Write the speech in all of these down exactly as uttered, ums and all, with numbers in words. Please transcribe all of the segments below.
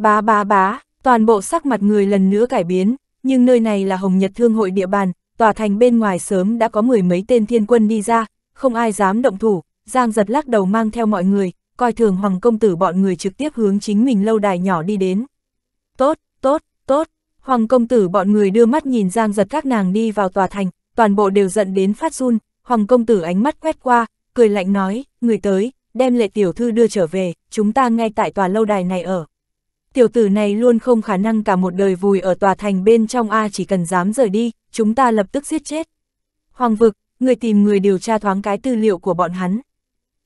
Bá bá bá, toàn bộ sắc mặt người lần nữa cải biến, nhưng nơi này là Hồng Nhật Thương Hội địa bàn, tòa thành bên ngoài sớm đã có mười mấy tên thiên quân đi ra, không ai dám động thủ. Giang Dật lắc đầu mang theo mọi người, coi thường Hoàng công tử bọn người trực tiếp hướng chính mình lâu đài nhỏ đi đến. Tốt, tốt, tốt, Hoàng công tử bọn người đưa mắt nhìn Giang Dật các nàng đi vào tòa thành, toàn bộ đều giận đến phát run. Hoàng công tử ánh mắt quét qua, cười lạnh nói, người tới, đem Lệ tiểu thư đưa trở về, chúng ta ngay tại tòa lâu đài này ở. Tiểu tử này luôn không khả năng cả một đời vùi ở tòa thành bên trong a, chỉ cần dám rời đi, chúng ta lập tức giết chết. Hoàng vực, người tìm người điều tra thoáng cái tư liệu của bọn hắn.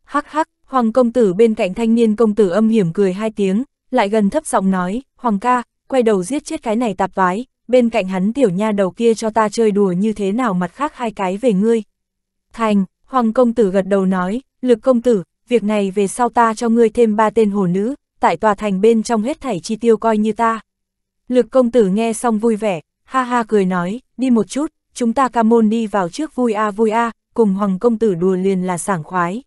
Hắc hắc, Hoàng công tử bên cạnh thanh niên công tử âm hiểm cười hai tiếng, lại gần thấp giọng nói, Hoàng ca, quay đầu giết chết cái này tạp vái, bên cạnh hắn tiểu nha đầu kia cho ta chơi đùa như thế nào, mặt khác hai cái về ngươi. Thành, Hoàng công tử gật đầu nói, Lực công tử, việc này về sau ta cho ngươi thêm ba tên hồ nữ, tại tòa thành bên trong hết thảy chi tiêu coi như ta. Lực công tử nghe xong vui vẻ, ha ha cười nói, đi một chút, chúng ta ca môn đi vào trước vui a vui a, cùng Hoàng công tử đùa liền là sảng khoái.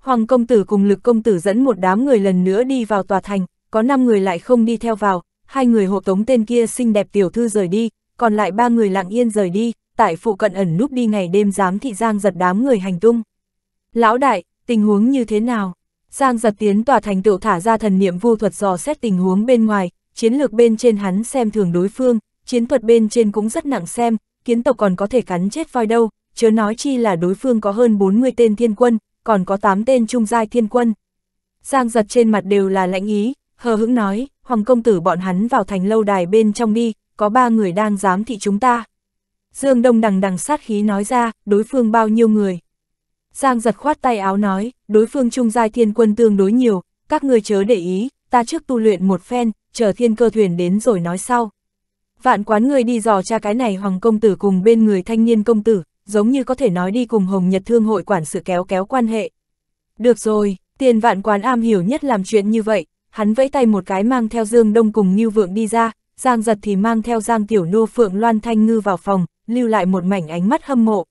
Hoàng công tử cùng Lực công tử dẫn một đám người lần nữa đi vào tòa thành, có năm người lại không đi theo vào, hai người hộ tống tên kia xinh đẹp tiểu thư rời đi, còn lại ba người lặng yên rời đi, tại phụ cận ẩn núp đi ngày đêm giám thị Giang Dật đám người hành tung. Lão đại, tình huống như thế nào? Giang Dật tiến tòa thành tựu thả ra thần niệm vu thuật dò xét tình huống bên ngoài, chiến lược bên trên hắn xem thường đối phương, chiến thuật bên trên cũng rất nặng xem, kiến tộc còn có thể cắn chết voi đâu, chớ nói chi là đối phương có hơn bốn mươi tên thiên quân, còn có tám tên trung giai thiên quân. Giang Dật trên mặt đều là lãnh ý, hờ hững nói, Hoàng công tử bọn hắn vào thành lâu đài bên trong đi, có ba người đang giám thị chúng ta. Dương Đông đằng đằng sát khí nói ra, đối phương bao nhiêu người? Giang Dật khoát tay áo nói, đối phương trung giai thiên quân tương đối nhiều, các ngươi chớ để ý, ta trước tu luyện một phen, chờ thiên cơ thuyền đến rồi nói sau. Vạn Quán, người đi dò tra cái này Hoàng công tử cùng bên người thanh niên công tử, giống như có thể nói đi cùng Hồng Nhật Thương Hội quản sự kéo kéo quan hệ. Được rồi, Tiền Vạn Quán am hiểu nhất làm chuyện như vậy, hắn vẫy tay một cái mang theo Dương Đông cùng Ngưu Vượng đi ra, Giang Dật thì mang theo Giang Tiểu Nô, Phượng Loan, Thanh Ngư vào phòng, lưu lại một mảnh ánh mắt hâm mộ.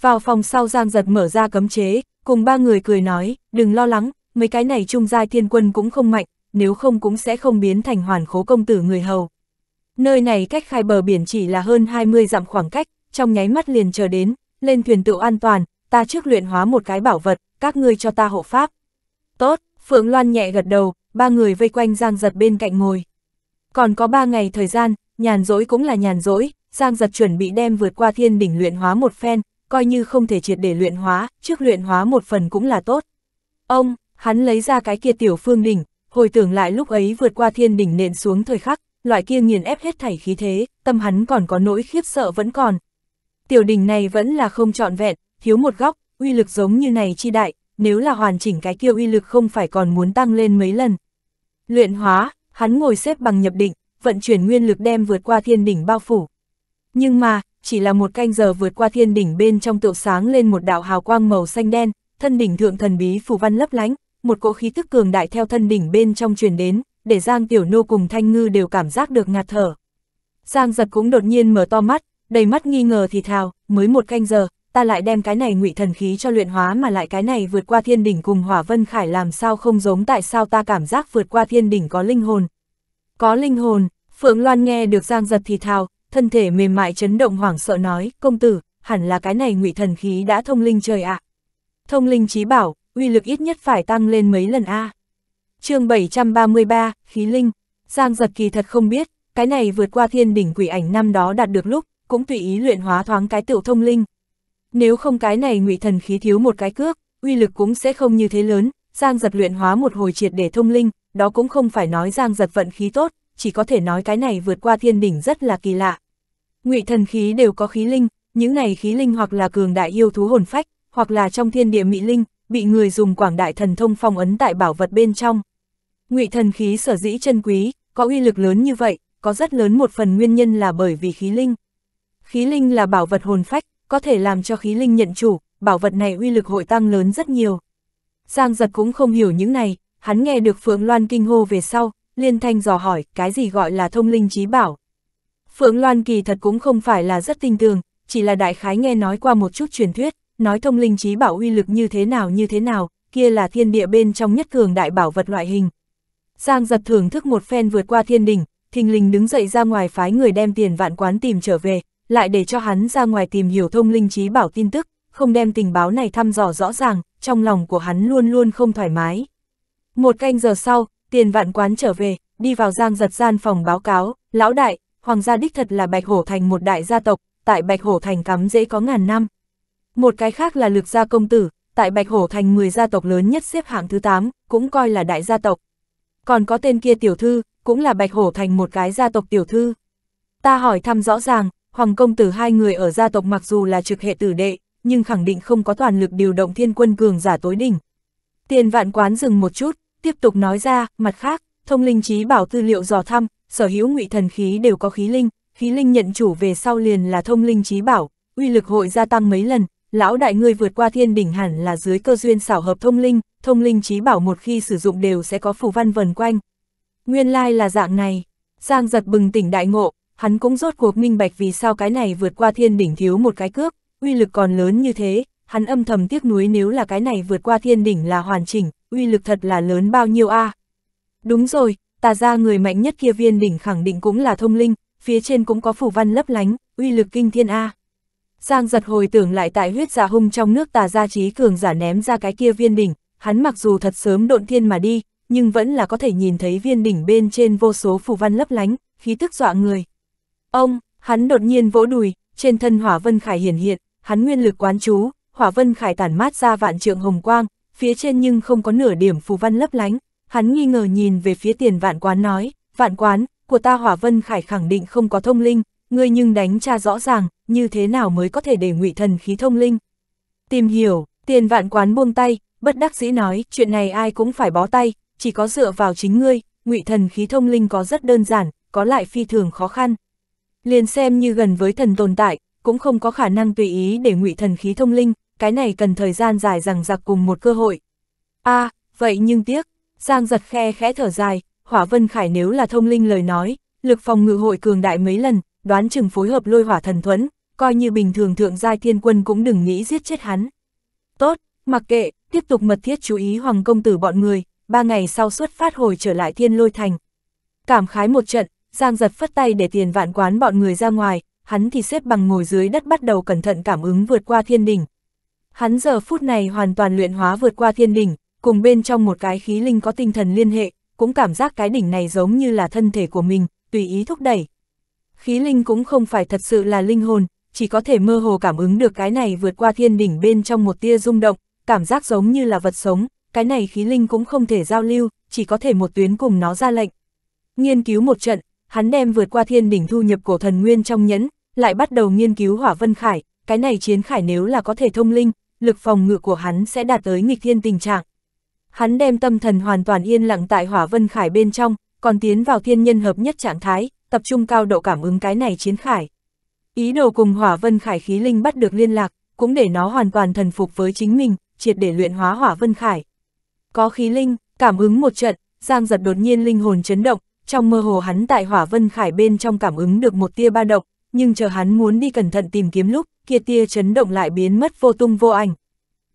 Vào phòng sau, Giang Dật mở ra cấm chế, cùng ba người cười nói, đừng lo lắng, mấy cái này trung giai thiên quân cũng không mạnh, nếu không cũng sẽ không biến thành Hoàn Khố công tử người hầu. Nơi này cách khai bờ biển chỉ là hơn hai mươi dặm khoảng cách, trong nháy mắt liền chờ đến, lên thuyền tựu an toàn, ta trước luyện hóa một cái bảo vật, các ngươi cho ta hộ pháp. Tốt, Phượng Loan nhẹ gật đầu, ba người vây quanh Giang Dật bên cạnh ngồi. Còn có ba ngày thời gian, nhàn rỗi cũng là nhàn rỗi, Giang Dật chuẩn bị đem vượt qua thiên đỉnh luyện hóa một phen, coi như không thể triệt để luyện hóa, trước luyện hóa một phần cũng là tốt. Ông, hắn lấy ra cái kia tiểu phương đỉnh, hồi tưởng lại lúc ấy vượt qua thiên đỉnh nện xuống thời khắc, loại kia nghiền ép hết thảy khí thế, tâm hắn còn có nỗi khiếp sợ vẫn còn. Tiểu đỉnh này vẫn là không trọn vẹn, thiếu một góc, uy lực giống như này chi đại, nếu là hoàn chỉnh cái kia uy lực không phải còn muốn tăng lên mấy lần. Luyện hóa, hắn ngồi xếp bằng nhập định, vận chuyển nguyên lực đem vượt qua thiên đỉnh bao phủ. Nhưng mà, chỉ là một canh giờ, vượt qua thiên đỉnh bên trong tựu sáng lên một đạo hào quang màu xanh đen, thân đỉnh thượng thần bí phù văn lấp lánh, một cỗ khí tức cường đại theo thân đỉnh bên trong truyền đến, để Giang Tiểu Nô cùng Thanh Ngư đều cảm giác được ngạt thở. Giang Dật cũng đột nhiên mở to mắt, đầy mắt nghi ngờ thì thào, mới một canh giờ, ta lại đem cái này ngụy thần khí cho luyện hóa, mà lại cái này vượt qua thiên đỉnh cùng Hỏa Vân Khải làm sao không giống, tại sao ta cảm giác vượt qua thiên đỉnh có linh hồn? Có linh hồn, Phượng Loan nghe được Giang Dật thì thào, thân thể mềm mại chấn động, hoảng sợ nói, công tử, hẳn là cái này ngụy thần khí đã thông linh trời ạ. À. Thông linh trí bảo, uy lực ít nhất phải tăng lên mấy lần a. À. Chương bảy trăm ba mươi ba, khí linh. Giang Dật kỳ thật không biết, cái này vượt qua thiên đỉnh quỷ ảnh năm đó đạt được lúc, cũng tùy ý luyện hóa thoáng cái tựu thông linh. Nếu không cái này ngụy thần khí thiếu một cái cước, uy lực cũng sẽ không như thế lớn. Giang Dật luyện hóa một hồi triệt để thông linh, đó cũng không phải nói Giang Dật vận khí tốt, chỉ có thể nói cái này vượt qua thiên đỉnh rất là kỳ lạ. Ngụy thần khí đều có khí linh, những này khí linh hoặc là cường đại yêu thú hồn phách, hoặc là trong thiên địa mỹ linh, bị người dùng quảng đại thần thông phong ấn tại bảo vật bên trong. Ngụy thần khí sở dĩ chân quý, có uy lực lớn như vậy, có rất lớn một phần nguyên nhân là bởi vì khí linh. Khí linh là bảo vật hồn phách, có thể làm cho khí linh nhận chủ, bảo vật này uy lực hội tăng lớn rất nhiều. Giang Dật cũng không hiểu những này, hắn nghe được Phượng Loan kinh hô về sau, liên thanh dò hỏi, cái gì gọi là thông linh trí bảo? Phượng Loan kỳ thật cũng không phải là rất tin tưởng, chỉ là đại khái nghe nói qua một chút truyền thuyết, nói thông linh trí bảo uy lực như thế nào như thế nào, kia là thiên địa bên trong nhất cường đại bảo vật loại hình. Giang Dật thưởng thức một phen vượt qua thiên đình, thình lình đứng dậy ra ngoài phái người đem Tiền Vạn Quán tìm trở về, lại để cho hắn ra ngoài tìm hiểu thông linh trí bảo tin tức, không đem tình báo này thăm dò rõ ràng, trong lòng của hắn luôn luôn không thoải mái. Một canh giờ sau, Tiền Vạn Quán trở về, đi vào Giang Dật gian phòng báo cáo, lão đại, Hoàng gia đích thật là Bạch Hổ Thành một đại gia tộc, tại Bạch Hổ Thành cắm rễ có ngàn năm. Một cái khác là Lực gia công tử, tại Bạch Hổ Thành mười gia tộc lớn nhất xếp hạng thứ tám, cũng coi là đại gia tộc. Còn có tên kia tiểu thư, cũng là Bạch Hổ Thành một cái gia tộc tiểu thư. Ta hỏi thăm rõ ràng, Hoàng công tử hai người ở gia tộc mặc dù là trực hệ tử đệ, nhưng khẳng định không có toàn lực điều động thiên quân cường giả tối đỉnh. Tiền Vạn Quán dừng một chút, tiếp tục nói ra, mặt khác, thông linh trí bảo tư liệu dò thăm, sở hữu ngụy thần khí đều có khí linh, khí linh nhận chủ về sau liền là thông linh trí bảo, uy lực hội gia tăng mấy lần, lão đại ngươi vượt qua thiên đỉnh hẳn là dưới cơ duyên xảo hợp thông linh, thông linh trí bảo một khi sử dụng đều sẽ có phù văn vần quanh. Nguyên lai là dạng này, Giang Dật bừng tỉnh đại ngộ, hắn cũng rốt cuộc minh bạch vì sao cái này vượt qua thiên đỉnh thiếu một cái cước, uy lực còn lớn như thế, hắn âm thầm tiếc nuối nếu là cái này vượt qua thiên đỉnh là hoàn chỉnh, uy lực thật là lớn bao nhiêu a. À? Đúng rồi, tà gia người mạnh nhất kia viên đỉnh khẳng định cũng là thông linh, phía trên cũng có phù văn lấp lánh, uy lực kinh thiên a. À. Giang Dật hồi tưởng lại tại huyết giả hung trong nước tà gia trí cường giả ném ra cái kia viên đỉnh, hắn mặc dù thật sớm độn thiên mà đi, nhưng vẫn là có thể nhìn thấy viên đỉnh bên trên vô số phù văn lấp lánh, khí tức dọa người. Ông, hắn đột nhiên vỗ đùi, trên thân Hỏa Vân Khải hiển hiện, hắn nguyên lực quán chú, Hỏa Vân Khải tản mát ra vạn trượng hồng quang, phía trên nhưng không có nửa điểm phù văn lấp lánh, hắn nghi ngờ nhìn về phía Tiền Vạn Quán nói, Vạn Quán, của ta Hỏa Vân Khải khẳng định không có thông linh, ngươi nhưng đánh tra rõ ràng, như thế nào mới có thể để ngụy thần khí thông linh. Tìm hiểu, Tiền Vạn Quán buông tay, bất đắc dĩ nói, chuyện này ai cũng phải bó tay, chỉ có dựa vào chính ngươi, ngụy thần khí thông linh có rất đơn giản, có lại phi thường khó khăn. Liền xem như gần với thần tồn tại, cũng không có khả năng tùy ý để ngụy thần khí thông linh, cái này cần thời gian dài dằng dặc cùng một cơ hội. A, à, vậy nhưng tiếc, Giang Dật khe khẽ thở dài, Hỏa Vân Khải nếu là thông linh lời nói, lực phòng ngự hội cường đại mấy lần, đoán chừng phối hợp lôi hỏa thần thuẫn, coi như bình thường thượng giai thiên quân cũng đừng nghĩ giết chết hắn. Tốt, mặc kệ, tiếp tục mật thiết chú ý Hoàng công tử bọn người, ba ngày sau xuất phát hồi trở lại Thiên Lôi Thành. Cảm khái một trận, Giang Dật phất tay để Tiền Vạn Quán bọn người ra ngoài, hắn thì xếp bằng ngồi dưới đất bắt đầu cẩn thận cảm ứng vượt qua thiên đỉnh. Hắn giờ phút này hoàn toàn luyện hóa vượt qua thiên đỉnh, cùng bên trong một cái khí linh có tinh thần liên hệ, cũng cảm giác cái đỉnh này giống như là thân thể của mình, tùy ý thúc đẩy. Khí linh cũng không phải thật sự là linh hồn, chỉ có thể mơ hồ cảm ứng được cái này vượt qua thiên đỉnh bên trong một tia rung động, cảm giác giống như là vật sống, cái này khí linh cũng không thể giao lưu, chỉ có thể một tuyến cùng nó ra lệnh. Nghiên cứu một trận, hắn đem vượt qua thiên đỉnh thu nhập cổ thần nguyên trong nhẫn, lại bắt đầu nghiên cứu Hỏa Vân Khải, cái này chiến khải nếu là có thể thông linh, lực phòng ngự của hắn sẽ đạt tới nghịch thiên tình trạng. Hắn đem tâm thần hoàn toàn yên lặng tại Hỏa Vân Khải bên trong, còn tiến vào thiên nhân hợp nhất trạng thái, tập trung cao độ cảm ứng cái này chiến khải. Ý đồ cùng Hỏa Vân Khải khí linh bắt được liên lạc, cũng để nó hoàn toàn thần phục với chính mình, triệt để luyện hóa Hỏa Vân Khải. Có khí linh, cảm ứng một trận, Giang Dật đột nhiên linh hồn chấn động, trong mơ hồ hắn tại Hỏa Vân Khải bên trong cảm ứng được một tia ba động, nhưng chờ hắn muốn đi cẩn thận tìm kiếm lúc, kia tia chấn động lại biến mất vô tung vô ảnh.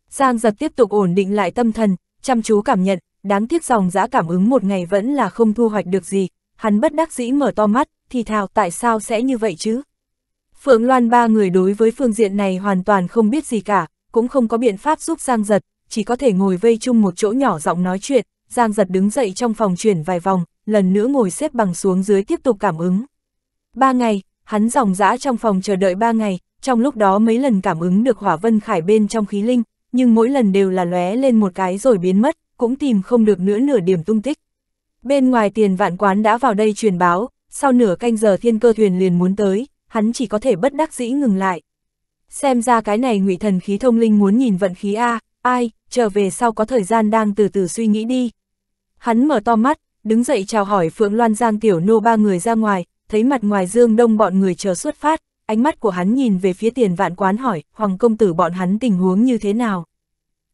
Giang Dật tiếp tục ổn định lại tâm thần, chăm chú cảm nhận, đáng tiếc dòng dã cảm ứng một ngày vẫn là không thu hoạch được gì, hắn bất đắc dĩ mở to mắt, thì thào tại sao sẽ như vậy chứ? Phượng Loan ba người đối với phương diện này hoàn toàn không biết gì cả, cũng không có biện pháp giúp Giang Dật, chỉ có thể ngồi vây chung một chỗ nhỏ giọng nói chuyện. Giang Dật đứng dậy trong phòng chuyển vài vòng, lần nữa ngồi xếp bằng xuống dưới tiếp tục cảm ứng. Ba ngày, hắn dòng dã trong phòng chờ đợi ba ngày, trong lúc đó mấy lần cảm ứng được Hỏa Vân Khải bên trong khí linh, nhưng mỗi lần đều là lóe lên một cái rồi biến mất, cũng tìm không được nữa nửa điểm tung tích. Bên ngoài Tiền Vạn Quán đã vào đây truyền báo, sau nửa canh giờ thiên cơ thuyền liền muốn tới, hắn chỉ có thể bất đắc dĩ ngừng lại. Xem ra cái này ngụy thần khí thông linh muốn nhìn vận khí a, ai, trở về sau có thời gian đang từ từ suy nghĩ đi. Hắn mở to mắt, đứng dậy chào hỏi Phượng Loan Giang Tiểu Nô ba người ra ngoài, thấy mặt ngoài Dương Đông bọn người chờ xuất phát, ánh mắt của hắn nhìn về phía Tiền Vạn Quán hỏi, Hoàng công tử bọn hắn tình huống như thế nào?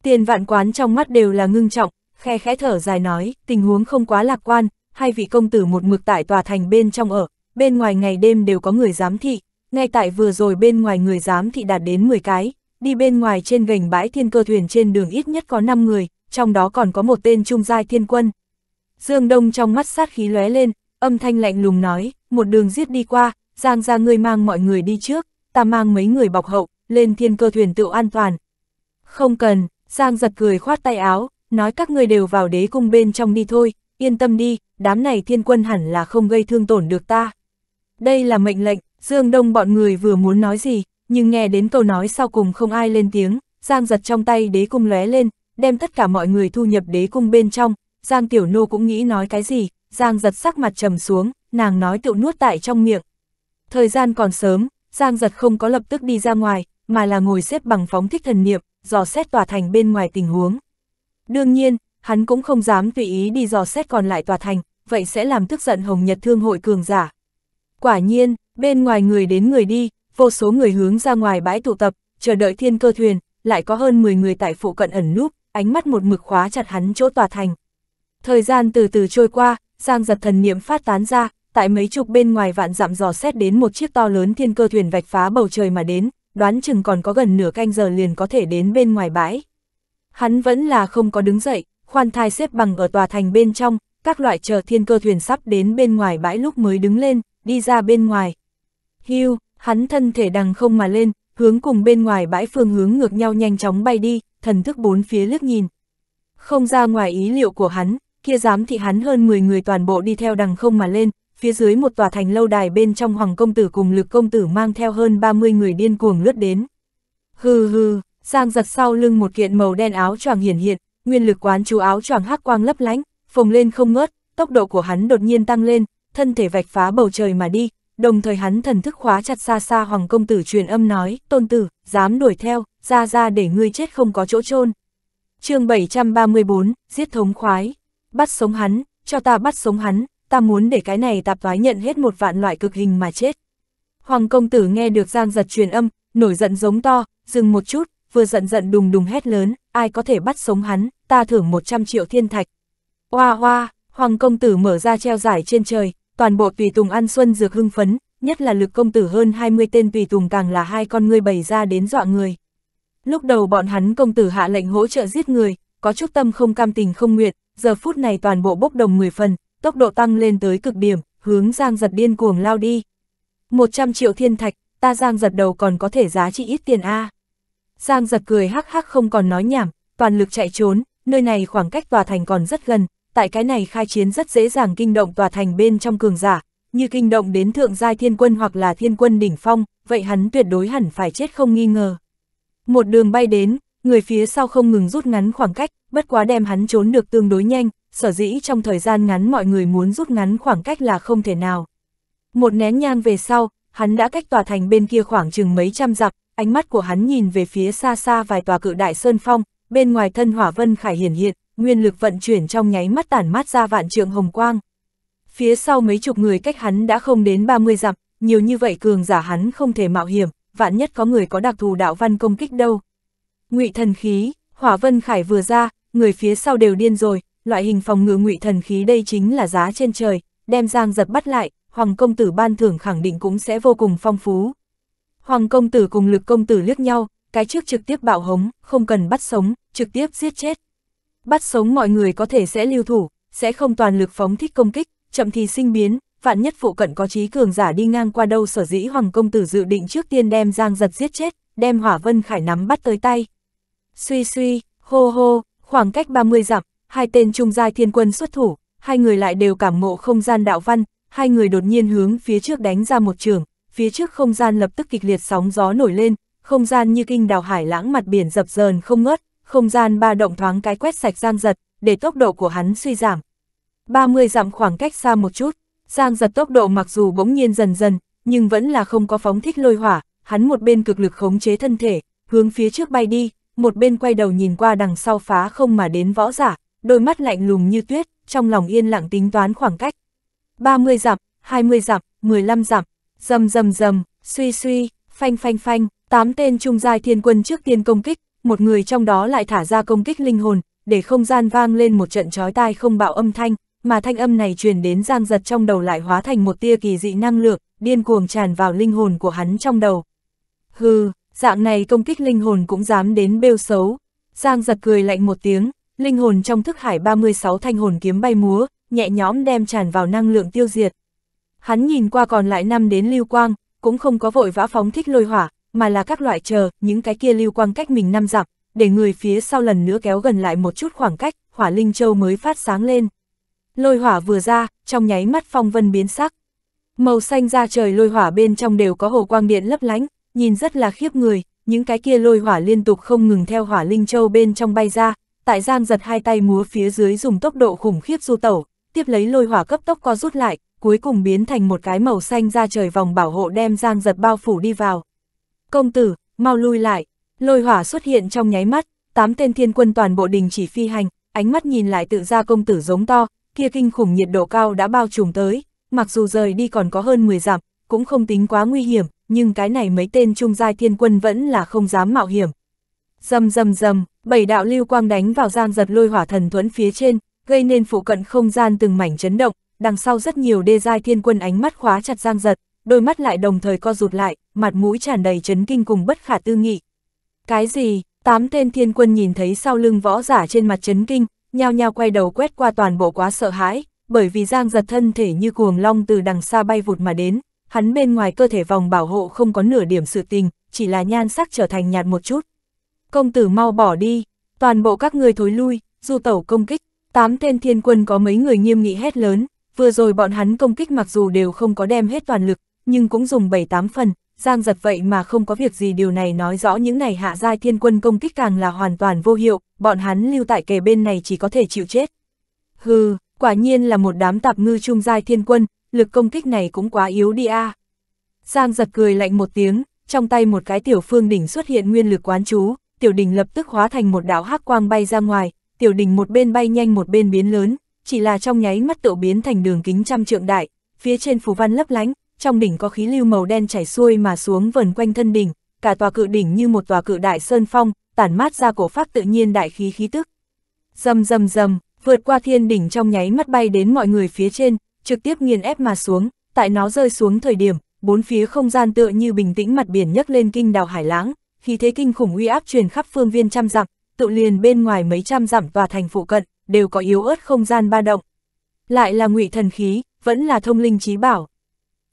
Tiền Vạn Quán trong mắt đều là ngưng trọng, khe khẽ thở dài nói, tình huống không quá lạc quan, hai vị công tử một mực tại tòa thành bên trong ở, bên ngoài ngày đêm đều có người giám thị, ngay tại vừa rồi bên ngoài người giám thị đạt đến mười cái, đi bên ngoài trên gành bãi thiên cơ thuyền trên đường ít nhất có năm người, trong đó còn có một tên trung giai thiên quân. Dương Đông trong mắt sát khí lóe lên, âm thanh lạnh lùng nói, một đường giết đi qua, Giang gia ngươi mang mọi người đi trước, ta mang mấy người bọc hậu, lên thiên cơ thuyền tựu an toàn. Không cần, Giang Dật cười khoát tay áo, nói các ngươi đều vào đế cung bên trong đi thôi, yên tâm đi, đám này thiên quân hẳn là không gây thương tổn được ta. Đây là mệnh lệnh, Dương Đông bọn người vừa muốn nói gì, nhưng nghe đến câu nói sau cùng không ai lên tiếng, Giang Dật trong tay đế cung lóe lên, đem tất cả mọi người thu nhập đế cung bên trong, Giang Tiểu Nô cũng nghĩ nói cái gì, Giang Dật sắc mặt trầm xuống, nàng nói tựu nuốt tại trong miệng. Thời gian còn sớm, Giang Dật không có lập tức đi ra ngoài, mà là ngồi xếp bằng phóng thích thần niệm, dò xét tòa thành bên ngoài tình huống. Đương nhiên, hắn cũng không dám tùy ý đi dò xét còn lại tòa thành, vậy sẽ làm tức giận Hồng Nhật Thương Hội cường giả. Quả nhiên, bên ngoài người đến người đi, vô số người hướng ra ngoài bãi tụ tập, chờ đợi thiên cơ thuyền, lại có hơn mười người tại phụ cận ẩn núp, ánh mắt một mực khóa chặt hắn chỗ tòa thành. Thời gian từ từ trôi qua, Giang Dật thần niệm phát tán ra, tại mấy chục bên ngoài vạn dặm dò xét đến một chiếc to lớn thiên cơ thuyền vạch phá bầu trời mà đến, đoán chừng còn có gần nửa canh giờ liền có thể đến bên ngoài bãi. Hắn vẫn là không có đứng dậy, khoan thai xếp bằng ở tòa thành bên trong, các loại chờ thiên cơ thuyền sắp đến bên ngoài bãi lúc mới đứng lên, đi ra bên ngoài. Hưu, hắn thân thể đằng không mà lên, hướng cùng bên ngoài bãi phương hướng ngược nhau nhanh chóng bay đi, thần thức bốn phía liếc nhìn. Không ra ngoài ý liệu của hắn, kia giám thị hắn hơn mười người toàn bộ đi theo đằng không mà lên, phía dưới một tòa thành lâu đài bên trong Hoàng công tử cùng Lực công tử mang theo hơn ba mươi người điên cuồng lướt đến. Hừ hừ, Giang Dật sau lưng một kiện màu đen áo choàng hiển hiện, nguyên lực quán chú áo choàng hắc quang lấp lánh, phồng lên không ngớt, tốc độ của hắn đột nhiên tăng lên, thân thể vạch phá bầu trời mà đi, đồng thời hắn thần thức khóa chặt xa xa Hoàng công tử truyền âm nói, tôn tử, dám đuổi theo, ra ra để ngươi chết không có chỗ chôn. Chương bảy trăm ba mươi bốn, giết thống khoái, bắt sống hắn, cho ta bắt sống hắn. Ta muốn để cái này tạp thoái nhận hết một vạn loại cực hình mà chết. Hoàng công tử nghe được Giang Dật truyền âm, nổi giận giống to, dừng một chút, vừa giận giận đùng đùng hét lớn, ai có thể bắt sống hắn, ta thưởng một trăm triệu thiên thạch. Hoa hoa, Hoàng công tử mở ra treo giải trên trời, toàn bộ tùy tùng ăn xuân dược hưng phấn, nhất là Lực công tử hơn hai mươi tên tùy tùng càng là hai con ngươi bày ra đến dọa người. Lúc đầu bọn hắn công tử hạ lệnh hỗ trợ giết người, có chút tâm không cam tình không nguyện, giờ phút này toàn bộ bốc đồng mười phần. Tốc độ tăng lên tới cực điểm, hướng Giang Dật điên cuồng lao đi. một trăm triệu thiên thạch, ta Giang Dật đầu còn có thể giá trị ít tiền a. Giang Dật cười hắc hắc không còn nói nhảm, toàn lực chạy trốn, nơi này khoảng cách tòa thành còn rất gần, tại cái này khai chiến rất dễ dàng kinh động tòa thành bên trong cường giả, như kinh động đến thượng giai thiên quân hoặc là thiên quân đỉnh phong, vậy hắn tuyệt đối hẳn phải chết không nghi ngờ. Một đường bay đến, người phía sau không ngừng rút ngắn khoảng cách, bất quá đem hắn trốn được tương đối nhanh. Sở dĩ trong thời gian ngắn mọi người muốn rút ngắn khoảng cách là không thể nào. Một nén nhang về sau, hắn đã cách tòa thành bên kia khoảng chừng mấy trăm dặm, ánh mắt của hắn nhìn về phía xa xa vài tòa cự đại sơn phong, bên ngoài thân Hỏa Vân Khải hiển hiện, nguyên lực vận chuyển trong nháy mắt tản mát ra vạn trượng hồng quang. Phía sau mấy chục người cách hắn đã không đến ba mươi dặm, nhiều như vậy cường giả hắn không thể mạo hiểm, vạn nhất có người có đặc thù đạo văn công kích đâu. Ngụy thần khí, Hỏa Vân Khải vừa ra, người phía sau đều điên rồi. Loại hình phòng ngự ngụy thần khí đây chính là giá trên trời, đem Giang Dật bắt lại, Hoàng công tử ban thưởng khẳng định cũng sẽ vô cùng phong phú. Hoàng công tử cùng Lực công tử liếc nhau, cái trước trực tiếp bạo hống, không cần bắt sống, trực tiếp giết chết. Bắt sống mọi người có thể sẽ lưu thủ, sẽ không toàn lực phóng thích công kích, chậm thì sinh biến, vạn nhất phụ cận có chí cường giả đi ngang qua đâu, sở dĩ Hoàng công tử dự định trước tiên đem Giang Dật giết chết, đem Hỏa Vân Khải nắm bắt tới tay. Suy suy, hô hô, khoảng cách ba mươi dặm. Hai tên trung giai thiên quân xuất thủ, hai người lại đều cảm ngộ không gian đạo văn, hai người đột nhiên hướng phía trước đánh ra một trường, phía trước không gian lập tức kịch liệt sóng gió nổi lên, không gian như kinh đào hải lãng mặt biển dập dờn không ngớt, không gian ba động thoáng cái quét sạch Giang Dật, để tốc độ của hắn suy giảm. ba mươi dặm khoảng cách xa một chút, Giang Dật tốc độ mặc dù bỗng nhiên dần dần, nhưng vẫn là không có phóng thích lôi hỏa, hắn một bên cực lực khống chế thân thể, hướng phía trước bay đi, một bên quay đầu nhìn qua đằng sau phá không mà đến võ giả. Đôi mắt lạnh lùng như tuyết, trong lòng yên lặng tính toán khoảng cách. ba mươi dặm, hai mươi dặm, mười lăm dặm, rầm rầm rầm, suy suy, phanh phanh phanh, tám tên trung giai thiên quân trước tiên công kích, một người trong đó lại thả ra công kích linh hồn, để không gian vang lên một trận chói tai không bạo âm thanh, mà thanh âm này truyền đến Giang Dật trong đầu lại hóa thành một tia kỳ dị năng lượng, điên cuồng tràn vào linh hồn của hắn trong đầu. Hừ, dạng này công kích linh hồn cũng dám đến bêu xấu. Giang Dật cười lạnh một tiếng. Linh hồn trong thức hải ba mươi sáu thanh hồn kiếm bay múa, nhẹ nhõm đem tràn vào năng lượng tiêu diệt. Hắn nhìn qua còn lại năm đến lưu quang, cũng không có vội vã phóng thích lôi hỏa, mà là các loại chờ, những cái kia lưu quang cách mình năm dặm, để người phía sau lần nữa kéo gần lại một chút khoảng cách, hỏa linh châu mới phát sáng lên. Lôi hỏa vừa ra, trong nháy mắt phong vân biến sắc. Màu xanh ra trời lôi hỏa bên trong đều có hồ quang điện lấp lánh, nhìn rất là khiếp người, những cái kia lôi hỏa liên tục không ngừng theo hỏa linh châu bên trong bay ra, tại Giang Dật hai tay múa phía dưới dùng tốc độ khủng khiếp du tẩu, tiếp lấy lôi hỏa cấp tốc co rút lại, cuối cùng biến thành một cái màu xanh ra trời vòng bảo hộ đem Giang Dật bao phủ đi vào. Công tử, mau lui lại, lôi hỏa xuất hiện trong nháy mắt, tám tên thiên quân toàn bộ đình chỉ phi hành, ánh mắt nhìn lại tự ra công tử giống to, kia kinh khủng nhiệt độ cao đã bao trùm tới. Mặc dù rời đi còn có hơn mười dặm, cũng không tính quá nguy hiểm, nhưng cái này mấy tên trung giai thiên quân vẫn là không dám mạo hiểm. Rầm rầm rầm, bảy đạo lưu quang đánh vào Giang Dật lôi hỏa thần thuẫn phía trên, gây nên phụ cận không gian từng mảnh chấn động, đằng sau rất nhiều đê giai thiên quân ánh mắt khóa chặt Giang Dật, đôi mắt lại đồng thời co rụt lại, mặt mũi tràn đầy chấn kinh cùng bất khả tư nghị. Cái gì? Tám tên thiên quân nhìn thấy sau lưng võ giả trên mặt chấn kinh, nhao nhao quay đầu quét qua toàn bộ quá sợ hãi. Bởi vì Giang Dật thân thể như cuồng long từ đằng xa bay vụt mà đến, hắn bên ngoài cơ thể vòng bảo hộ không có nửa điểm sự tình, chỉ là nhan sắc trở thành nhạt một chút. Công tử mau bỏ đi, toàn bộ các ngươi thối lui, du tẩu công kích, tám tên thiên quân có mấy người nghiêm nghị hét lớn, vừa rồi bọn hắn công kích mặc dù đều không có đem hết toàn lực, nhưng cũng dùng bảy tám phần, Giang Dật vậy mà không có việc gì điều này nói rõ những này hạ giai thiên quân công kích càng là hoàn toàn vô hiệu, bọn hắn lưu tại kề bên này chỉ có thể chịu chết. Hừ. Quả nhiên là một đám tạp ngư trung giai thiên quân, lực công kích này cũng quá yếu đi a. À. Giang Dật cười lạnh một tiếng, trong tay một cái tiểu phương đỉnh xuất hiện nguyên lực quán chú, tiểu đỉnh lập tức hóa thành một đạo hắc quang bay ra ngoài, tiểu đỉnh một bên bay nhanh một bên biến lớn, chỉ là trong nháy mắt tự biến thành đường kính trăm trượng đại, phía trên phù văn lấp lánh, trong đỉnh có khí lưu màu đen chảy xuôi mà xuống vần quanh thân đỉnh, cả tòa cự đỉnh như một tòa cự đại sơn phong, tản mát ra cổ pháp tự nhiên đại khí khí tức. Rầm rầm rầm. Vượt qua thiên đỉnh trong nháy mắt bay đến mọi người phía trên, trực tiếp nghiền ép mà xuống, tại nó rơi xuống thời điểm, bốn phía không gian tựa như bình tĩnh mặt biển nhấc lên kinh đào hải lãng, khí thế kinh khủng uy áp truyền khắp phương viên trăm dặm, tự liền bên ngoài mấy trăm dặm tòa thành phụ cận, đều có yếu ớt không gian ba động. Lại là ngụy thần khí, vẫn là thông linh trí bảo.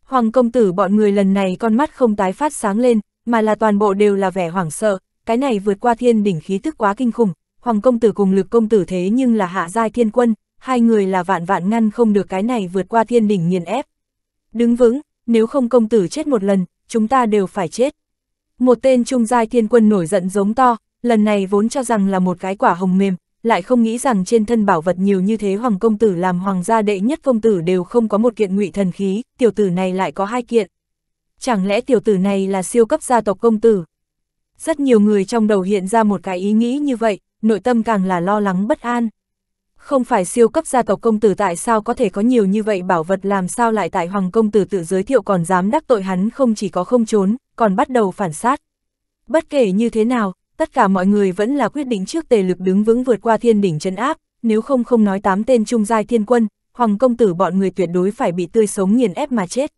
Hoàng công tử bọn người lần này con mắt không tái phát sáng lên, mà là toàn bộ đều là vẻ hoảng sợ, cái này vượt qua thiên đỉnh khí tức quá kinh khủng. Hoàng công tử cùng Lực công tử thế nhưng là hạ giai thiên quân, hai người là vạn vạn ngăn không được cái này vượt qua thiên đỉnh nghiền ép. Đứng vững, nếu không công tử chết một lần, chúng ta đều phải chết. Một tên trung giai thiên quân nổi giận giống to, lần này vốn cho rằng là một cái quả hồng mềm, lại không nghĩ rằng trên thân bảo vật nhiều như thế, Hoàng công tử làm hoàng gia đệ nhất công tử đều không có một kiện ngụy thần khí, tiểu tử này lại có hai kiện. Chẳng lẽ tiểu tử này là siêu cấp gia tộc công tử? Rất nhiều người trong đầu hiện ra một cái ý nghĩ như vậy. Nội tâm càng là lo lắng bất an. Không phải siêu cấp gia tộc công tử tại sao có thể có nhiều như vậy bảo vật, làm sao lại tại Hoàng công tử tự giới thiệu còn dám đắc tội hắn, không chỉ có không trốn, còn bắt đầu phản sát. Bất kể như thế nào, tất cả mọi người vẫn là quyết định trước tề lực đứng vững vượt qua thiên đỉnh trấn áp, nếu không không nói tám tên trung giai thiên quân, Hoàng công tử bọn người tuyệt đối phải bị tươi sống nghiền ép mà chết.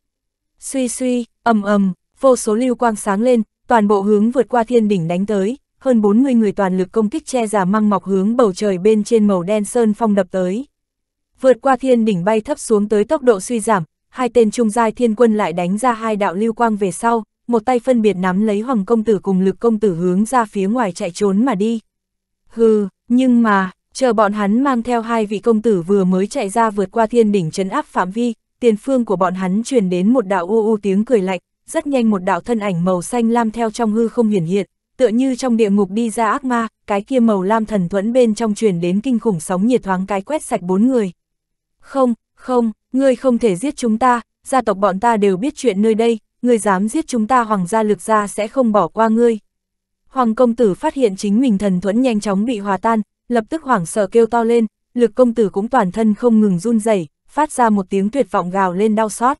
Suy suy, ầm ầm, vô số lưu quang sáng lên, toàn bộ hướng vượt qua thiên đỉnh đánh tới. Hơn bốn mươi người toàn lực công kích che giả măng mọc hướng bầu trời bên trên màu đen sơn phong đập tới. Vượt qua thiên đỉnh bay thấp xuống tới tốc độ suy giảm, hai tên trung giai thiên quân lại đánh ra hai đạo lưu quang về sau, một tay phân biệt nắm lấy Hoàng công tử cùng Lực công tử hướng ra phía ngoài chạy trốn mà đi. Hừ, nhưng mà, chờ bọn hắn mang theo hai vị công tử vừa mới chạy ra vượt qua thiên đỉnh trấn áp phạm vi, tiền phương của bọn hắn truyền đến một đạo u u tiếng cười lạnh, rất nhanh một đạo thân ảnh màu xanh lam theo trong hư không hiển hiện. Tựa như trong địa ngục đi ra ác ma, cái kia màu lam thần thuẫn bên trong truyền đến kinh khủng sóng nhiệt thoáng cái quét sạch bốn người. Không, không, ngươi không thể giết chúng ta, gia tộc bọn ta đều biết chuyện nơi đây, ngươi dám giết chúng ta Hoàng gia Lực gia sẽ không bỏ qua ngươi. Hoàng công tử phát hiện chính mình thần thuẫn nhanh chóng bị hòa tan, lập tức hoảng sợ kêu to lên, Lực công tử cũng toàn thân không ngừng run rẩy, phát ra một tiếng tuyệt vọng gào lên đau xót.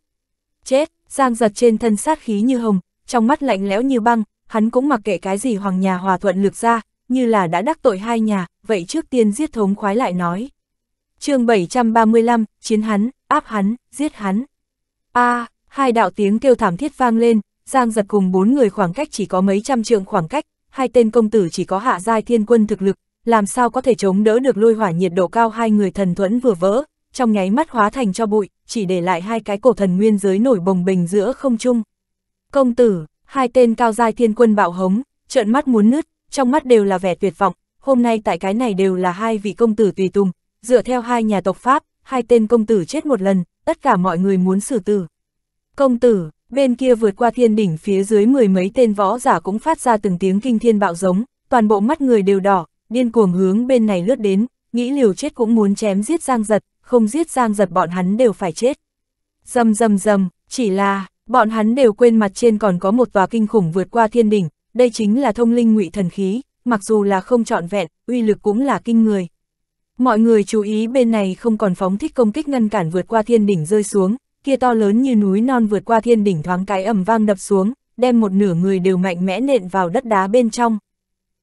Chết, Giang Dật trên thân sát khí như hồng, trong mắt lạnh lẽo như băng. Hắn cũng mặc kệ cái gì Hoàng nhà hòa thuận Lực ra, như là đã đắc tội hai nhà, vậy trước tiên giết thống khoái lại nói. Chương bảy trăm ba mươi lăm, chiến hắn, áp hắn, giết hắn. A, à, hai đạo tiếng kêu thảm thiết vang lên, Giang Dật cùng bốn người khoảng cách chỉ có mấy trăm trượng khoảng cách, hai tên công tử chỉ có hạ giai thiên quân thực lực, làm sao có thể chống đỡ được lôi hỏa nhiệt độ cao, hai người thần thuẫn vừa vỡ, trong nháy mắt hóa thành cho bụi, chỉ để lại hai cái cổ thần nguyên giới nổi bồng bềnh giữa không trung. Công tử, hai tên cao giai thiên quân bạo hống, trợn mắt muốn nứt, trong mắt đều là vẻ tuyệt vọng. Hôm nay tại cái này đều là hai vị công tử tùy tùng, dựa theo hai nhà tộc pháp, hai tên công tử chết một lần, tất cả mọi người muốn xử tử. Công tử, bên kia vượt qua thiên đỉnh phía dưới mười mấy tên võ giả cũng phát ra từng tiếng kinh thiên bạo giống, toàn bộ mắt người đều đỏ, điên cuồng hướng bên này lướt đến, nghĩ liều chết cũng muốn chém giết Giang Dật, không giết Giang Dật bọn hắn đều phải chết. Dầm dầm dầm, chỉ là, bọn hắn đều quên mặt trên còn có một tòa kinh khủng vượt qua thiên đỉnh, đây chính là thông linh ngụy thần khí, mặc dù là không trọn vẹn, uy lực cũng là kinh người. Mọi người chú ý bên này không còn phóng thích công kích ngăn cản vượt qua thiên đỉnh rơi xuống, kia to lớn như núi non vượt qua thiên đỉnh thoáng cái ầm vang đập xuống, đem một nửa người đều mạnh mẽ nện vào đất đá bên trong.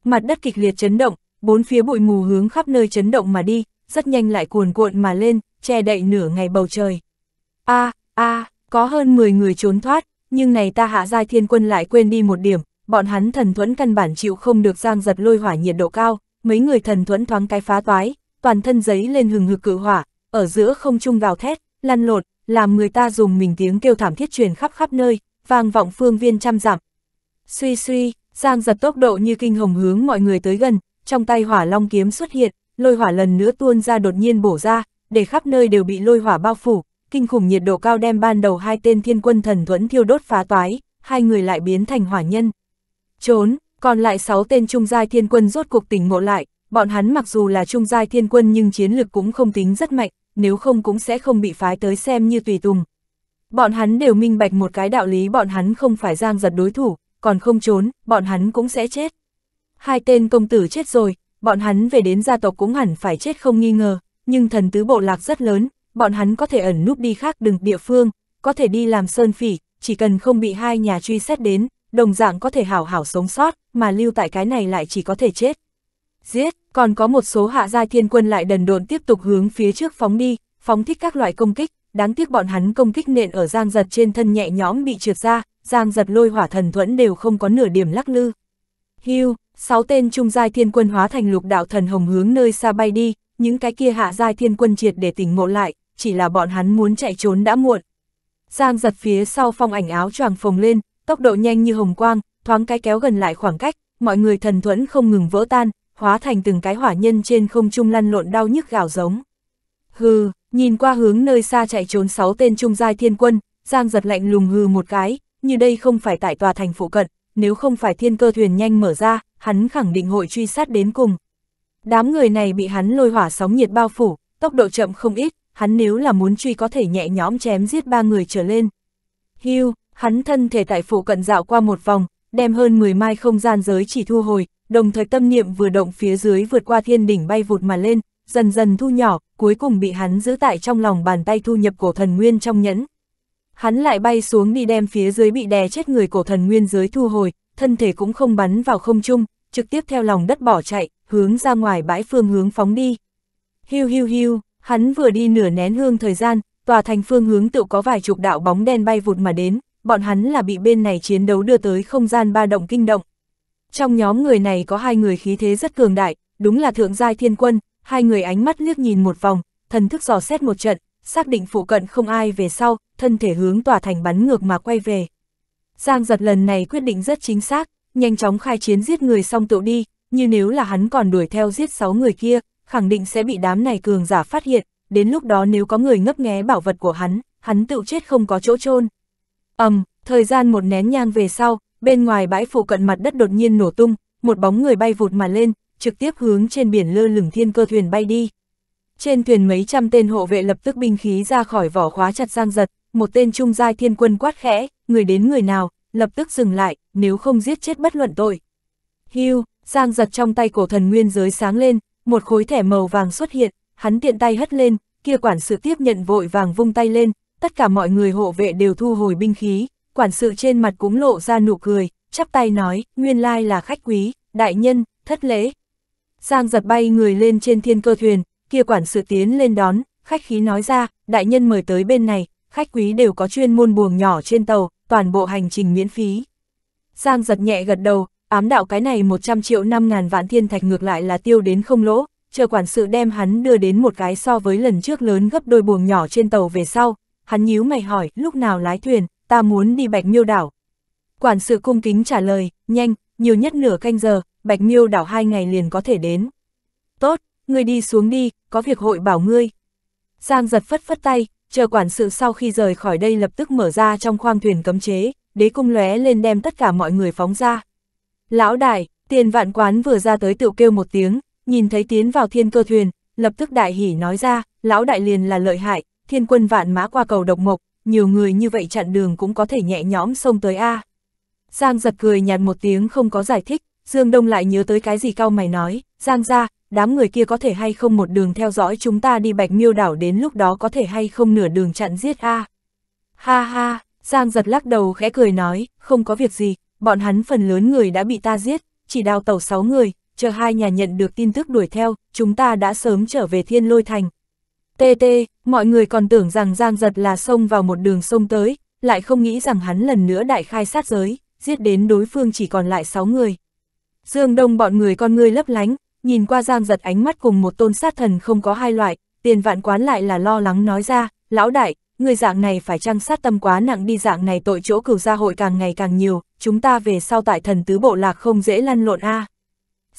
Mặt đất kịch liệt chấn động, bốn phía bụi mù hướng khắp nơi chấn động mà đi, rất nhanh lại cuồn cuộn mà lên, che đậy nửa ngày bầu trời. A à, a, à, có hơn mười người trốn thoát, nhưng này ta hạ giai thiên quân lại quên đi một điểm, bọn hắn thần thuẫn căn bản chịu không được Giang Dật lôi hỏa nhiệt độ cao, mấy người thần thuẫn thoáng cái phá toái, toàn thân giấy lên hừng hực cự hỏa, ở giữa không trung gào thét, lăn lộn, làm người ta dùng mình tiếng kêu thảm thiết truyền khắp khắp nơi, vang vọng phương viên trăm dặm. Suy suy, Giang Dật tốc độ như kinh hồng hướng mọi người tới gần, trong tay hỏa long kiếm xuất hiện, lôi hỏa lần nữa tuôn ra đột nhiên bổ ra, để khắp nơi đều bị lôi hỏa bao phủ, kinh khủng nhiệt độ cao đem ban đầu hai tên thiên quân thần thuẫn thiêu đốt phá toái, hai người lại biến thành hỏa nhân. Trốn, còn lại sáu tên trung giai thiên quân rốt cuộc tỉnh ngộ lại, bọn hắn mặc dù là trung giai thiên quân nhưng chiến lực cũng không tính rất mạnh, nếu không cũng sẽ không bị phái tới xem như tùy tùng. Bọn hắn đều minh bạch một cái đạo lý, bọn hắn không phải Giang Dật đối thủ, còn không trốn, bọn hắn cũng sẽ chết. Hai tên công tử chết rồi, bọn hắn về đến gia tộc cũng hẳn phải chết không nghi ngờ, nhưng thần tứ bộ lạc rất lớn, bọn hắn có thể ẩn núp đi khác đừng địa phương, có thể đi làm sơn phỉ, chỉ cần không bị hai nhà truy xét đến, đồng dạng có thể hảo hảo sống sót, mà lưu tại cái này lại chỉ có thể chết. Giết, còn có một số hạ giai thiên quân lại đần độn tiếp tục hướng phía trước phóng đi, phóng thích các loại công kích, đáng tiếc bọn hắn công kích nện ở Giang Dật trên thân nhẹ nhõm bị trượt ra, Giang Dật lôi hỏa thần thuẫn đều không có nửa điểm lắc lư. Hưu, sáu tên trung giai thiên quân hóa thành lục đạo thần hồng hướng nơi xa bay đi, những cái kia hạ giai thiên quân triệt để tỉnh ngộ lại, chỉ là bọn hắn muốn chạy trốn đã muộn. Giang Dật phía sau phong ảnh áo choàng phồng lên, tốc độ nhanh như hồng quang, thoáng cái kéo gần lại khoảng cách, mọi người thần thuẫn không ngừng vỡ tan, hóa thành từng cái hỏa nhân trên không trung lăn lộn đau nhức gào giống. Hừ, nhìn qua hướng nơi xa chạy trốn sáu tên trung giai thiên quân, Giang Dật lạnh lùng hừ một cái, như đây không phải tại tòa thành phụ cận, nếu không phải thiên cơ thuyền nhanh mở ra, hắn khẳng định hội truy sát đến cùng. Đám người này bị hắn lôi hỏa sóng nhiệt bao phủ, tốc độ chậm không ít, hắn nếu là muốn truy có thể nhẹ nhõm chém giết ba người trở lên. Hưu, hắn thân thể tại phụ cận dạo qua một vòng, đem hơn mười mai không gian giới chỉ thu hồi, đồng thời tâm niệm vừa động phía dưới vượt qua thiên đỉnh bay vụt mà lên, dần dần thu nhỏ, cuối cùng bị hắn giữ tại trong lòng bàn tay thu nhập cổ thần nguyên trong nhẫn. Hắn lại bay xuống đi đem phía dưới bị đè chết người cổ thần nguyên giới thu hồi, thân thể cũng không bắn vào không trung, trực tiếp theo lòng đất bỏ chạy, hướng ra ngoài bãi phương hướng phóng đi. Hiu hiu hiu, hắn vừa đi nửa nén hương thời gian, tòa thành phương hướng tự có vài chục đạo bóng đen bay vụt mà đến, bọn hắn là bị bên này chiến đấu đưa tới không gian ba động kinh động. Trong nhóm người này có hai người khí thế rất cường đại, đúng là thượng giai thiên quân, hai người ánh mắt liếc nhìn một vòng, thần thức dò xét một trận, xác định phụ cận không ai về sau, thân thể hướng tòa thành bắn ngược mà quay về. Giang Dật lần này quyết định rất chính xác, nhanh chóng khai chiến giết người xong tựu đi, như nếu là hắn còn đuổi theo giết sáu người kia, khẳng định sẽ bị đám này cường giả phát hiện, đến lúc đó nếu có người ngấp nghé bảo vật của hắn, hắn tựu chết không có chỗ chôn. Ầm, um, thời gian một nén nhang về sau, bên ngoài bãi phụ cận mặt đất đột nhiên nổ tung, một bóng người bay vụt mà lên, trực tiếp hướng trên biển lơ lửng thiên cơ thuyền bay đi. Trên thuyền mấy trăm tên hộ vệ lập tức binh khí ra khỏi vỏ khóa chặt Giang Dật, một tên trung giai thiên quân quát khẽ, người đến người nào, lập tức dừng lại, nếu không giết chết bất luận tội. Hưu, Giang Dật trong tay cổ thần nguyên giới sáng lên, một khối thẻ màu vàng xuất hiện, hắn tiện tay hất lên, kia quản sự tiếp nhận vội vàng vung tay lên, tất cả mọi người hộ vệ đều thu hồi binh khí, quản sự trên mặt cũng lộ ra nụ cười, chắp tay nói, nguyên lai là khách quý, đại nhân, thất lễ. Giang Dật bay người lên trên thiên cơ thuyền, kia quản sự tiến lên đón, khách khí nói ra, đại nhân mời tới bên này, khách quý đều có chuyên môn buồng nhỏ trên tàu, toàn bộ hành trình miễn phí. Giang Dật nhẹ gật đầu, ám đạo cái này một trăm triệu năm ngàn vạn thiên thạch ngược lại là tiêu đến không lỗ, chờ quản sự đem hắn đưa đến một cái so với lần trước lớn gấp đôi buồng nhỏ trên tàu về sau, hắn nhíu mày hỏi, lúc nào lái thuyền, ta muốn đi Bạch Miêu Đảo. Quản sự cung kính trả lời, nhanh, nhiều nhất nửa canh giờ, Bạch Miêu Đảo hai ngày liền có thể đến. Tốt, ngươi đi xuống đi, có việc hội bảo ngươi. Giang Dật phất phất tay, chờ quản sự sau khi rời khỏi đây lập tức mở ra trong khoang thuyền cấm chế, đế cung lóe lên đem tất cả mọi người phóng ra. Lão đại, Tiền Vạn Quán vừa ra tới tựu kêu một tiếng, nhìn thấy tiến vào thiên cơ thuyền, lập tức đại hỉ nói ra, lão đại liền là lợi hại, thiên quân vạn mã qua cầu độc mộc, nhiều người như vậy chặn đường cũng có thể nhẹ nhõm xông tới a. Giang Dật cười nhạt một tiếng không có giải thích, Dương Đông lại nhớ tới cái gì cau mày nói, Giang gia, đám người kia có thể hay không một đường theo dõi chúng ta đi Bạch Miêu Đảo, đến lúc đó có thể hay không nửa đường chặn giết a. Ha ha, Giang Dật lắc đầu khẽ cười nói, không có việc gì, bọn hắn phần lớn người đã bị ta giết, chỉ đào tẩu sáu người, chờ hai nhà nhận được tin tức đuổi theo, chúng ta đã sớm trở về Thiên Lôi Thành. Tê tê, mọi người còn tưởng rằng Giang Dật là xông vào một đường xông tới, lại không nghĩ rằng hắn lần nữa đại khai sát giới, giết đến đối phương chỉ còn lại sáu người. Dương Đông bọn người con ngươi lấp lánh, nhìn qua Giang Dật ánh mắt cùng một tôn sát thần không có hai loại. Tiền Vạn Quán lại là lo lắng nói ra, lão đại, người dạng này phải chăng sát tâm quá nặng đi, dạng này tội chỗ cửu gia hội càng ngày càng nhiều, chúng ta về sau tại Thần Tứ Bộ Lạc không dễ lăn lộn a. À.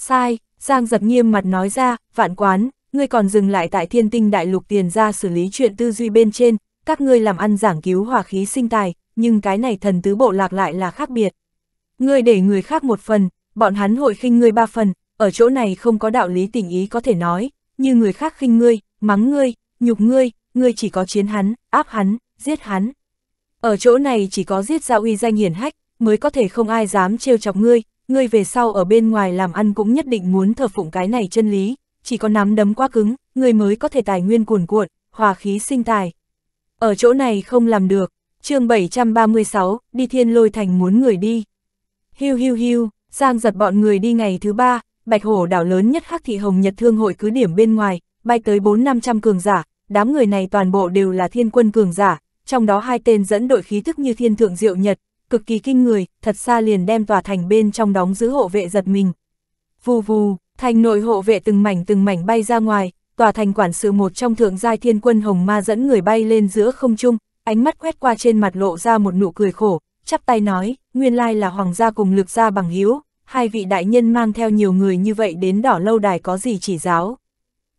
Sai, Giang Dật nghiêm mặt nói ra, Vạn Quán, ngươi còn dừng lại tại Thiên Tinh Đại Lục tiền ra xử lý chuyện tư duy bên trên, các ngươi làm ăn giảng cứu hòa khí sinh tài, nhưng cái này Thần Tứ Bộ Lạc lại là khác biệt. Ngươi để người khác một phần, bọn hắn hội khinh ngươi ba phần, ở chỗ này không có đạo lý tình ý có thể nói, như người khác khinh ngươi, mắng ngươi, nhục ngươi, ngươi chỉ có chiến hắn, áp hắn, giết hắn. Ở chỗ này chỉ có giết ra uy danh hiển hách, mới có thể không ai dám trêu chọc ngươi, ngươi về sau ở bên ngoài làm ăn cũng nhất định muốn thờ phụng cái này chân lý, chỉ có nắm đấm quá cứng, ngươi mới có thể tài nguyên cuồn cuộn, hòa khí sinh tài. Ở chỗ này không làm được. Chương bảy trăm ba mươi sáu, đi Thiên Lôi Thành muốn người đi. Hiu hiu hiu, Giang Dật bọn người đi ngày thứ ba, Bạch Hổ đảo lớn nhất Hắc thị Hồng Nhật Thương Hội cứ điểm bên ngoài, bay tới bốn năm trăm cường giả, đám người này toàn bộ đều là thiên quân cường giả, trong đó hai tên dẫn đội khí thức như thiên thượng diệu nhật, cực kỳ kinh người, thật xa liền đem tòa thành bên trong đóng giữ hộ vệ giật mình. Vù vù, thành nội hộ vệ từng mảnh từng mảnh bay ra ngoài, tòa thành quản sự một trong thượng giai thiên quân Hồng Ma dẫn người bay lên giữa không trung, ánh mắt quét qua trên mặt lộ ra một nụ cười khổ, chắp tay nói, nguyên lai là Hoàng gia cùng Lực gia bằng hữu, hai vị đại nhân mang theo nhiều người như vậy đến Đỏ Lâu Đài có gì chỉ giáo.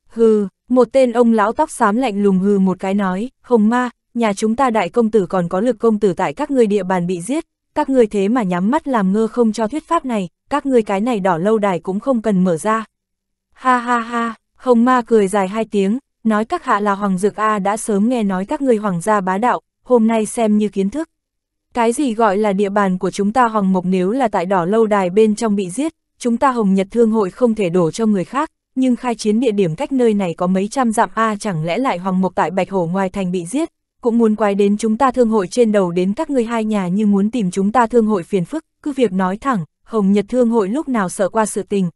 Hừ, một tên ông lão tóc xám lạnh lùng hừ một cái nói, Hồng Ma, nhà chúng ta đại công tử còn có Lực công tử tại các ngươi địa bàn bị giết, các ngươi thế mà nhắm mắt làm ngơ không cho thuyết pháp này, các ngươi cái này Đỏ Lâu Đài cũng không cần mở ra. Ha ha ha, Hồng Ma cười dài hai tiếng, nói các hạ là Hoàng Dực a, đã sớm nghe nói các ngươi Hoàng gia bá đạo, hôm nay xem như kiến thức. Cái gì gọi là địa bàn của chúng ta Hoàng Mộc nếu là tại Đỏ Lâu Đài bên trong bị giết, chúng ta Hồng Nhật Thương Hội không thể đổ cho người khác, nhưng khai chiến địa điểm cách nơi này có mấy trăm dặm a, chẳng lẽ lại Hoàng Mộc tại Bạch Hổ ngoài thành bị giết, cũng muốn quay đến chúng ta thương hội trên đầu, đến các ngươi hai nhà như muốn tìm chúng ta thương hội phiền phức, cứ việc nói thẳng, Hồng Nhật Thương Hội lúc nào sợ qua sự tình.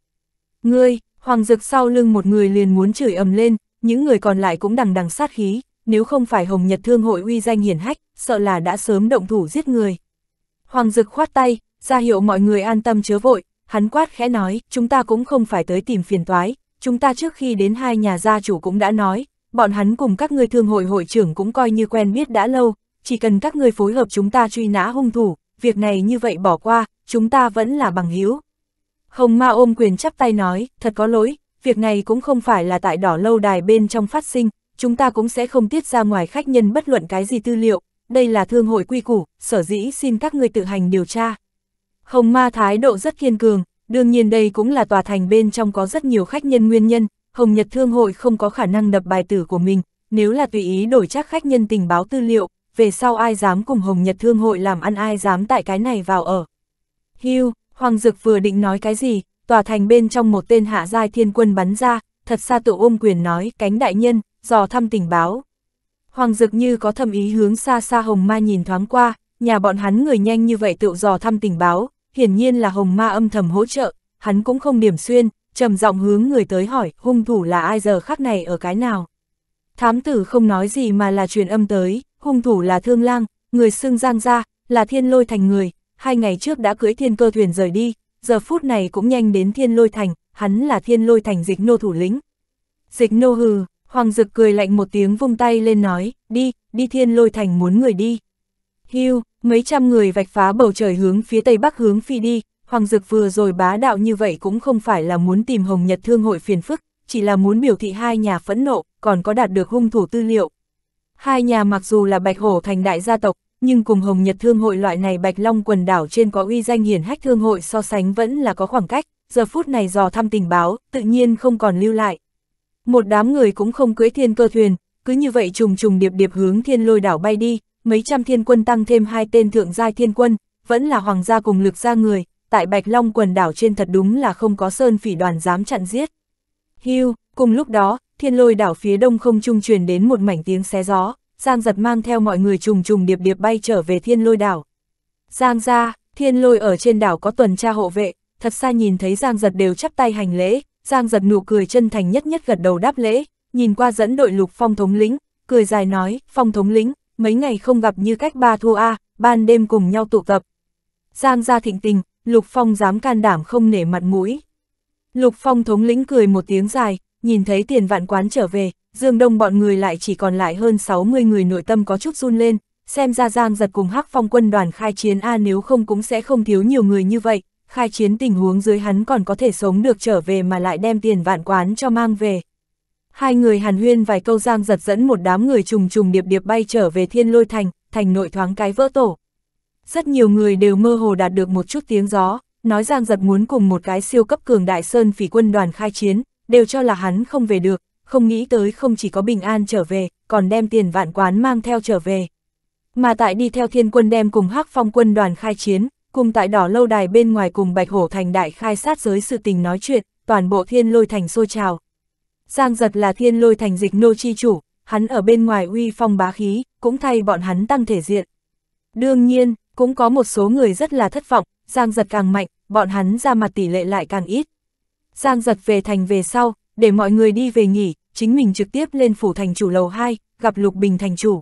Ngươi, Hoàng Dực sau lưng một người liền muốn chửi ầm lên, những người còn lại cũng đằng đằng sát khí, nếu không phải Hồng Nhật Thương Hội uy danh hiển hách, sợ là đã sớm động thủ giết người. Hoàng Dực khoát tay, ra hiệu mọi người an tâm chớ vội, hắn quát khẽ nói, chúng ta cũng không phải tới tìm phiền toái, chúng ta trước khi đến hai nhà gia chủ cũng đã nói, bọn hắn cùng các ngươi thương hội hội trưởng cũng coi như quen biết đã lâu, chỉ cần các ngươi phối hợp chúng ta truy nã hung thủ, việc này như vậy bỏ qua, chúng ta vẫn là bằng hữu. Hồng Ma ôm quyền chắp tay nói, thật có lỗi, việc này cũng không phải là tại Đỏ Lâu Đài bên trong phát sinh, chúng ta cũng sẽ không tiết ra ngoài khách nhân bất luận cái gì tư liệu, đây là thương hội quy củ, sở dĩ xin các ngươi tự hành điều tra. Hồng Ma thái độ rất kiên cường, đương nhiên đây cũng là tòa thành bên trong có rất nhiều khách nhân nguyên nhân, Hồng Nhật Thương Hội không có khả năng đập bài tử của mình, nếu là tùy ý đổi trác khách nhân tình báo tư liệu, về sau ai dám cùng Hồng Nhật Thương Hội làm ăn, ai dám tại cái này vào ở. Hưu, Hoàng Dực vừa định nói cái gì, tòa thành bên trong một tên hạ giai thiên quân bắn ra, thật xa tự ôm quyền nói, cánh đại nhân, dò thăm tình báo. Hoàng Dực như có thâm ý hướng xa xa Hồng Ma nhìn thoáng qua, nhà bọn hắn người nhanh như vậy tự dò thăm tình báo, hiển nhiên là Hồng Ma âm thầm hỗ trợ, hắn cũng không điểm xuyên, trầm giọng hướng người tới hỏi, hung thủ là ai, giờ khắc này ở cái nào. Thám tử không nói gì mà là truyền âm tới, hung thủ là Thương Lang, người xưng Giang gia, là Thiên Lôi Thành người, hai ngày trước đã cưỡi thiên cơ thuyền rời đi, giờ phút này cũng nhanh đến Thiên Lôi Thành, hắn là Thiên Lôi Thành dịch nô thủ lĩnh. Dịch Nô hừ, Hoàng Dực cười lạnh một tiếng vung tay lên nói, đi, đi Thiên Lôi Thành muốn người đi. Hưu, mấy trăm người vạch phá bầu trời hướng phía tây bắc hướng phi đi, Hoàng Dực vừa rồi bá đạo như vậy cũng không phải là muốn tìm Hồng Nhật Thương Hội phiền phức, chỉ là muốn biểu thị hai nhà phẫn nộ, còn có đạt được hung thủ tư liệu. Hai nhà mặc dù là Bạch Hổ Thành đại gia tộc, nhưng cùng Hồng Nhật Thương Hội loại này Bạch Long Quần Đảo trên có uy danh hiển hách thương hội so sánh vẫn là có khoảng cách, giờ phút này dò thăm tình báo, tự nhiên không còn lưu lại. Một đám người cũng không cưỡi thiên cơ thuyền, cứ như vậy trùng trùng điệp điệp hướng Thiên Lôi Đảo bay đi, mấy trăm thiên quân tăng thêm hai tên thượng giai thiên quân, vẫn là Hoàng gia cùng Lực gia người, tại Bạch Long Quần Đảo trên thật đúng là không có sơn phỉ đoàn dám chặn giết. Hưu, cùng lúc đó, Thiên Lôi Đảo phía đông không trung truyền đến một mảnh tiếng xé gió, Giang Dật mang theo mọi người trùng trùng điệp điệp bay trở về Thiên Lôi Đảo. Giang gia, Thiên Lôi ở trên đảo có tuần tra hộ vệ, thật xa nhìn thấy Giang Dật đều chắp tay hành lễ. Giang Dật nụ cười chân thành nhất nhất gật đầu đáp lễ, nhìn qua dẫn đội Lục Phong thống lĩnh, cười dài nói, Phong thống lĩnh, mấy ngày không gặp như cách ba thua a, ban đêm cùng nhau tụ tập. Giang gia thịnh tình, Lục Phong dám can đảm không nể mặt mũi. Lục Phong thống lĩnh cười một tiếng dài, nhìn thấy Tiền Vạn Quán trở về, Dương Đông bọn người lại chỉ còn lại hơn sáu mươi người nội tâm có chút run lên, xem ra Giang Dật cùng Hắc Phong quân đoàn khai chiến a, nếu không cũng sẽ không thiếu nhiều người như vậy. Khai chiến tình huống dưới hắn còn có thể sống được trở về mà lại đem Tiền Vạn Quán cho mang về. Hai người hàn huyên vài câu, Giang Dật dẫn một đám người trùng trùng điệp điệp bay trở về Thiên Lôi Thành, thành nội thoáng cái vỡ tổ. Rất nhiều người đều mơ hồ đạt được một chút tiếng gió, nói Giang Dật muốn cùng một cái siêu cấp cường đại sơn phỉ quân đoàn khai chiến, đều cho là hắn không về được, không nghĩ tới không chỉ có bình an trở về, còn đem Tiền Vạn Quán mang theo trở về. Mà tại đi theo thiên quân đem cùng Hắc Phong quân đoàn khai chiến, cùng tại đỏ lâu đài bên ngoài cùng Bạch Hổ Thành đại khai sát giới sự tình nói chuyện, toàn bộ Thiên Lôi Thành sôi trào. Giang Dật là Thiên Lôi Thành Dịch Nô chi chủ, hắn ở bên ngoài uy phong bá khí, cũng thay bọn hắn tăng thể diện. Đương nhiên, cũng có một số người rất là thất vọng, Giang Dật càng mạnh, bọn hắn ra mặt tỷ lệ lại càng ít. Giang Dật về thành về sau, để mọi người đi về nghỉ, chính mình trực tiếp lên phủ thành chủ lầu hai, gặp Lục Bình thành chủ.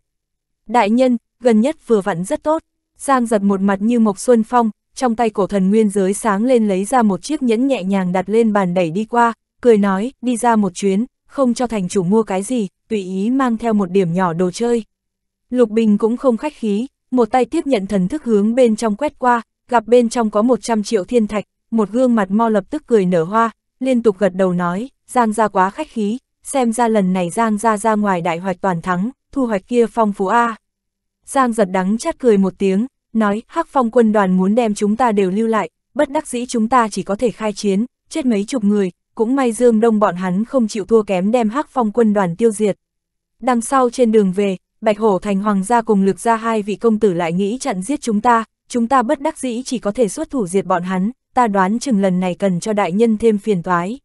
Đại nhân, gần nhất vừa vặn rất tốt. Giang Dật một mặt như mộc xuân phong, trong tay cổ thần nguyên giới sáng lên, lấy ra một chiếc nhẫn nhẹ nhàng đặt lên bàn đẩy đi qua, cười nói, đi ra một chuyến, không cho thành chủ mua cái gì, tùy ý mang theo một điểm nhỏ đồ chơi. Lục Bình cũng không khách khí, một tay tiếp nhận thần thức hướng bên trong quét qua, gặp bên trong có một trăm triệu thiên thạch, một gương mặt mo lập tức cười nở hoa, liên tục gật đầu nói, Giang gia quá khách khí, xem ra lần này Giang gia ra ngoài đại hoạch toàn thắng, thu hoạch kia phong phú a. Giang Dật đắng chát cười một tiếng, nói, Hắc Phong quân đoàn muốn đem chúng ta đều lưu lại, bất đắc dĩ chúng ta chỉ có thể khai chiến, chết mấy chục người, cũng may Dương Đông bọn hắn không chịu thua kém đem Hắc Phong quân đoàn tiêu diệt. Đằng sau trên đường về, Bạch Hổ Thành Hoàng gia cùng Lực gia hai vị công tử lại nghĩ chặn giết chúng ta, chúng ta bất đắc dĩ chỉ có thể xuất thủ diệt bọn hắn, ta đoán chừng lần này cần cho đại nhân thêm phiền toái.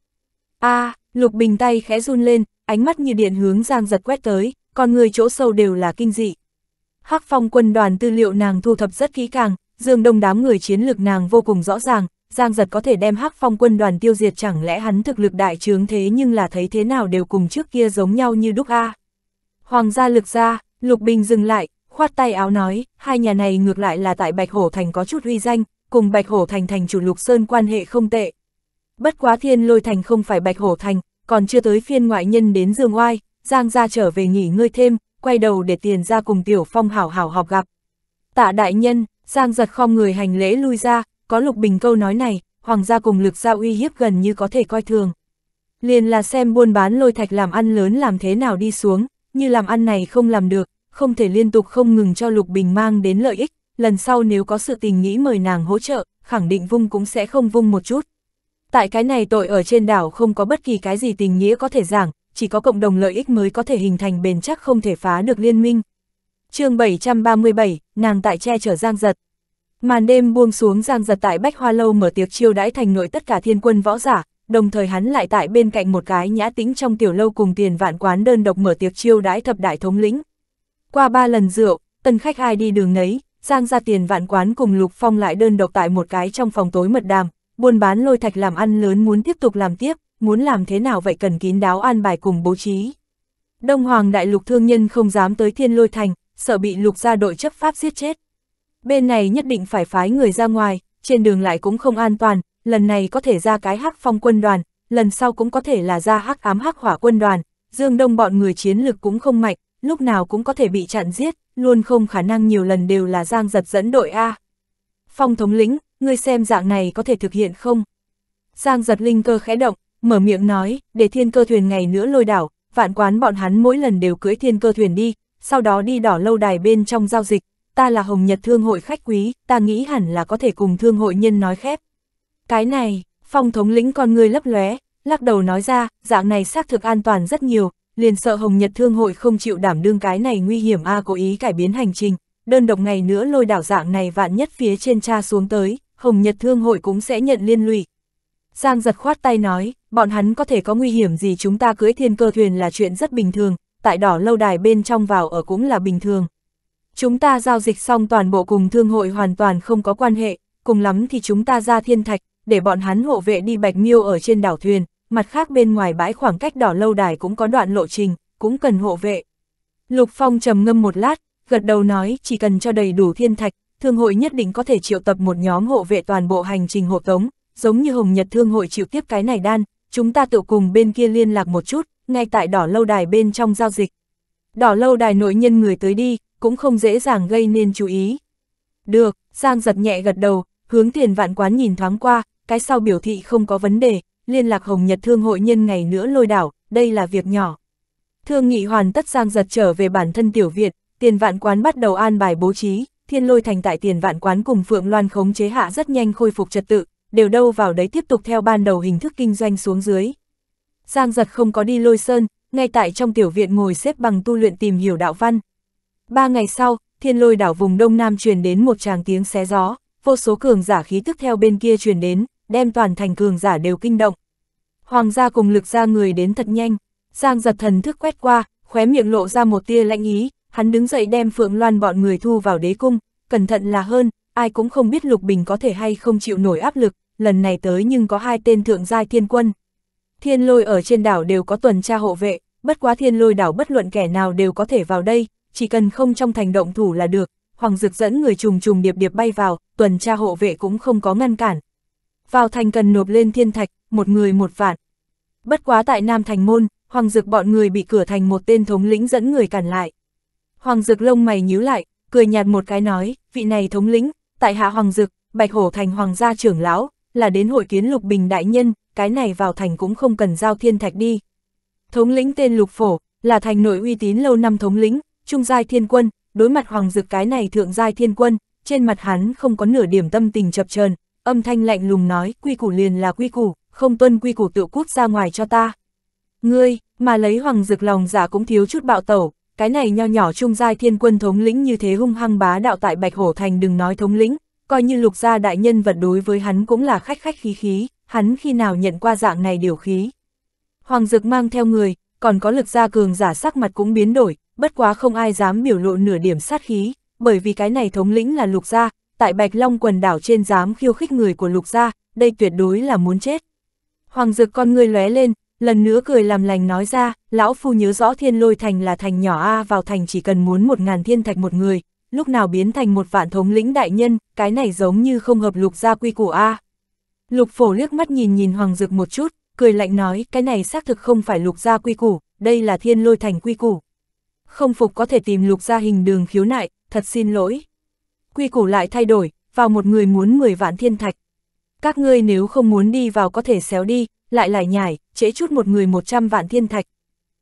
A, à, Lục Bình tay khẽ run lên, ánh mắt như điện hướng Giang Dật quét tới, con người chỗ sâu đều là kinh dị. Hắc Phong quân đoàn tư liệu nàng thu thập rất kỹ càng, Dương Đông đám người chiến lực nàng vô cùng rõ ràng, Giang Dật có thể đem Hắc Phong quân đoàn tiêu diệt, chẳng lẽ hắn thực lực đại trướng, thế nhưng là thấy thế nào đều cùng trước kia giống nhau như đúc a. Hoàng gia Lực gia, Lục Bình dừng lại, khoát tay áo nói, hai nhà này ngược lại là tại Bạch Hổ Thành có chút uy danh, cùng Bạch Hổ Thành thành chủ Lục Sơn quan hệ không tệ. Bất quá Thiên Lôi Thành không phải Bạch Hổ Thành, còn chưa tới phiên ngoại nhân đến dương oai, Giang gia trở về nghỉ ngơi thêm. Quay đầu để Tiền ra cùng Tiểu Phong hảo hảo họp gặp. Tạ đại nhân, Giang Dật khom người hành lễ lui ra, có Lục Bình câu nói này, Hoàng gia cùng Lực gia uy hiếp gần như có thể coi thường. Liền là xem buôn bán lôi thạch làm ăn lớn làm thế nào đi xuống, như làm ăn này không làm được, không thể liên tục không ngừng cho Lục Bình mang đến lợi ích, lần sau nếu có sự tình nghĩ mời nàng hỗ trợ, khẳng định vung cũng sẽ không vung một chút. Tại cái này tội ở trên đảo không có bất kỳ cái gì tình nghĩa có thể giảng. Chỉ có cộng đồng lợi ích mới có thể hình thành bền chắc không thể phá được liên minh. Chương bảy trăm ba mươi bảy, nàng tại che chở Giang Dật. Màn đêm buông xuống, Giang Dật tại Bách Hoa Lâu mở tiệc chiêu đãi thành nội tất cả thiên quân võ giả, đồng thời hắn lại tại bên cạnh một cái nhã tĩnh trong tiểu lâu cùng Tiền Vạn Quán đơn độc mở tiệc chiêu đãi thập đại thống lĩnh. Qua ba lần rượu, tân khách ai đi đường nấy, Giang gia Tiền Vạn Quán cùng Lục Phong lại đơn độc tại một cái trong phòng tối mật đàm, buôn bán lôi thạch làm ăn lớn muốn tiếp tục làm tiếp. Muốn làm thế nào vậy cần kín đáo an bài cùng bố trí. Đông Hoàng Đại Lục thương nhân không dám tới Thiên Lôi Thành, sợ bị Lục gia đội chấp pháp giết chết. Bên này nhất định phải phái người ra ngoài, trên đường lại cũng không an toàn, lần này có thể ra cái Hắc Phong quân đoàn, lần sau cũng có thể là ra Hắc Ám Hắc Hỏa Quân Đoàn, Dương Đông bọn người chiến lực cũng không mạnh, lúc nào cũng có thể bị chặn giết, luôn không khả năng nhiều lần đều là Giang Dật dẫn đội a. Phong thống lĩnh, ngươi xem dạng này có thể thực hiện không? Giang Dật linh cơ khẽ động, mở miệng nói, để thiên cơ thuyền ngày nữa lôi đảo, Vạn Quán bọn hắn mỗi lần đều cưỡi thiên cơ thuyền đi, sau đó đi đỏ lâu đài bên trong giao dịch, ta là Hồng Nhật Thương Hội khách quý, ta nghĩ hẳn là có thể cùng thương hội nhân nói khép. Cái này, Phong thống lĩnh con người lấp lóe, lắc đầu nói ra, dạng này xác thực an toàn rất nhiều, liền sợ Hồng Nhật Thương Hội không chịu đảm đương cái này nguy hiểm a à, cố ý cải biến hành trình, đơn độc ngày nữa lôi đảo dạng này vạn nhất phía trên cha xuống tới, Hồng Nhật Thương Hội cũng sẽ nhận liên lụy. Giang Dật khoát tay nói, bọn hắn có thể có nguy hiểm gì, chúng ta cưỡi thiên cơ thuyền là chuyện rất bình thường, tại đỏ lâu đài bên trong vào ở cũng là bình thường. Chúng ta giao dịch xong toàn bộ cùng thương hội hoàn toàn không có quan hệ, cùng lắm thì chúng ta ra thiên thạch, để bọn hắn hộ vệ đi Bạch Miêu ở trên đảo thuyền, mặt khác bên ngoài bãi khoảng cách đỏ lâu đài cũng có đoạn lộ trình, cũng cần hộ vệ. Lục Phong trầm ngâm một lát, gật đầu nói, chỉ cần cho đầy đủ thiên thạch, thương hội nhất định có thể triệu tập một nhóm hộ vệ toàn bộ hành trình hộ tống, giống như Hồng Nhật Thương Hội chịu tiếp cái này đan, chúng ta tự cùng bên kia liên lạc một chút, ngay tại đỏ lâu đài bên trong giao dịch. Đỏ lâu đài nội nhân người tới đi, cũng không dễ dàng gây nên chú ý. Được, Giang Dật nhẹ gật đầu, hướng Tiền Vạn Quán nhìn thoáng qua, cái sau biểu thị không có vấn đề, liên lạc Hồng Nhật Thương Hội nhân ngày nữa lôi đảo, đây là việc nhỏ. Thương nghị hoàn tất, Giang Dật trở về bản thân tiểu viện, Tiền Vạn Quán bắt đầu an bài bố trí, Thiên Lôi Thành tại Tiền Vạn Quán cùng Phượng Loan khống chế hạ rất nhanh khôi phục trật tự, đều đâu vào đấy tiếp tục theo ban đầu hình thức kinh doanh xuống dưới. Giang Dật không có đi Lôi Sơn, ngay tại trong tiểu viện ngồi xếp bằng tu luyện tìm hiểu đạo văn. Ba ngày sau, Thiên Lôi đảo vùng Đông Nam truyền đến một tràng tiếng xé gió, vô số cường giả khí tức theo bên kia truyền đến, đem toàn thành cường giả đều kinh động. Hoàng gia cùng Lực gia người đến thật nhanh, Giang Dật thần thức quét qua, khóe miệng lộ ra một tia lạnh ý, hắn đứng dậy đem Phượng Loan bọn người thu vào đế cung, cẩn thận là hơn, ai cũng không biết Lục Bình có thể hay không chịu nổi áp lực, lần này tới nhưng có hai tên thượng giai thiên quân. Thiên Lôi ở trên đảo đều có tuần tra hộ vệ, bất quá Thiên Lôi đảo bất luận kẻ nào đều có thể vào đây, chỉ cần không trong thành động thủ là được. Hoàng Dực dẫn người trùng trùng điệp điệp bay vào, tuần tra hộ vệ cũng không có ngăn cản. Vào thành cần nộp lên thiên thạch, một người một vạn. Bất quá tại Nam Thành Môn, Hoàng Dực bọn người bị cửa thành một tên thống lĩnh dẫn người cản lại. Hoàng Dực lông mày nhíu lại, cười nhạt một cái nói, vị này thống lĩnh, tại hạ Hoàng Dực, Bạch Hổ Thành Hoàng gia trưởng lão, là đến hội kiến Lục Bình đại nhân, cái này vào thành cũng không cần giao thiên thạch đi. Thống lĩnh tên Lục Phổ, là thành nội uy tín lâu năm thống lĩnh, trung giai thiên quân, đối mặt Hoàng Dực cái này thượng giai thiên quân, trên mặt hắn không có nửa điểm tâm tình chập chờn, âm thanh lạnh lùng nói, quy củ liền là quy củ, không tuân quy củ tự cút ra ngoài cho ta. Ngươi, mà lấy Hoàng Dực lòng giả cũng thiếu chút bạo tẩu, cái này nho nhỏ trung giai thiên quân thống lĩnh như thế hung hăng bá đạo tại Bạch Hổ Thành, đừng nói thống lĩnh, coi như Lục gia đại nhân vật đối với hắn cũng là khách khách khí khí, hắn khi nào nhận qua dạng này điều khí. Hoàng Dực mang theo người, còn có Lực gia cường giả sắc mặt cũng biến đổi, bất quá không ai dám biểu lộ nửa điểm sát khí, bởi vì cái này thống lĩnh là Lục gia, tại Bạch Long Quần Đảo trên dám khiêu khích người của Lục gia, đây tuyệt đối là muốn chết. Hoàng Dực con ngươi lóe lên, lần nữa cười làm lành nói ra, lão phu nhớ rõ Thiên Lôi Thành là thành nhỏ a, vào thành chỉ cần muốn một ngàn thiên thạch một người, lúc nào biến thành một vạn thống lĩnh đại nhân, cái này giống như không hợp Lục gia quy củ a. Lục Phổ liếc mắt nhìn nhìn Hoàng Dực một chút, cười lạnh nói, cái này xác thực không phải Lục gia quy củ, đây là Thiên Lôi Thành quy củ. Không phục có thể tìm Lục gia hình đường khiếu nại, thật xin lỗi. Quy củ lại thay đổi, vào một người muốn mười vạn thiên thạch. Các ngươi nếu không muốn đi vào có thể xéo đi, lại lải nhải, trễ chút một người một trăm vạn thiên thạch.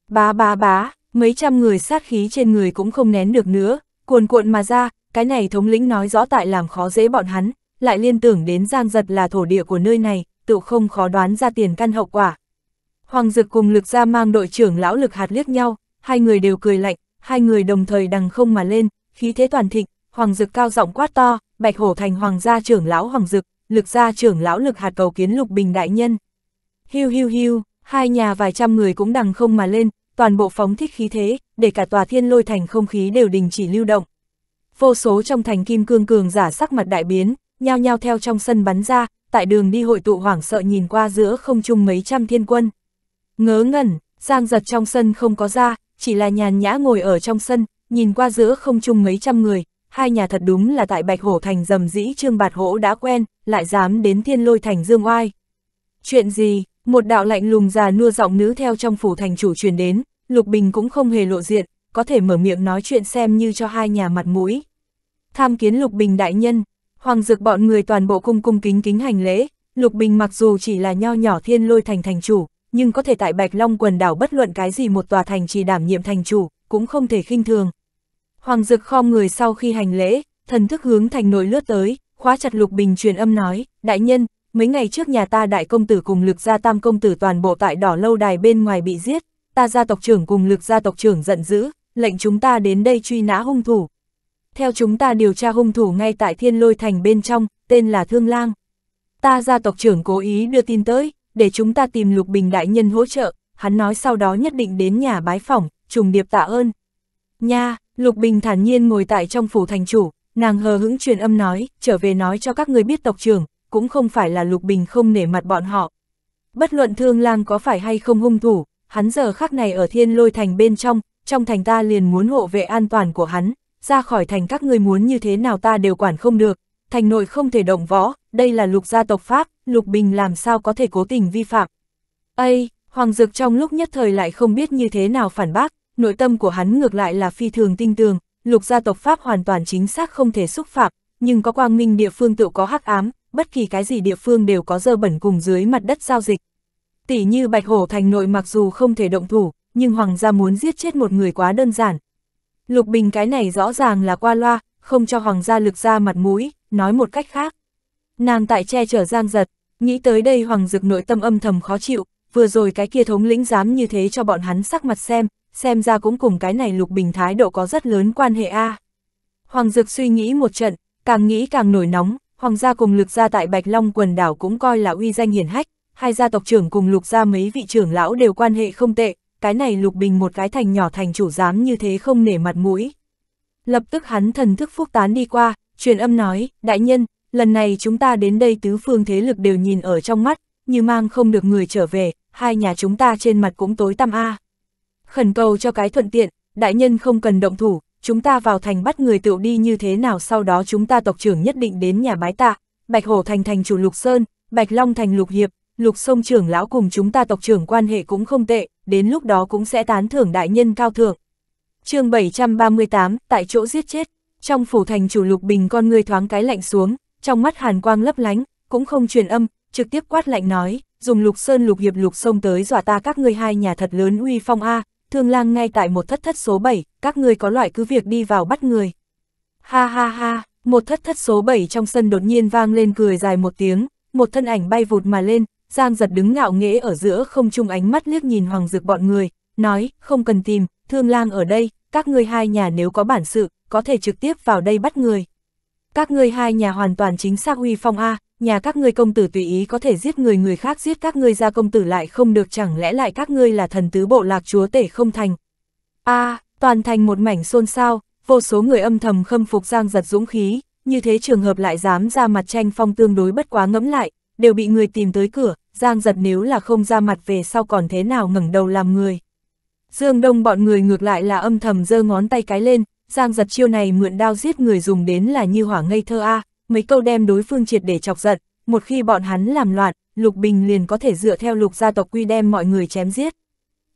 Bá bá bá, mấy trăm người sát khí trên người cũng không nén được nữa, cuồn cuộn mà ra, cái này thống lĩnh nói rõ tại làm khó dễ bọn hắn, lại liên tưởng đến Giang Dật là thổ địa của nơi này, tự không khó đoán ra tiền căn hậu quả. Hoàng Dực cùng Lực gia mang đội trưởng lão Lực Hạt liếc nhau, hai người đều cười lạnh, hai người đồng thời đằng không mà lên, khí thế toàn thịnh. Hoàng Dực cao giọng quát to, Bạch Hổ Thành Hoàng gia trưởng lão Hoàng Dực, Lực gia trưởng lão Lực Hạt cầu kiến Lục Bình đại nhân. Hiu hiu hiu, hai nhà vài trăm người cũng đằng không mà lên, toàn bộ phóng thích khí thế, để cả tòa Thiên Lôi Thành không khí đều đình chỉ lưu động. Vô số trong thành kim cương cường giả sắc mặt đại biến, nhao nhao theo trong sân bắn ra, tại đường đi hội tụ, hoảng sợ nhìn qua giữa không trung mấy trăm thiên quân. Ngớ ngẩn, Giang Dật trong sân không có ra, chỉ là nhàn nhã ngồi ở trong sân, nhìn qua giữa không trung mấy trăm người, hai nhà thật đúng là tại Bạch Hổ Thành rầm rĩ trương bạt hổ đã quen, lại dám đến Thiên Lôi Thành dương oai. Chuyện gì? Một đạo lạnh lùng già nua giọng nữ theo trong phủ thành chủ truyền đến, Lục Bình cũng không hề lộ diện, có thể mở miệng nói chuyện xem như cho hai nhà mặt mũi. Tham kiến Lục Bình đại nhân, Hoàng Dực bọn người toàn bộ cung cung kính kính hành lễ. Lục Bình mặc dù chỉ là nho nhỏ Thiên Lôi Thành thành chủ, nhưng có thể tại Bạch Long Quần Đảo bất luận cái gì một tòa thành chỉ đảm nhiệm thành chủ, cũng không thể khinh thường. Hoàng Dực khom người sau khi hành lễ, thần thức hướng thành nội lướt tới, khóa chặt Lục Bình truyền âm nói, đại nhân, mấy ngày trước nhà ta đại công tử cùng Lực gia tam công tử toàn bộ tại Đỏ Lâu Đài bên ngoài bị giết, ta gia tộc trưởng cùng Lực gia tộc trưởng giận dữ, lệnh chúng ta đến đây truy nã hung thủ. Theo chúng ta điều tra hung thủ ngay tại Thiên Lôi Thành bên trong, tên là Thương Lang. Ta gia tộc trưởng cố ý đưa tin tới, để chúng ta tìm Lục Bình đại nhân hỗ trợ, hắn nói sau đó nhất định đến nhà bái phỏng, trùng điệp tạ ơn. Nha, Lục Bình thản nhiên ngồi tại trong phủ thành chủ, nàng hờ hững truyền âm nói, trở về nói cho các người biết tộc trưởng, cũng không phải là Lục Bình không nể mặt bọn họ. Bất luận Thương Lang có phải hay không hung thủ, hắn giờ khắc này ở Thiên Lôi Thành bên trong, trong thành ta liền muốn hộ vệ an toàn của hắn, ra khỏi thành các người muốn như thế nào ta đều quản không được, thành nội không thể động võ. Đây là Lục gia tộc pháp, Lục Bình làm sao có thể cố tình vi phạm. Ây, Hoàng Dực trong lúc nhất thời lại không biết như thế nào phản bác, nội tâm của hắn ngược lại là phi thường tinh tường, Lục gia tộc pháp hoàn toàn chính xác không thể xúc phạm, nhưng có quang minh địa phương tự có hắc ám, bất kỳ cái gì địa phương đều có dơ bẩn cùng dưới mặt đất giao dịch. Tỷ như Bạch Hổ thành nội mặc dù không thể động thủ, nhưng Hoàng gia muốn giết chết một người quá đơn giản. Lục Bình cái này rõ ràng là qua loa, không cho Hoàng gia Lực ra mặt mũi, nói một cách khác. Nàng tại che chở Giang Dật, nghĩ tới đây Hoàng Dực nội tâm âm thầm khó chịu, vừa rồi cái kia thống lĩnh dám như thế cho bọn hắn sắc mặt xem, xem ra cũng cùng cái này Lục Bình thái độ có rất lớn quan hệ a. À. Hoàng Dực suy nghĩ một trận, càng nghĩ càng nổi nóng, Hoàng gia cùng Lực gia tại Bạch Long Quần Đảo cũng coi là uy danh hiển hách, hai gia tộc trưởng cùng Lục gia mấy vị trưởng lão đều quan hệ không tệ, cái này Lục Bình một cái thành nhỏ thành chủ dám như thế không nể mặt mũi. Lập tức hắn thần thức phúc tán đi qua, truyền âm nói, đại nhân. Lần này chúng ta đến đây tứ phương thế lực đều nhìn ở trong mắt, như mang không được người trở về, hai nhà chúng ta trên mặt cũng tối tăm a. Khẩn cầu cho cái thuận tiện, đại nhân không cần động thủ, chúng ta vào thành bắt người tựu đi như thế nào sau đó chúng ta tộc trưởng nhất định đến nhà bái tạ, Bạch Hổ thành thành chủ Lục Sơn, Bạch Long thành Lục Hiệp, Lục Sông trưởng lão cùng chúng ta tộc trưởng quan hệ cũng không tệ, đến lúc đó cũng sẽ tán thưởng đại nhân cao thượng. Chương bảy trăm ba mươi tám, tại chỗ giết chết, trong phủ thành chủ Lục Bình con người thoáng cái lạnh xuống. Trong mắt hàn quang lấp lánh, cũng không truyền âm, trực tiếp quát lạnh nói, dùng Lục Sơn Lục Hiệp Lục Sông tới dọa ta các ngươi hai nhà thật lớn uy phong a, Thương Lang ngay tại một thất thất số bảy, các ngươi có loại cứ việc đi vào bắt người. Ha ha ha, một thất thất số bảy trong sân đột nhiên vang lên cười dài một tiếng, một thân ảnh bay vụt mà lên, Giang Dật đứng ngạo nghễ ở giữa không trung ánh mắt liếc nhìn Hoàng Dực bọn người, nói, không cần tìm, Thương Lang ở đây, các ngươi hai nhà nếu có bản sự, có thể trực tiếp vào đây bắt người. Các ngươi hai nhà hoàn toàn chính xác uy phong a, nhà các ngươi công tử tùy ý có thể giết người người khác giết các ngươi ra công tử lại không được chẳng lẽ lại các ngươi là thần tứ bộ lạc chúa tể không thành. A, à, toàn thành một mảnh xôn xao, vô số người âm thầm khâm phục Giang Dật dũng khí, như thế trường hợp lại dám ra mặt tranh phong tương đối bất quá ngẫm lại, đều bị người tìm tới cửa, Giang Dật nếu là không ra mặt về sau còn thế nào ngẩng đầu làm người. Dương Đông bọn người ngược lại là âm thầm giơ ngón tay cái lên. Giang Dật chiêu này mượn đao giết người dùng đến là như hỏa ngây thơ a, mấy câu đem đối phương triệt để chọc giận, một khi bọn hắn làm loạn, Lục Bình liền có thể dựa theo Lục gia tộc quy đem mọi người chém giết.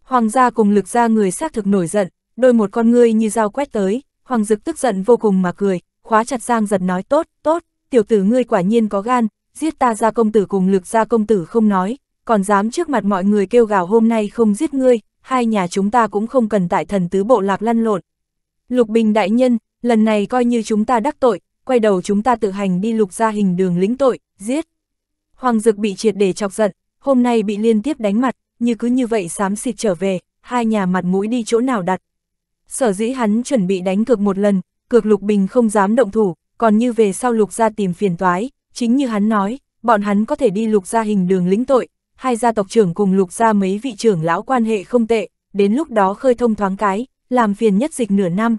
Hoàng gia cùng Lực gia người xác thực nổi giận, đôi một con ngươi như dao quét tới, Hoàng Dực tức giận vô cùng mà cười, khóa chặt Giang Dật nói tốt, tốt, tiểu tử ngươi quả nhiên có gan, giết ta gia công tử cùng Lực gia công tử không nói, còn dám trước mặt mọi người kêu gào hôm nay không giết ngươi, hai nhà chúng ta cũng không cần tại thần tứ bộ lạc lăn lộn. Lục Bình đại nhân, lần này coi như chúng ta đắc tội, quay đầu chúng ta tự hành đi Lục gia hình đường lĩnh tội, giết. Hoàng Dực bị triệt để chọc giận, hôm nay bị liên tiếp đánh mặt, như cứ như vậy xám xịt trở về, hai nhà mặt mũi đi chỗ nào đặt. Sở dĩ hắn chuẩn bị đánh cược một lần, cược Lục Bình không dám động thủ, còn như về sau Lục gia tìm phiền toái, chính như hắn nói, bọn hắn có thể đi Lục gia hình đường lĩnh tội, hai gia tộc trưởng cùng Lục gia mấy vị trưởng lão quan hệ không tệ, đến lúc đó khơi thông thoáng cái. Làm phiền nhất dịch nửa năm.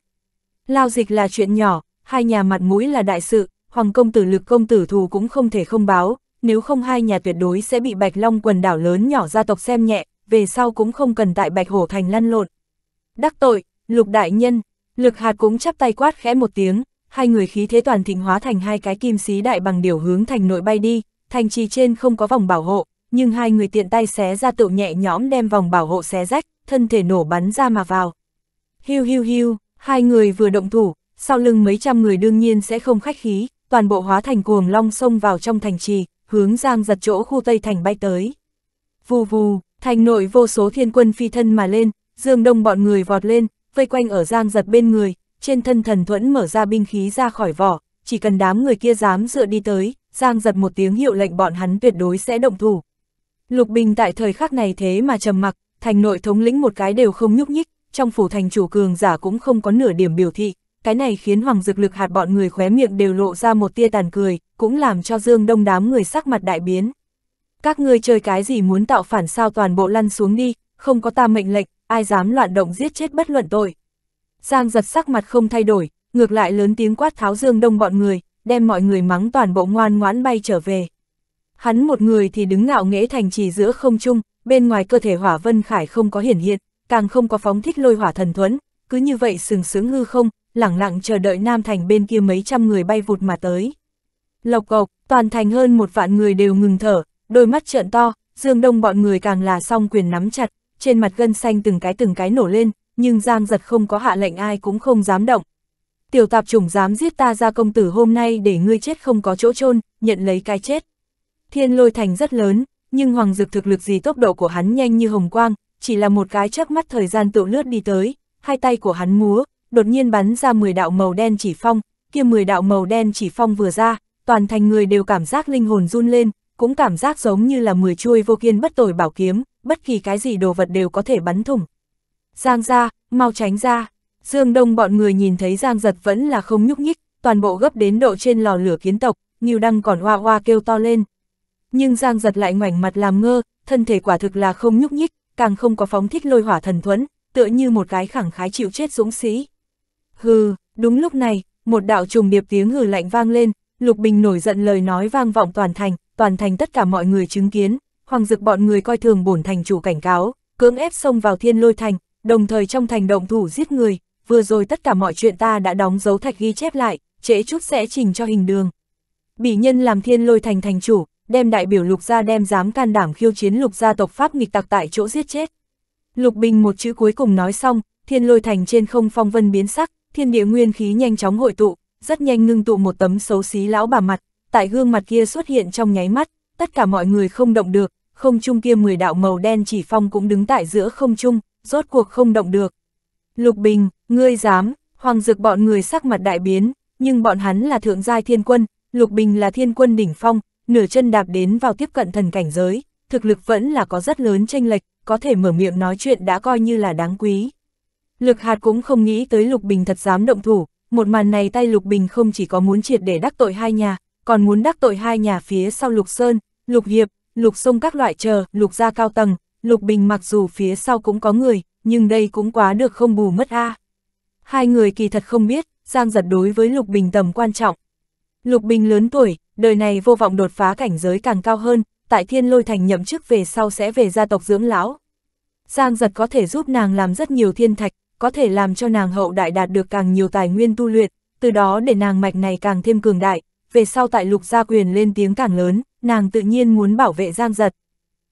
Lao dịch là chuyện nhỏ, hai nhà mặt mũi là đại sự, Hoàng công tử Lực công tử thù cũng không thể không báo, nếu không hai nhà tuyệt đối sẽ bị Bạch Long Quần Đảo lớn nhỏ gia tộc xem nhẹ, về sau cũng không cần tại Bạch Hổ thành lăn lộn. Đắc tội, Lục đại nhân, Lực Hạt cũng chắp tay quát khẽ một tiếng, hai người khí thế toàn thịnh hóa thành hai cái kim xí đại bằng điều hướng thành nội bay đi, thành trì trên không có vòng bảo hộ, nhưng hai người tiện tay xé ra tựu nhẹ nhõm đem vòng bảo hộ xé rách, thân thể nổ bắn ra mà vào. Hiu hiu hiu, hai người vừa động thủ, sau lưng mấy trăm người đương nhiên sẽ không khách khí, toàn bộ hóa thành cuồng long xông vào trong thành trì, hướng Giang Dật chỗ khu Tây Thành bay tới. Vù vù, thành nội vô số thiên quân phi thân mà lên, Dương Đông bọn người vọt lên, vây quanh ở Giang Dật bên người, trên thân thần thuẫn mở ra binh khí ra khỏi vỏ, chỉ cần đám người kia dám dựa đi tới, Giang Dật một tiếng hiệu lệnh bọn hắn tuyệt đối sẽ động thủ. Lục Bình tại thời khắc này thế mà trầm mặc, thành nội thống lĩnh một cái đều không nhúc nhích, trong phủ thành chủ cường giả cũng không có nửa điểm biểu thị, cái này khiến Hoàng Dực Lực Hạt bọn người khóe miệng đều lộ ra một tia tàn cười, cũng làm cho Dương Đông đám người sắc mặt đại biến. Các ngươi chơi cái gì muốn tạo phản sao, toàn bộ lăn xuống đi, không có ta mệnh lệnh, ai dám loạn động giết chết bất luận tội. Giang Dật sắc mặt không thay đổi, ngược lại lớn tiếng quát tháo Dương Đông bọn người, đem mọi người mắng toàn bộ ngoan ngoãn bay trở về. Hắn một người thì đứng ngạo nghễ thành trì giữa không trung, bên ngoài cơ thể Hỏa Vân Khải không có hiển hiện, càng không có phóng thích lôi hỏa thần thuẫn, cứ như vậy sừng sững hư không, lẳng lặng chờ đợi Nam Thành bên kia mấy trăm người bay vụt mà tới. Lộc cộc, toàn thành hơn một vạn người đều ngừng thở, đôi mắt trợn to, Dương Đông bọn người càng là song quyền nắm chặt, trên mặt gân xanh từng cái từng cái nổ lên, nhưng Giang Dật không có hạ lệnh ai cũng không dám động. Tiểu tạp chủng dám giết ta ra công tử, hôm nay để ngươi chết không có chỗ chôn, nhận lấy cái chết. Thiên Lôi Thành rất lớn, nhưng Hoàng Dực thực lực gì tốc độ của hắn nhanh như hồng quang, chỉ là một cái chớp mắt thời gian tựu lướt đi tới, hai tay của hắn múa, đột nhiên bắn ra mười đạo màu đen chỉ phong, kia mười đạo màu đen chỉ phong vừa ra, toàn thành người đều cảm giác linh hồn run lên, cũng cảm giác giống như là mười chuôi vô kiên bất tồi bảo kiếm, bất kỳ cái gì đồ vật đều có thể bắn thủng. Giang gia, mau tránh ra. Dương Đông bọn người nhìn thấy Giang Dật vẫn là không nhúc nhích, toàn bộ gấp đến độ trên lò lửa kiến tộc, Ngưu Đăng còn oa oa kêu to lên. Nhưng Giang Dật lại ngoảnh mặt làm ngơ, thân thể quả thực là không nhúc nhích, càng không có phóng thích lôi hỏa thần thuẫn, tựa như một cái khẳng khái chịu chết dũng sĩ. Hừ, đúng lúc này, một đạo trùng điệp tiếng hừ lạnh vang lên, Lục Bình nổi giận lời nói vang vọng toàn thành, toàn thành tất cả mọi người chứng kiến, Hoàng Dực bọn người coi thường bổn thành chủ cảnh cáo, cưỡng ép xông vào Thiên Lôi Thành, đồng thời trong thành động thủ giết người, vừa rồi tất cả mọi chuyện ta đã đóng dấu thạch ghi chép lại, trễ chút sẽ trình cho hình đường. Bỉ nhân làm Thiên Lôi Thành thành chủ, đem đại biểu Lục gia đem dám can đảm khiêu chiến Lục gia tộc pháp nghịch tặc tại chỗ giết chết. Lục Bình một chữ cuối cùng nói xong, Thiên Lôi Thành trên không phong vân biến sắc, thiên địa nguyên khí nhanh chóng hội tụ, rất nhanh ngưng tụ một tấm xấu xí lão bà mặt, tại gương mặt kia xuất hiện trong nháy mắt, tất cả mọi người không động được, không trung kia mười đạo màu đen chỉ phong cũng đứng tại giữa không trung, rốt cuộc không động được. Lục Bình, ngươi dám! Hoàng Dực bọn người sắc mặt đại biến, nhưng bọn hắn là thượng giai thiên quân, Lục Bình là thiên quân đỉnh phong, nửa chân đạp đến vào tiếp cận thần cảnh giới, thực lực vẫn là có rất lớn chênh lệch, có thể mở miệng nói chuyện đã coi như là đáng quý. Lực Hạt cũng không nghĩ tới Lục Bình thật dám động thủ, một màn này tay Lục Bình không chỉ có muốn triệt để đắc tội hai nhà, còn muốn đắc tội hai nhà phía sau Lục Sơn, Lục Hiệp, Lục Sông các loại chờ, Lục gia cao tầng. Lục Bình mặc dù phía sau cũng có người, nhưng đây cũng quá được không bù mất a. À. Hai người kỳ thật không biết, Giang Dật đối với Lục Bình tầm quan trọng. Lục Bình lớn tuổi, đời này vô vọng đột phá cảnh giới càng cao hơn, tại Thiên Lôi Thành nhậm chức về sau sẽ về gia tộc dưỡng lão. Giang Dật có thể giúp nàng làm rất nhiều thiên thạch, có thể làm cho nàng hậu đại đạt được càng nhiều tài nguyên tu luyện, từ đó để nàng mạch này càng thêm cường đại, về sau tại Lục gia quyền lên tiếng càng lớn, nàng tự nhiên muốn bảo vệ Giang Dật.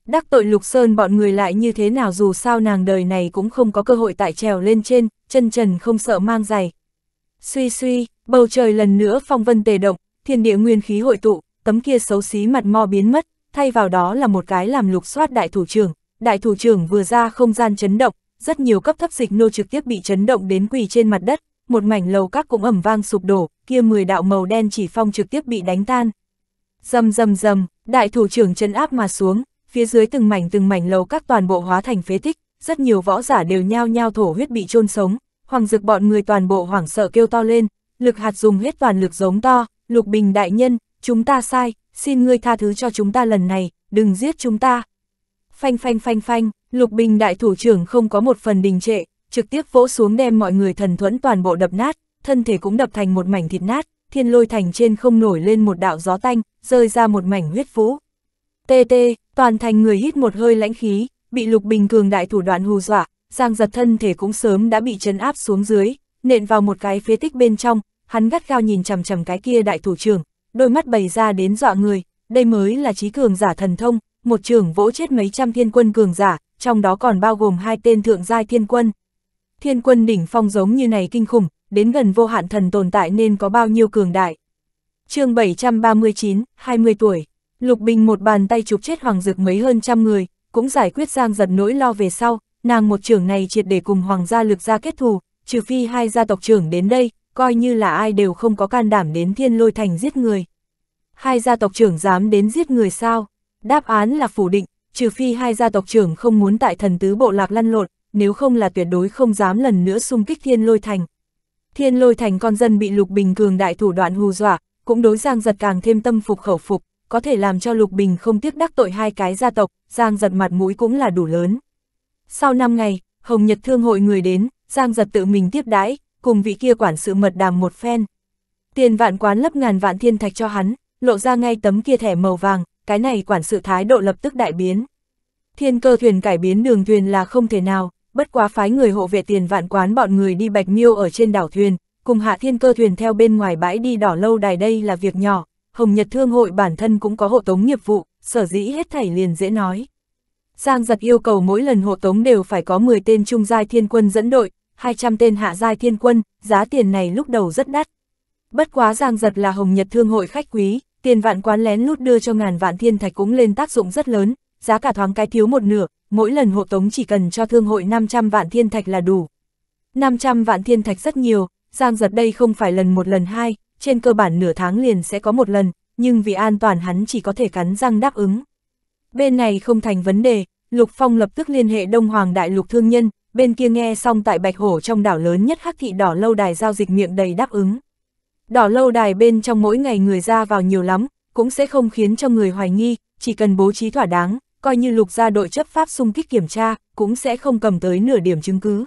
Đắc tội Lục Sơn bọn người lại như thế nào, dù sao nàng đời này cũng không có cơ hội tại trèo lên trên, chân trần không sợ mang giày. Suy suy, bầu trời lần nữa phong vân tề động, thiên địa nguyên khí hội tụ, tấm kia xấu xí mặt mo biến mất, thay vào đó là một cái làm lục soát đại thủ trưởng, đại thủ trưởng vừa ra không gian chấn động, rất nhiều cấp thấp dịch nô trực tiếp bị chấn động đến quỳ trên mặt đất, một mảnh lầu các cũng ầm vang sụp đổ, kia mười đạo màu đen chỉ phong trực tiếp bị đánh tan. Rầm rầm rầm, đại thủ trưởng chấn áp mà xuống. Phía dưới từng mảnh từng mảnh lầu các toàn bộ hóa thành phế tích, rất nhiều võ giả đều nhao nhao thổ huyết bị chôn sống, Hoàng Dực bọn người toàn bộ hoảng sợ kêu to lên, Lực Hạt dùng hết toàn lực giống to, Lục Bình đại nhân, chúng ta sai, xin ngươi tha thứ cho chúng ta lần này, đừng giết chúng ta. Phanh phanh phanh phanh, Lục Bình đại thủ trưởng không có một phần đình trệ, trực tiếp vỗ xuống đem mọi người thần thuẫn toàn bộ đập nát, thân thể cũng đập thành một mảnh thịt nát, Thiên Lôi Thành trên không nổi lên một đạo gió tanh, rơi ra một mảnh huyết vũ. Tê tê, toàn thành người hít một hơi lãnh khí, bị Lục Bình cường đại thủ đoạn hù dọa, Giang Dật thân thể cũng sớm đã bị trấn áp xuống dưới, nện vào một cái phế tích bên trong, hắn gắt gao nhìn chằm chằm cái kia đại thủ trưởng, đôi mắt bày ra đến dọa người, đây mới là trí cường giả thần thông, một trưởng vỗ chết mấy trăm thiên quân cường giả, trong đó còn bao gồm hai tên thượng giai thiên quân. Thiên quân đỉnh phong giống như này kinh khủng, đến gần vô hạn thần tồn tại nên có bao nhiêu cường đại. Chương bảy trăm ba mươi chín, hai mươi tuổi, Lục Bình một bàn tay chụp chết Hoàng Dực mấy hơn trăm người, cũng giải quyết Giang Dật nỗi lo về sau, nàng một trưởng này triệt để cùng Hoàng gia Lực gia kết thù, trừ phi hai gia tộc trưởng đến đây, coi như là ai đều không có can đảm đến Thiên Lôi Thành giết người. Hai gia tộc trưởng dám đến giết người sao? Đáp án là phủ định, trừ phi hai gia tộc trưởng không muốn tại Thần Tứ Bộ Lạc lăn lộn, nếu không là tuyệt đối không dám lần nữa xung kích Thiên Lôi Thành. Thiên Lôi Thành con dân bị Lục Bình cường đại thủ đoạn hù dọa, cũng đối Giang Dật càng thêm tâm phục khẩu phục, có thể làm cho Lục Bình không tiếc đắc tội hai cái gia tộc, Giang Dật mặt mũi cũng là đủ lớn. Sau năm ngày, Hồng Nhật Thương Hội người đến, Giang Dật tự mình tiếp đãi, cùng vị kia quản sự mật đàm một phen. Tiền Vạn Quán lấp ngàn vạn thiên thạch cho hắn, lộ ra ngay tấm kia thẻ màu vàng, cái này quản sự thái độ lập tức đại biến. Thiên cơ thuyền cải biến đường thuyền là không thể nào, bất quá phái người hộ vệ Tiền Vạn Quán bọn người đi Bạch Miêu ở trên đảo thuyền, cùng hạ thiên cơ thuyền theo bên ngoài bãi đi đỏ lâu đài đây là việc nhỏ, Hồng Nhật Thương Hội bản thân cũng có hộ tống nghiệp vụ, sở dĩ hết thảy liền dễ nói. Giang Dật yêu cầu mỗi lần hộ tống đều phải có mười tên trung giai thiên quân dẫn đội, hai trăm tên hạ giai thiên quân, giá tiền này lúc đầu rất đắt. Bất quá Giang Dật là Hồng Nhật Thương Hội khách quý, Tiền Vạn Quán lén lút đưa cho ngàn vạn thiên thạch cũng lên tác dụng rất lớn, giá cả thoáng cái thiếu một nửa, mỗi lần hộ tống chỉ cần cho thương hội năm trăm vạn thiên thạch là đủ. năm trăm vạn thiên thạch rất nhiều, Giang Dật đây không phải lần một lần hai, trên cơ bản nửa tháng liền sẽ có một lần, nhưng vì an toàn hắn chỉ có thể cắn răng đáp ứng. Bên này không thành vấn đề, Lục Phong lập tức liên hệ Đông Hoàng Đại Lục thương nhân, bên kia nghe xong tại Bạch Hổ trong đảo lớn nhất Hắc thị đỏ lâu đài giao dịch miệng đầy đáp ứng. Đỏ lâu đài bên trong mỗi ngày người ra vào nhiều lắm, cũng sẽ không khiến cho người hoài nghi, chỉ cần bố trí thỏa đáng, coi như Lục gia đội chấp pháp xung kích kiểm tra, cũng sẽ không cầm tới nửa điểm chứng cứ.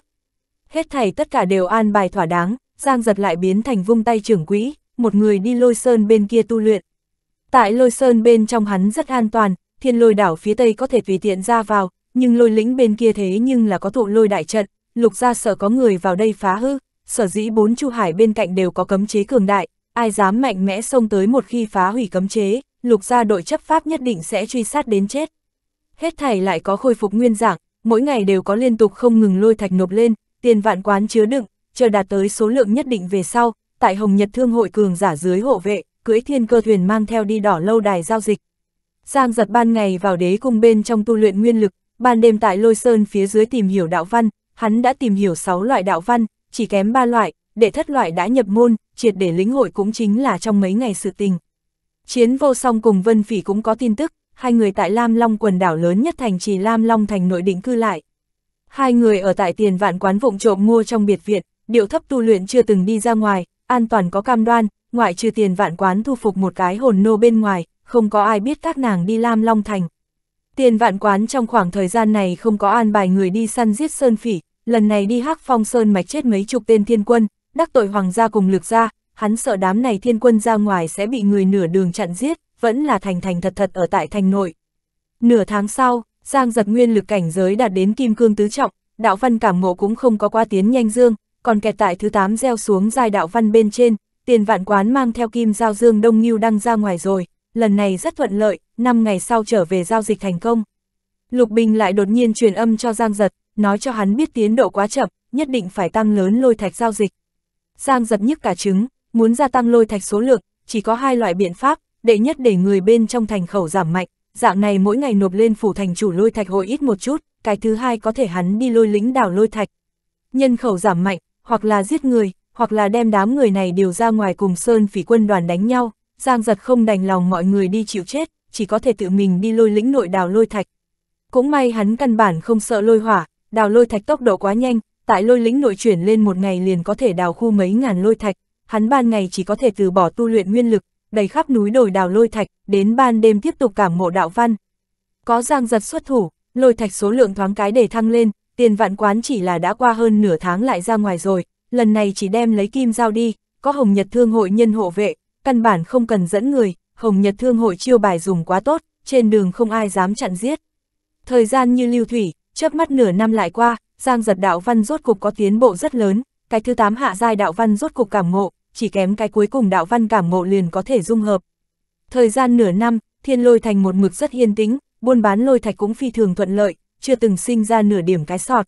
Hết thảy tất cả đều an bài thỏa đáng, Giang Dật lại biến thành vung tay trưởng quỹ, một người đi Lôi Sơn bên kia tu luyện. Tại Lôi Sơn bên trong hắn rất an toàn, Thiên Lôi đảo phía tây có thể tùy tiện ra vào, nhưng Lôi lĩnh bên kia thế nhưng là có thụ lôi đại trận, Lục gia sợ có người vào đây phá hư. Sở dĩ bốn chu hải bên cạnh đều có cấm chế cường đại, ai dám mạnh mẽ xông tới một khi phá hủy cấm chế, Lục gia đội chấp pháp nhất định sẽ truy sát đến chết. Hết thảy lại có khôi phục nguyên dạng, mỗi ngày đều có liên tục không ngừng lôi thạch nộp lên, Tiền Vạn Quán chứa đựng, chờ đạt tới số lượng nhất định về sau, tại Hồng Nhật Thương Hội cường giả dưới hộ vệ, cưỡi thiên cơ thuyền mang theo đi đỏ lâu đài giao dịch. Giang Dật ban ngày vào đế cung bên trong tu luyện nguyên lực, ban đêm tại Lôi Sơn phía dưới tìm hiểu đạo văn, hắn đã tìm hiểu sáu loại đạo văn. Chỉ kém ba loại, đệ thất loại đã nhập môn, triệt để lĩnh hội cũng chính là trong mấy ngày sự tình. Chiến Vô Song cùng Vân Phỉ cũng có tin tức, hai người tại Lam Long Quần Đảo lớn nhất thành trì Lam Long Thành nội định cư lại. Hai người ở tại Tiền Vạn Quán vụng trộm mua trong biệt viện, điệu thấp tu luyện chưa từng đi ra ngoài, an toàn có cam đoan, ngoại trừ Tiền Vạn Quán thu phục một cái hồn nô bên ngoài, không có ai biết các nàng đi Lam Long Thành. Tiền Vạn Quán trong khoảng thời gian này không có an bài người đi săn giết Sơn Phỉ. Lần này đi Hắc Phong Sơn mạch chết mấy chục tên thiên quân, đắc tội Hoàng gia cùng Lực gia, hắn sợ đám này thiên quân ra ngoài sẽ bị người nửa đường chặn giết, vẫn là thành thành thật thật ở tại thành nội. Nửa tháng sau, Giang Dật nguyên lực cảnh giới đạt đến kim cương tứ trọng, đạo văn cảm ngộ cũng không có quá tiến nhanh dương, còn kẹt tại thứ tám gieo xuống giai đạo văn bên trên, Tiền Vạn Quán mang theo Kim Giao Dương Đông Ngưu đăng ra ngoài rồi, lần này rất thuận lợi, năm ngày sau trở về giao dịch thành công. Lục Bình lại đột nhiên truyền âm cho Giang Dật, nói cho hắn biết tiến độ quá chậm, nhất định phải tăng lớn lôi thạch giao dịch. Giang Dật nhức cả trứng, muốn gia tăng lôi thạch số lượng, chỉ có hai loại biện pháp, đệ nhất để người bên trong thành khẩu giảm mạnh, dạng này mỗi ngày nộp lên phủ thành chủ lôi thạch hội ít một chút, cái thứ hai có thể hắn đi lôi lĩnh đảo lôi thạch. Nhân khẩu giảm mạnh, hoặc là giết người, hoặc là đem đám người này điều ra ngoài cùng Sơn Phỉ quân đoàn đánh nhau, Giang Dật không đành lòng mọi người đi chịu chết, chỉ có thể tự mình đi lôi lĩnh nội đảo lôi thạch. Cũng may hắn căn bản không sợ lôi hỏa. Đào lôi thạch tốc độ quá nhanh, tại lôi lĩnh nội chuyển lên một ngày liền có thể đào khu mấy ngàn lôi thạch, hắn ban ngày chỉ có thể từ bỏ tu luyện nguyên lực, đầy khắp núi đồi đào lôi thạch, đến ban đêm tiếp tục cảm ngộ đạo văn. Có Giang Dật xuất thủ, lôi thạch số lượng thoáng cái để thăng lên, Tiền Vạn Quán chỉ là đã qua hơn nửa tháng lại ra ngoài rồi, lần này chỉ đem lấy kim dao đi, có Hồng Nhật Thương Hội nhân hộ vệ, căn bản không cần dẫn người, Hồng Nhật Thương Hội chiêu bài dùng quá tốt, trên đường không ai dám chặn giết. Thời gian như lưu thủy, chớp mắt nửa năm lại qua, Giang Dật đạo văn rốt cục có tiến bộ rất lớn, cái thứ tám hạ giai đạo văn rốt cục cảm ngộ, chỉ kém cái cuối cùng đạo văn cảm ngộ liền có thể dung hợp. Thời gian nửa năm, Thiên Lôi Thành một mực rất yên tĩnh, buôn bán lôi thạch cũng phi thường thuận lợi, chưa từng sinh ra nửa điểm cái sọt.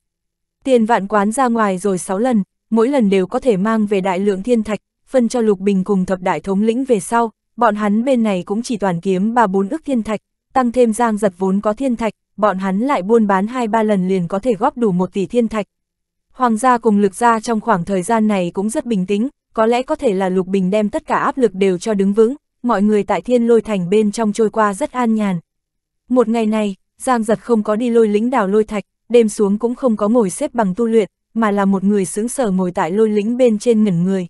Tiền Vạn Quán ra ngoài rồi sáu lần, mỗi lần đều có thể mang về đại lượng thiên thạch, phân cho Lục Bình cùng thập đại thống lĩnh về sau, bọn hắn bên này cũng chỉ toàn kiếm ba bốn ức thiên thạch, tăng thêm Giang Dật vốn có thiên thạch, bọn hắn lại buôn bán hai ba lần liền có thể góp đủ một tỷ thiên thạch. Hoàng gia cùng Lực gia trong khoảng thời gian này cũng rất bình tĩnh, có lẽ có thể là Lục Bình đem tất cả áp lực đều cho đứng vững, mọi người tại Thiên Lôi Thành bên trong trôi qua rất an nhàn. Một ngày này, Giang Dật không có đi lôi lĩnh đảo lôi thạch, đêm xuống cũng không có ngồi xếp bằng tu luyện, mà là một người sững sờ ngồi tại lôi lĩnh bên trên ngẩn người.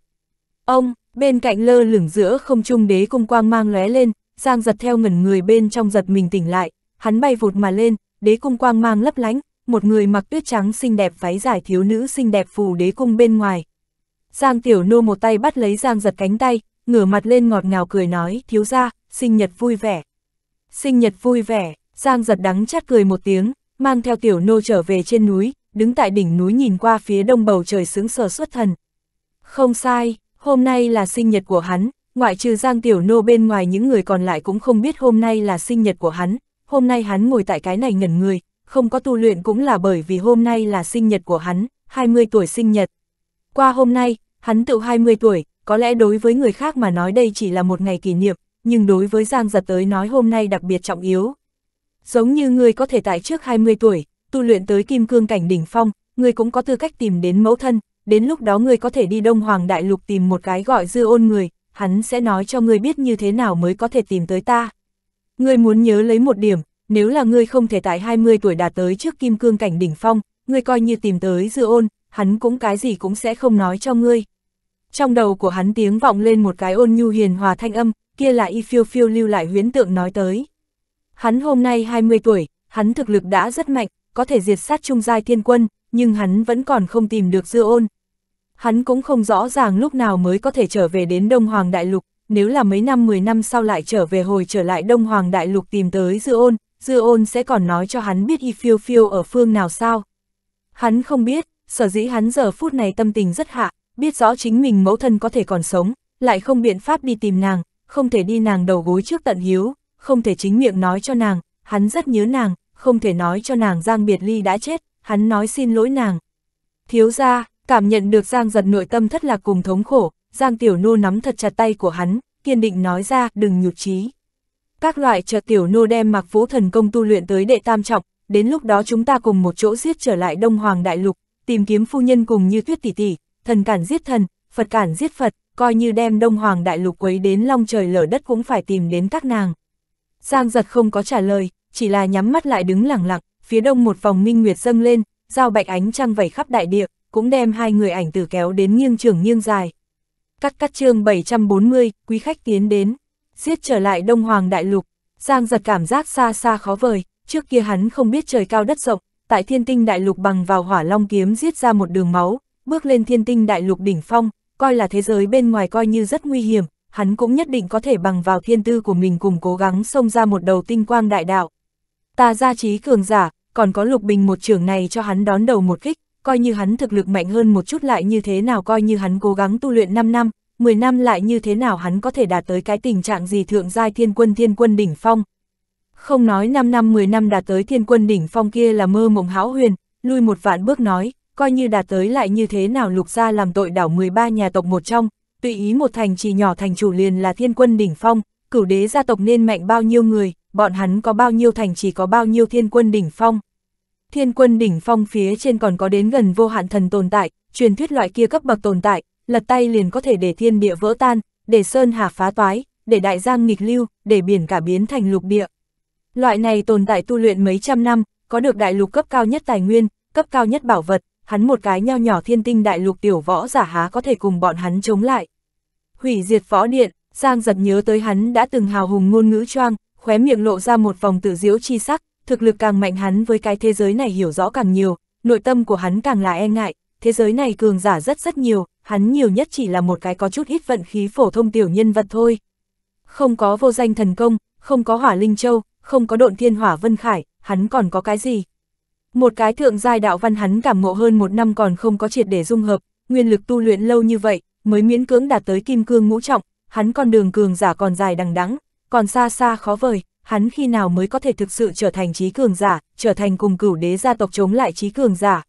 Ông, bên cạnh lơ lửng giữa không trung đế cung quang mang lóe lên, Giang Dật theo ngẩn người bên trong giật mình tỉnh lại, hắn bay vụt mà lên, đế cung quang mang lấp lánh, một người mặc tuyết trắng xinh đẹp váy dài thiếu nữ xinh đẹp phù đế cung bên ngoài. Giang Tiểu Nô một tay bắt lấy Giang Dật cánh tay, ngửa mặt lên ngọt ngào cười nói, thiếu gia, sinh nhật vui vẻ. Sinh nhật vui vẻ, Giang Dật đắng chát cười một tiếng, mang theo Tiểu Nô trở về trên núi, đứng tại đỉnh núi nhìn qua phía đông bầu trời sững sờ xuất thần. Không sai, hôm nay là sinh nhật của hắn, ngoại trừ Giang Tiểu Nô bên ngoài những người còn lại cũng không biết hôm nay là sinh nhật của hắn, hôm nay hắn ngồi tại cái này ngẩn người, không có tu luyện cũng là bởi vì hôm nay là sinh nhật của hắn, hai mươi tuổi sinh nhật. Qua hôm nay, hắn tự hai mươi tuổi, có lẽ đối với người khác mà nói đây chỉ là một ngày kỷ niệm, nhưng đối với Giang Dật tới nói hôm nay đặc biệt trọng yếu. Giống như ngươi có thể tại trước hai mươi tuổi, tu luyện tới kim cương cảnh đỉnh phong, ngươi cũng có tư cách tìm đến mẫu thân, đến lúc đó ngươi có thể đi Đông Hoàng Đại Lục tìm một cái gọi Dư Ôn người, hắn sẽ nói cho ngươi biết như thế nào mới có thể tìm tới ta. Ngươi muốn nhớ lấy một điểm, nếu là ngươi không thể tại hai mươi tuổi đạt tới trước kim cương cảnh đỉnh phong, ngươi coi như tìm tới Dư Ôn, hắn cũng cái gì cũng sẽ không nói cho ngươi. Trong đầu của hắn tiếng vọng lên một cái ôn nhu hiền hòa thanh âm, kia là y phiêu phiêu lưu lại huyễn tượng nói tới. Hắn hôm nay hai mươi tuổi, hắn thực lực đã rất mạnh, có thể diệt sát trung giai thiên quân, nhưng hắn vẫn còn không tìm được Dư Ôn. Hắn cũng không rõ ràng lúc nào mới có thể trở về đến Đông Hoàng Đại Lục, nếu là mấy năm mười năm sau lại trở về hồi trở lại Đông Hoàng Đại Lục tìm tới Dư Ôn, Dư Ôn sẽ còn nói cho hắn biết y phiêu phiêu ở phương nào sao. Hắn không biết, sở dĩ hắn giờ phút này tâm tình rất hạ, biết rõ chính mình mẫu thân có thể còn sống, lại không biện pháp đi tìm nàng, không thể đi nàng đầu gối trước tận hiếu, không thể chính miệng nói cho nàng, hắn rất nhớ nàng, không thể nói cho nàng Giang Biệt Ly đã chết, hắn nói xin lỗi nàng. Thiếu gia, cảm nhận được Giang Dật nội tâm thất lạc cùng thống khổ, Giang Tiểu Nô nắm thật chặt tay của hắn, kiên định nói ra, đừng nhụt chí. Các loại trợ Tiểu Nô đem Mạc Vũ thần công tu luyện tới đệ tam trọng, đến lúc đó chúng ta cùng một chỗ giết trở lại Đông Hoàng Đại Lục, tìm kiếm phu nhân cùng Như Tuyết tỷ tỷ, thần cản giết thần, Phật cản giết Phật, coi như đem Đông Hoàng Đại Lục quấy đến long trời lở đất cũng phải tìm đến các nàng. Giang Dật không có trả lời, chỉ là nhắm mắt lại đứng lặng lặng, phía đông một vòng minh nguyệt dâng lên, giao bạch ánh trăng vẩy khắp đại địa, cũng đem hai người ảnh tử kéo đến nghiêng trường nghiêng dài. Cắt cắt chương bảy trăm bốn mươi, quý khách tiến đến, giết trở lại Đông Hoàng Đại Lục, Giang Dật cảm giác xa xa khó vời, trước kia hắn không biết trời cao đất rộng, tại Thiên Tinh Đại Lục bằng vào Hỏa Long kiếm giết ra một đường máu, bước lên Thiên Tinh Đại Lục đỉnh phong, coi là thế giới bên ngoài coi như rất nguy hiểm, hắn cũng nhất định có thể bằng vào thiên tư của mình cùng cố gắng xông ra một đầu tinh quang đại đạo. Ta gia trí cường giả, còn có Lục Bình một trưởng này cho hắn đón đầu một kích, coi như hắn thực lực mạnh hơn một chút lại như thế nào, coi như hắn cố gắng tu luyện năm năm, mười năm lại như thế nào hắn có thể đạt tới cái tình trạng gì thượng giai thiên quân thiên quân đỉnh phong. Không nói năm năm mười năm đạt tới thiên quân đỉnh phong kia là mơ mộng hão huyền, lui một vạn bước nói, coi như đạt tới lại như thế nào, Lục gia làm tội đảo mười ba nhà tộc một trong, tùy ý một thành trì nhỏ thành chủ liền là thiên quân đỉnh phong, Cửu Đế gia tộc nên mạnh bao nhiêu người, bọn hắn có bao nhiêu thành trì có bao nhiêu thiên quân đỉnh phong. Thiên quân đỉnh phong phía trên còn có đến gần vô hạn thần tồn tại, truyền thuyết loại kia cấp bậc tồn tại, lật tay liền có thể để thiên địa vỡ tan, để sơn hà phá toái, để đại giang nghịch lưu, để biển cả biến thành lục địa. Loại này tồn tại tu luyện mấy trăm năm, có được đại lục cấp cao nhất tài nguyên, cấp cao nhất bảo vật, hắn một cái nho nhỏ Thiên Tinh Đại Lục tiểu võ giả há có thể cùng bọn hắn chống lại. Hủy diệt võ điện, Giang Dật nhớ tới hắn đã từng hào hùng ngôn ngữ choang, khóe miệng lộ ra một vòng tự diễu chi sắc, thực lực càng mạnh hắn với cái thế giới này hiểu rõ càng nhiều, nội tâm của hắn càng là e ngại, thế giới này cường giả rất rất nhiều, hắn nhiều nhất chỉ là một cái có chút ít vận khí phổ thông tiểu nhân vật thôi. Không có vô danh thần công, không có Hỏa Linh Châu, không có Độn Thiên Hỏa Vân Khải, hắn còn có cái gì? Một cái thượng giai đạo văn hắn cảm ngộ hơn một năm còn không có triệt để dung hợp, nguyên lực tu luyện lâu như vậy, mới miễn cưỡng đạt tới kim cương ngũ trọng, hắn con đường cường giả còn dài đằng đẵng, còn xa xa khó vời, hắn khi nào mới có thể thực sự trở thành trí cường giả, trở thành cùng Cửu Đế gia tộc chống lại trí cường giả.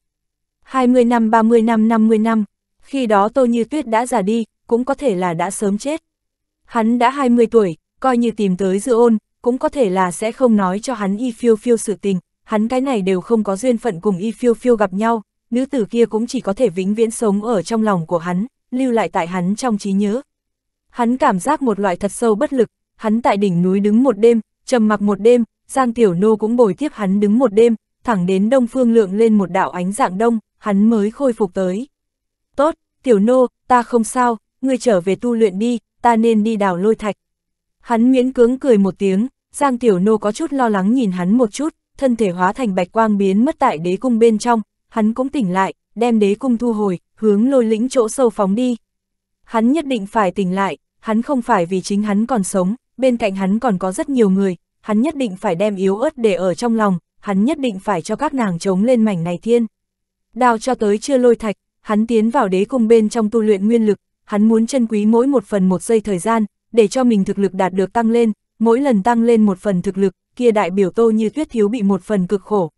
hai mươi năm, ba mươi năm, năm mươi năm, khi đó Tô Như Tuyết đã già đi, cũng có thể là đã sớm chết. Hắn đã hai mươi tuổi, coi như tìm tới Dư Ôn, cũng có thể là sẽ không nói cho hắn Y Phiêu Phiêu sự tình, hắn cái này đều không có duyên phận cùng Y Phiêu Phiêu gặp nhau, nữ tử kia cũng chỉ có thể vĩnh viễn sống ở trong lòng của hắn, lưu lại tại hắn trong trí nhớ. Hắn cảm giác một loại thật sâu bất lực, hắn tại đỉnh núi đứng một đêm, trầm mặc một đêm, Giang Tiểu Nô cũng bồi tiếp hắn đứng một đêm, thẳng đến đông phương lượng lên một đạo ánh dạng đông, hắn mới khôi phục tới. Tốt, Tiểu Nô, ta không sao, ngươi trở về tu luyện đi, ta nên đi đào lôi thạch. Hắn miễn cưỡng cười một tiếng, Giang Tiểu Nô có chút lo lắng nhìn hắn một chút, thân thể hóa thành bạch quang biến mất tại đế cung bên trong, hắn cũng tỉnh lại, đem đế cung thu hồi, hướng lôi lĩnh chỗ sâu phóng đi. Hắn nhất định phải tỉnh lại, hắn không phải vì chính hắn còn sống, bên cạnh hắn còn có rất nhiều người, hắn nhất định phải đem yếu ớt để ở trong lòng, hắn nhất định phải cho các nàng chống lên mảnh này thiên. Đào cho tới chưa lôi thạch, hắn tiến vào đế cung bên trong tu luyện nguyên lực, hắn muốn trân quý mỗi một phần một giây thời gian, để cho mình thực lực đạt được tăng lên, mỗi lần tăng lên một phần thực lực, kia đại biểu Tô Như Tuyết thiếu bị một phần cực khổ.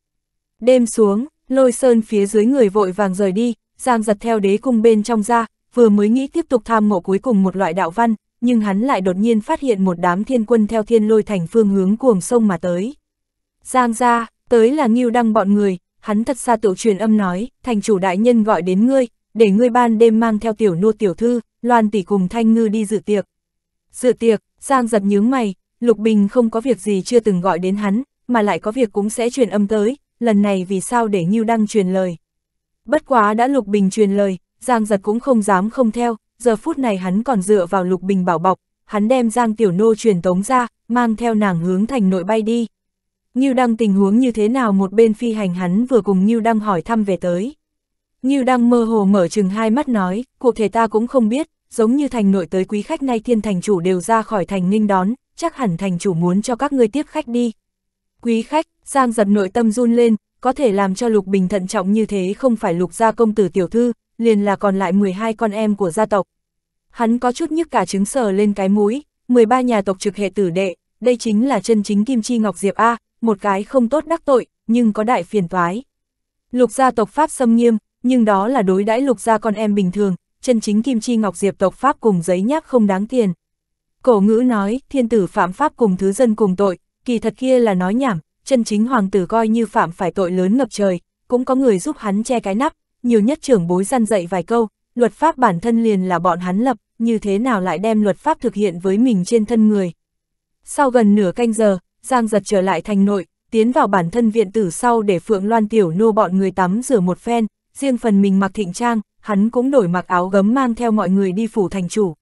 Đêm xuống, Lôi Sơn phía dưới người vội vàng rời đi, Giang Dật theo đế cung bên trong ra, vừa mới nghĩ tiếp tục tham ngộ cuối cùng một loại đạo văn, nhưng hắn lại đột nhiên phát hiện một đám thiên quân theo Thiên Lôi Thành phương hướng cuồng sông mà tới. Giang gia, tới là Ngưu Đăng bọn người, hắn thật xa tự truyền âm nói, thành chủ đại nhân gọi đến ngươi, để ngươi ban đêm mang theo Tiểu Nô tiểu thư, Loan tỷ cùng Thanh Ngư đi dự tiệc. Dự tiệc, Giang Dật nhướng mày, Lục Bình không có việc gì chưa từng gọi đến hắn, mà lại có việc cũng sẽ truyền âm tới, lần này vì sao để Ngưu Đăng truyền lời. Bất quá đã Lục Bình truyền lời, Giang Dật cũng không dám không theo, giờ phút này hắn còn dựa vào Lục Bình bảo bọc, hắn đem Giang Tiểu Nô truyền tống ra, mang theo nàng hướng thành nội bay đi. Ngưu Đăng tình huống như thế nào một bên phi hành hắn vừa cùng Ngưu Đăng hỏi thăm về tới. Ngưu Đăng mơ hồ mở chừng hai mắt nói, cụ thể ta cũng không biết, giống như thành nội tới quý khách nay thiên thành chủ đều ra khỏi thành nghênh đón, chắc hẳn thành chủ muốn cho các ngươi tiếp khách đi. Quý khách, Giang Dật nội tâm run lên, có thể làm cho Lục Bình thận trọng như thế không phải Lục gia công tử tiểu thư, liền là còn lại mười hai con em của gia tộc. Hắn có chút nhức cả trứng sờ lên cái mũi, mười ba nhà tộc trực hệ tử đệ, đây chính là chân chính kim chi ngọc diệp a, một cái không tốt đắc tội, nhưng có đại phiền toái. Lục gia tộc pháp xâm nghiêm, nhưng đó là đối đãi Lục gia con em bình thường, chân chính kim chi ngọc diệp tộc pháp cùng giấy nháp không đáng tiền. Cổ ngữ nói, thiên tử phạm pháp cùng thứ dân cùng tội, kỳ thật kia là nói nhảm, chân chính hoàng tử coi như phạm phải tội lớn ngập trời, cũng có người giúp hắn che cái nắp, nhiều nhất trưởng bối răn dạy vài câu, luật pháp bản thân liền là bọn hắn lập, như thế nào lại đem luật pháp thực hiện với mình trên thân người. Sau gần nửa canh giờ, Giang Dật trở lại thành nội, tiến vào bản thân viện tử sau để Phượng Loan Tiểu Nô bọn người tắm rửa một phen, riêng phần mình mặc thịnh trang, hắn cũng đổi mặc áo gấm mang theo mọi người đi phủ thành chủ.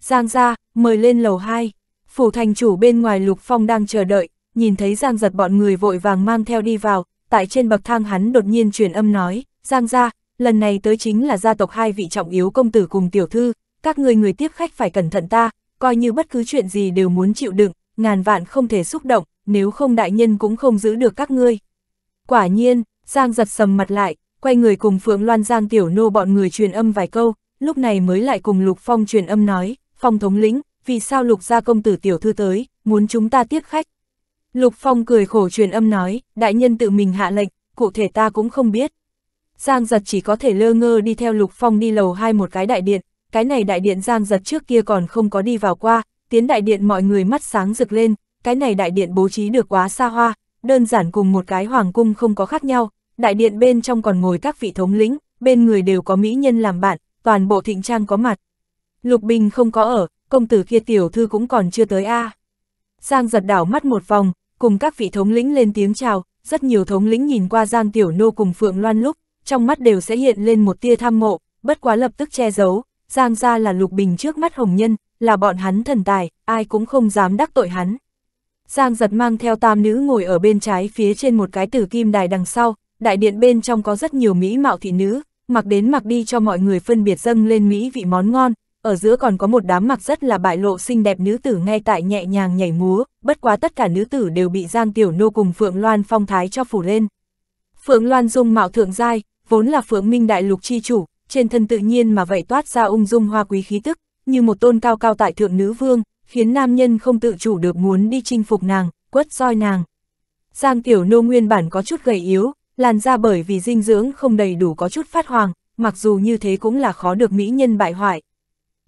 Giang gia, mời lên lầu hai. Phủ thành chủ bên ngoài Lục Phong đang chờ đợi, nhìn thấy Giang Dật bọn người vội vàng mang theo đi vào, tại trên bậc thang hắn đột nhiên truyền âm nói, Giang gia, lần này tới chính là gia tộc hai vị trọng yếu công tử cùng tiểu thư, các ngươi người tiếp khách phải cẩn thận ta, coi như bất cứ chuyện gì đều muốn chịu đựng, ngàn vạn không thể xúc động, nếu không đại nhân cũng không giữ được các ngươi. Quả nhiên, Giang Dật sầm mặt lại, quay người cùng Phượng Loan Giang Tiểu Nô bọn người truyền âm vài câu, lúc này mới lại cùng Lục Phong truyền âm nói, Phong thống lĩnh, vì sao Lục gia công tử tiểu thư tới, muốn chúng ta tiếp khách. Lục Phong cười khổ truyền âm nói, đại nhân tự mình hạ lệnh, cụ thể ta cũng không biết. Giang Dật chỉ có thể lơ ngơ đi theo Lục Phong đi lầu hai một cái đại điện, cái này đại điện Giang Dật trước kia còn không có đi vào qua, tiến đại điện mọi người mắt sáng rực lên, cái này đại điện bố trí được quá xa hoa, đơn giản cùng một cái hoàng cung không có khác nhau, đại điện bên trong còn ngồi các vị thống lĩnh, bên người đều có mỹ nhân làm bạn, toàn bộ thịnh trang có mặt. Lục Bình không có ở, công tử kia tiểu thư cũng còn chưa tới a. À. Giang Dật đảo mắt một vòng, cùng các vị thống lĩnh lên tiếng chào, rất nhiều thống lĩnh nhìn qua Giang Tiểu Nô cùng Phượng Loan lúc, trong mắt đều sẽ hiện lên một tia tham mộ, bất quá lập tức che giấu, Giang gia là Lục Bình trước mắt hồng nhân, là bọn hắn thần tài, ai cũng không dám đắc tội hắn. Giang Dật mang theo tam nữ ngồi ở bên trái phía trên một cái tử kim đài đằng sau, đại điện bên trong có rất nhiều mỹ mạo thị nữ, mặc đến mặc đi cho mọi người phân biệt dâng lên mỹ vị món ngon. Ở giữa còn có một đám mặc rất là bại lộ xinh đẹp nữ tử ngay tại nhẹ nhàng nhảy múa, bất quá tất cả nữ tử đều bị Giang Tiểu Nô cùng Phượng Loan phong thái cho phủ lên. Phượng Loan dung mạo thượng giai, vốn là Phượng Minh Đại Lục chi chủ, trên thân tự nhiên mà vậy toát ra ung dung hoa quý khí tức, như một tôn cao cao tại thượng nữ vương, khiến nam nhân không tự chủ được muốn đi chinh phục nàng, quất roi nàng. Giang Tiểu Nô nguyên bản có chút gầy yếu, làn da bởi vì dinh dưỡng không đầy đủ có chút phát hoàng, mặc dù như thế cũng là khó được mỹ nhân bại hoại.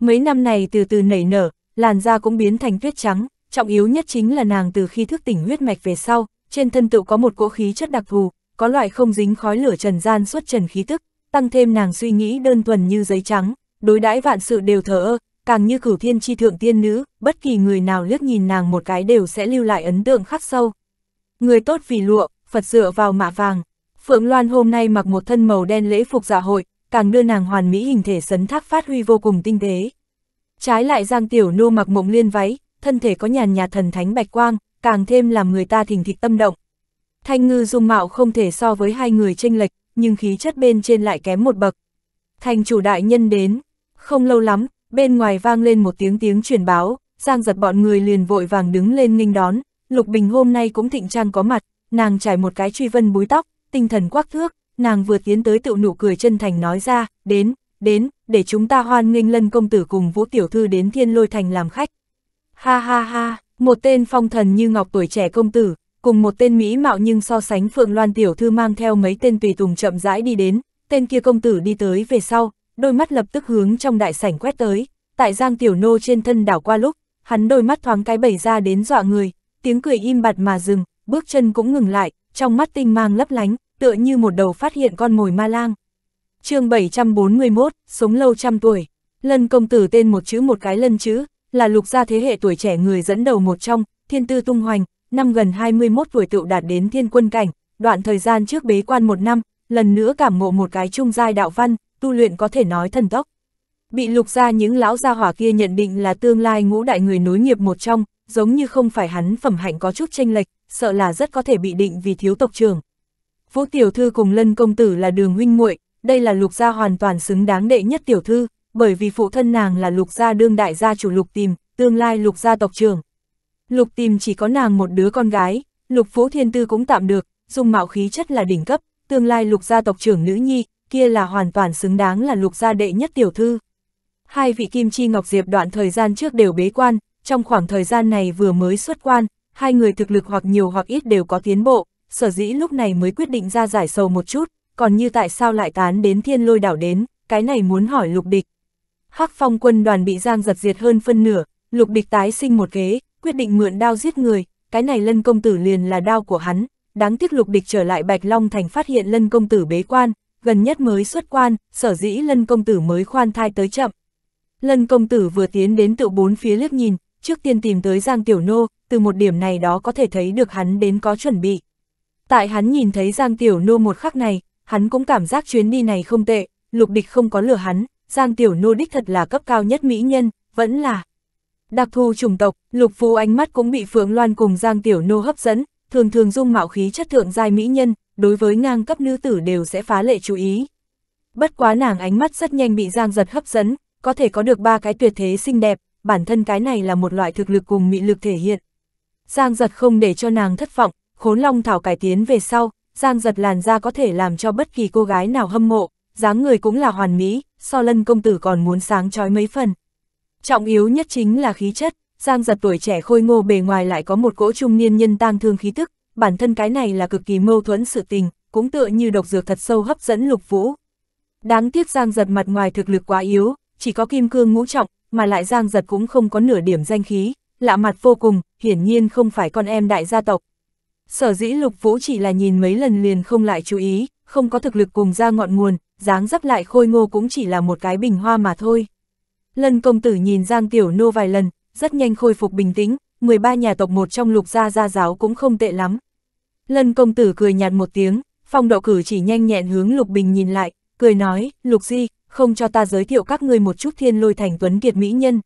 Mấy năm này từ từ nảy nở, làn da cũng biến thành tuyết trắng, trọng yếu nhất chính là nàng từ khi thức tỉnh huyết mạch về sau, trên thân tựu có một cỗ khí chất đặc thù, có loại không dính khói lửa trần gian xuất trần khí tức, tăng thêm nàng suy nghĩ đơn thuần như giấy trắng, đối đãi vạn sự đều thờ ơ, càng như cửu thiên chi thượng tiên nữ, bất kỳ người nào liếc nhìn nàng một cái đều sẽ lưu lại ấn tượng khắc sâu. Người tốt vì lụa, Phật dựa vào mạ vàng. Phượng Loan hôm nay mặc một thân màu đen lễ phục dạ hội, càng đưa nàng hoàn mỹ hình thể sấn thác phát huy vô cùng tinh tế. Trái lại Giang Tiểu Nô mặc mộng liên váy, thân thể có nhàn nhạt thần thánh bạch quang, càng thêm làm người ta thình thịch tâm động. Thanh Ngư dung mạo không thể so với hai người chênh lệch, nhưng khí chất bên trên lại kém một bậc. Thành chủ đại nhân đến, không lâu lắm, bên ngoài vang lên một tiếng tiếng truyền báo, Giang Dật bọn người liền vội vàng đứng lên nghênh đón. Lục Bình hôm nay cũng thịnh trang có mặt, nàng trải một cái truy vân búi tóc, tinh thần quắc thước, nàng vừa tiến tới tựu nụ cười chân thành nói ra, đến, đến, để chúng ta hoan nghênh Lân công tử cùng Vũ tiểu thư đến Thiên Lôi Thành làm khách. Ha ha ha, một tên phong thần như ngọc tuổi trẻ công tử, cùng một tên mỹ mạo nhưng so sánh Phượng Loan tiểu thư mang theo mấy tên tùy tùng chậm rãi đi đến, tên kia công tử đi tới về sau, đôi mắt lập tức hướng trong đại sảnh quét tới, tại Giang Tiểu Nô trên thân đảo qua lúc, hắn đôi mắt thoáng cái bẩy ra đến dọa người. Tiếng cười im bặt mà dừng, bước chân cũng ngừng lại, trong mắt tinh mang lấp lánh, tựa như một đầu phát hiện con mồi ma lang. Chương bảy trăm bốn mươi mốt, sống lâu trăm tuổi. Lân công tử tên một chữ một cái Lân chữ, là Lục gia thế hệ tuổi trẻ người dẫn đầu một trong, thiên tư tung hoành, năm gần hai mươi mốt tuổi tựu đạt đến thiên quân cảnh, đoạn thời gian trước bế quan một năm, lần nữa cảm ngộ một cái trung giai đạo văn, tu luyện có thể nói thần tốc. Bị Lục gia những lão gia hỏa kia nhận định là tương lai ngũ đại người nối nghiệp một trong. Giống như không phải hắn phẩm hạnh có chút chênh lệch, sợ là rất có thể bị định vì thiếu tộc trưởng. Vũ tiểu thư cùng Lân công tử là đường huynh muội, đây là Lục gia hoàn toàn xứng đáng đệ nhất tiểu thư, bởi vì phụ thân nàng là Lục gia đương đại gia chủ Lục Tìm, tương lai Lục gia tộc trưởng. Lục Tìm chỉ có nàng một đứa con gái, Lục Vũ thiên tư cũng tạm được, dung mạo khí chất là đỉnh cấp, tương lai Lục gia tộc trưởng nữ nhi, kia là hoàn toàn xứng đáng là Lục gia đệ nhất tiểu thư. Hai vị Kim Chi Ngọc Diệp đoạn thời gian trước đều bế quan. Trong khoảng thời gian này vừa mới xuất quan, hai người thực lực hoặc nhiều hoặc ít đều có tiến bộ, sở dĩ lúc này mới quyết định ra giải sầu một chút, còn như tại sao lại tán đến Thiên Lôi Đảo đến, cái này muốn hỏi Lục Địch. Hắc Phong quân đoàn bị Giang Dật diệt hơn phân nửa, Lục Địch tái sinh một kế, quyết định mượn đao giết người, cái này Lân công tử liền là đao của hắn, đáng tiếc Lục Địch trở lại Bạch Long Thành phát hiện Lân công tử bế quan, gần nhất mới xuất quan, sở dĩ Lân công tử mới khoan thai tới chậm. Lân công tử vừa tiến đến tựu bốn phía liếc nhìn, trước tiên tìm tới Giang Tiểu Nô, từ một điểm này đó có thể thấy được hắn đến có chuẩn bị. Tại hắn nhìn thấy Giang Tiểu Nô một khắc này, hắn cũng cảm giác chuyến đi này không tệ, Lục Địch không có lừa hắn, Giang Tiểu Nô đích thật là cấp cao nhất mỹ nhân, vẫn là đặc thù chủng tộc, Lục Vũ ánh mắt cũng bị Phượng Loan cùng Giang Tiểu Nô hấp dẫn, thường thường dung mạo khí chất thượng giai mỹ nhân, đối với ngang cấp nữ tử đều sẽ phá lệ chú ý. Bất quá nàng ánh mắt rất nhanh bị Giang Dật hấp dẫn, có thể có được ba cái tuyệt thế xinh đẹp. Bản thân cái này là một loại thực lực cùng mị lực thể hiện. Giang Dật không để cho nàng thất vọng, Khốn Long thảo cải tiến về sau, Giang Dật làn da có thể làm cho bất kỳ cô gái nào hâm mộ, dáng người cũng là hoàn mỹ, so Lân công tử còn muốn sáng chói mấy phần. Trọng yếu nhất chính là khí chất, Giang Dật tuổi trẻ khôi ngô bề ngoài lại có một cỗ trung niên nhân tang thương khí tức, bản thân cái này là cực kỳ mâu thuẫn sự tình, cũng tựa như độc dược thật sâu hấp dẫn Lục Vũ. Đáng tiếc Giang Dật mặt ngoài thực lực quá yếu, chỉ có kim cương ngũ trọng, mà lại Giang Dật cũng không có nửa điểm danh khí, lạ mặt vô cùng, hiển nhiên không phải con em đại gia tộc. Sở dĩ Lục Vũ chỉ là nhìn mấy lần liền không lại chú ý, không có thực lực cùng ra ngọn nguồn, dáng dấp lại khôi ngô cũng chỉ là một cái bình hoa mà thôi. Lân công tử nhìn Giang Tiểu Nô vài lần, rất nhanh khôi phục bình tĩnh, mười ba nhà tộc một trong Lục gia gia giáo cũng không tệ lắm. Lân công tử cười nhạt một tiếng, phong độ cử chỉ nhanh nhẹn hướng Lục Bình nhìn lại, cười nói, Lục Di, không cho ta giới thiệu các ngươi một chút Thiên Lôi Thành tuấn kiệt mỹ nhân.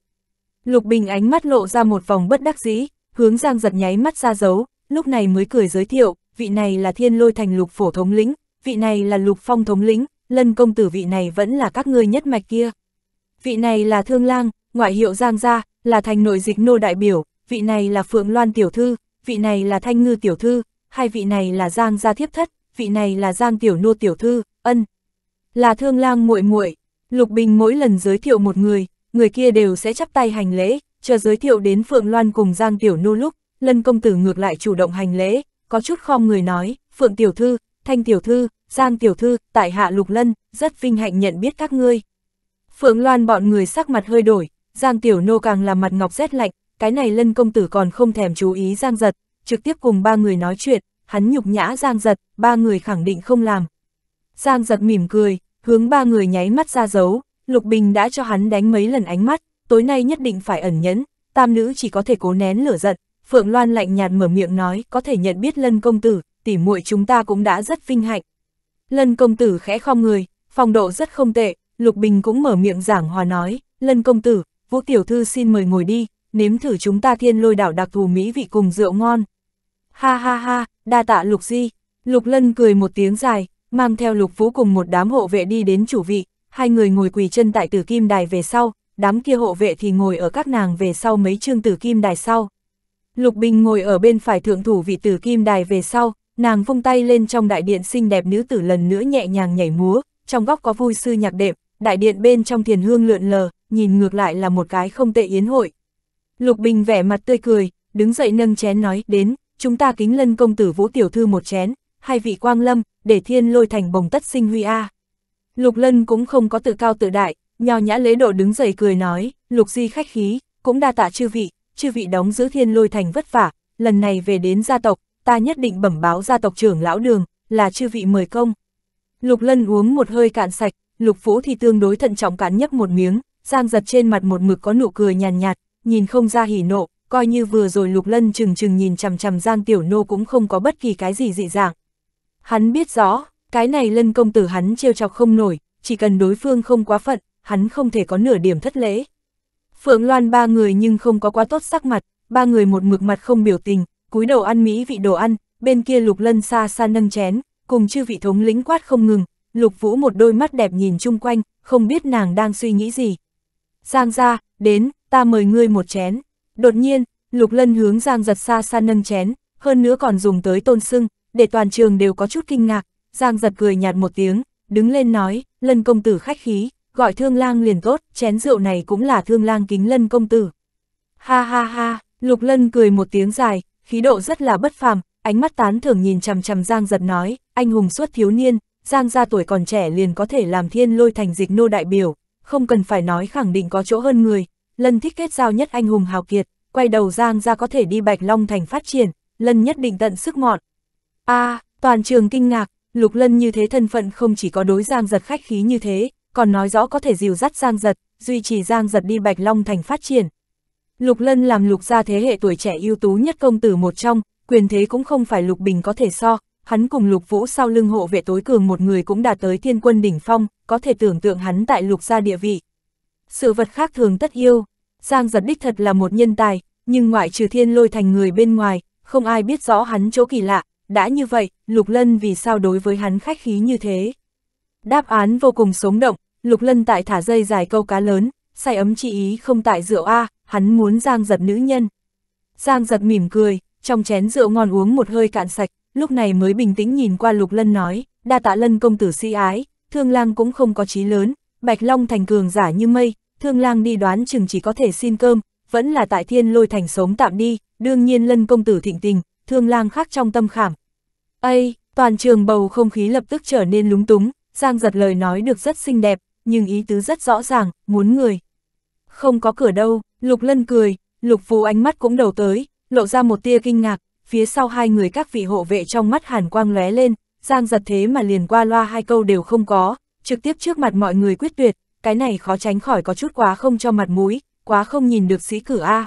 Lục Bình ánh mắt lộ ra một vòng bất đắc dĩ, hướng Giang Dật nháy mắt ra dấu, lúc này mới cười giới thiệu, vị này là Thiên Lôi Thành Lục Phổ thống lĩnh, vị này là Lục Phong thống lĩnh, Lân công tử vị này vẫn là các ngươi nhất mạch kia. Vị này là Thương Lang, ngoại hiệu Giang gia, là thành nội dịch nô đại biểu, vị này là Phượng Loan tiểu thư, vị này là Thanh Ngư tiểu thư, hai vị này là Giang gia thiếp thất, vị này là Giang Tiểu Nô tiểu thư, ân. Là Thương Lang muội muội. Lục Bình mỗi lần giới thiệu một người, người kia đều sẽ chắp tay hành lễ, chờ giới thiệu đến Phượng Loan cùng Giang Tiểu Nô lúc, Lân công tử ngược lại chủ động hành lễ, có chút khom người nói, Phượng tiểu thư, Thanh tiểu thư, Giang tiểu thư, tại hạ Lục Lân, rất vinh hạnh nhận biết các ngươi. Phượng Loan bọn người sắc mặt hơi đổi, Giang Tiểu Nô càng làm mặt ngọc rét lạnh, cái này Lân công tử còn không thèm chú ý Giang Dật, trực tiếp cùng ba người nói chuyện, hắn nhục nhã Giang Dật, ba người khẳng định không làm. Giang Dật mỉm cười, hướng ba người nháy mắt ra dấu, Lục Bình đã cho hắn đánh mấy lần ánh mắt, tối nay nhất định phải ẩn nhẫn, tam nữ chỉ có thể cố nén lửa giận. Phượng Loan lạnh nhạt mở miệng nói, có thể nhận biết Lân công tử, tỉ muội chúng ta cũng đã rất vinh hạnh. Lân công tử khẽ khom người, phong độ rất không tệ. Lục Bình cũng mở miệng giảng hòa nói, Lân công tử, Vũ tiểu thư xin mời ngồi đi, nếm thử chúng ta Thiên Lôi Đảo đặc thù mỹ vị cùng rượu ngon. Ha ha ha, đa tạ Lục Di. Lục Lân cười một tiếng dài, mang theo Lục Vũ cùng một đám hộ vệ đi đến chủ vị, hai người ngồi quỳ chân tại Tử Kim Đài về sau, đám kia hộ vệ thì ngồi ở các nàng về sau mấy chương Tử Kim Đài sau. Lục Bình ngồi ở bên phải thượng thủ vị Tử Kim Đài về sau, nàng vung tay lên, trong đại điện xinh đẹp nữ tử lần nữa nhẹ nhàng nhảy múa, trong góc có vui sư nhạc đệm, đại điện bên trong thiền hương lượn lờ, nhìn ngược lại là một cái không tệ yến hội. Lục Bình vẻ mặt tươi cười, đứng dậy nâng chén nói, đến, chúng ta kính Lân công tử Vũ tiểu thư một chén, hai vị quang lâm, để Thiên Lôi Thành bồng tất sinh huy a. Lục Lân cũng không có tự cao tự đại, nho nhã lễ độ đứng dậy cười nói, Lục Di khách khí, cũng đa tạ chư vị, chư vị đóng giữ Thiên Lôi Thành vất vả, lần này về đến gia tộc, ta nhất định bẩm báo gia tộc trưởng lão đường, là chư vị mời công. Lục Lân uống một hơi cạn sạch, Lục Vũ thì tương đối thận trọng cạn nhấp một miếng, Giang Dật trên mặt một mực có nụ cười nhàn nhạt, nhạt, nhìn không ra hỉ nộ, coi như vừa rồi Lục Lân chừng chừng nhìn chằm chằm Giang Tiểu Nô cũng không có bất kỳ cái gì dị dạng. Hắn biết rõ, cái này Lân công tử hắn trêu chọc không nổi, chỉ cần đối phương không quá phận, hắn không thể có nửa điểm thất lễ. Phượng Loan ba người nhưng không có quá tốt sắc mặt, ba người một mực mặt không biểu tình, cúi đầu ăn mỹ vị đồ ăn, bên kia Lục Lân xa xa nâng chén, cùng chư vị thống lĩnh quát không ngừng, Lục Vũ một đôi mắt đẹp nhìn chung quanh, không biết nàng đang suy nghĩ gì. Giang gia, đến, ta mời ngươi một chén. Đột nhiên, Lục Lân hướng Giang Dật xa xa nâng chén, hơn nữa còn dùng tới tôn xưng, để toàn trường đều có chút kinh ngạc. Giang Dật cười nhạt một tiếng, đứng lên nói, Lân công tử khách khí, gọi thương lang liền tốt, chén rượu này cũng là thương lang kính Lân công tử. Ha ha ha, Lục Lân cười một tiếng dài, khí độ rất là bất phàm, ánh mắt tán thưởng nhìn chằm chằm Giang Dật nói, anh hùng suốt thiếu niên, Giang gia tuổi còn trẻ liền có thể làm Thiên Lôi Thành dịch nô đại biểu, không cần phải nói khẳng định có chỗ hơn người. Lân thích kết giao nhất anh hùng hào kiệt, quay đầu Giang gia có thể đi Bạch Long Thành phát triển, Lân nhất định tận sức mọn. A, à, toàn trường kinh ngạc, Lục Lân như thế thân phận không chỉ có đối Giang Dật khách khí như thế, còn nói rõ có thể dìu dắt Giang Dật, duy trì Giang Dật đi Bạch Long Thành phát triển. Lục Lân làm Lục gia thế hệ tuổi trẻ ưu tú nhất công tử một trong, quyền thế cũng không phải Lục Bình có thể so, hắn cùng Lục Vũ sau lưng hộ vệ tối cường một người cũng đạt tới thiên quân đỉnh phong, có thể tưởng tượng hắn tại Lục gia địa vị. Sự vật khác thường tất yêu, Giang Dật đích thật là một nhân tài, nhưng ngoại trừ Thiên Lôi Thành người bên ngoài, không ai biết rõ hắn chỗ kỳ lạ, đã như vậy, Lục Lân vì sao đối với hắn khách khí như thế? Đáp án vô cùng sống động, Lục Lân tại thả dây dài câu cá lớn, say ấm chi ý không tại rượu a, hắn muốn Giang Dật nữ nhân. Giang Dật mỉm cười, trong chén rượu ngon uống một hơi cạn sạch, lúc này mới bình tĩnh nhìn qua Lục Lân nói, đa tạ Lân công tử si ái, thương lang cũng không có chí lớn, Bạch Long Thành cường giả như mây, thương lang đi đoán chừng chỉ có thể xin cơm, vẫn là tại Thiên Lôi Thành sống tạm đi, đương nhiên Lân công tử thịnh tình, thương lang khác trong tâm khảm. Ây, toàn trường bầu không khí lập tức trở nên lúng túng, Giang Dật lời nói được rất xinh đẹp, nhưng ý tứ rất rõ ràng, muốn người. Không có cửa đâu, Lục Lân cười, Lục Vũ ánh mắt cũng đầu tới, lộ ra một tia kinh ngạc, phía sau hai người các vị hộ vệ trong mắt hàn quang lóe lên, Giang Dật thế mà liền qua loa hai câu đều không có, trực tiếp trước mặt mọi người quyết tuyệt, cái này khó tránh khỏi có chút quá không cho mặt mũi, quá không nhìn được sĩ cử a.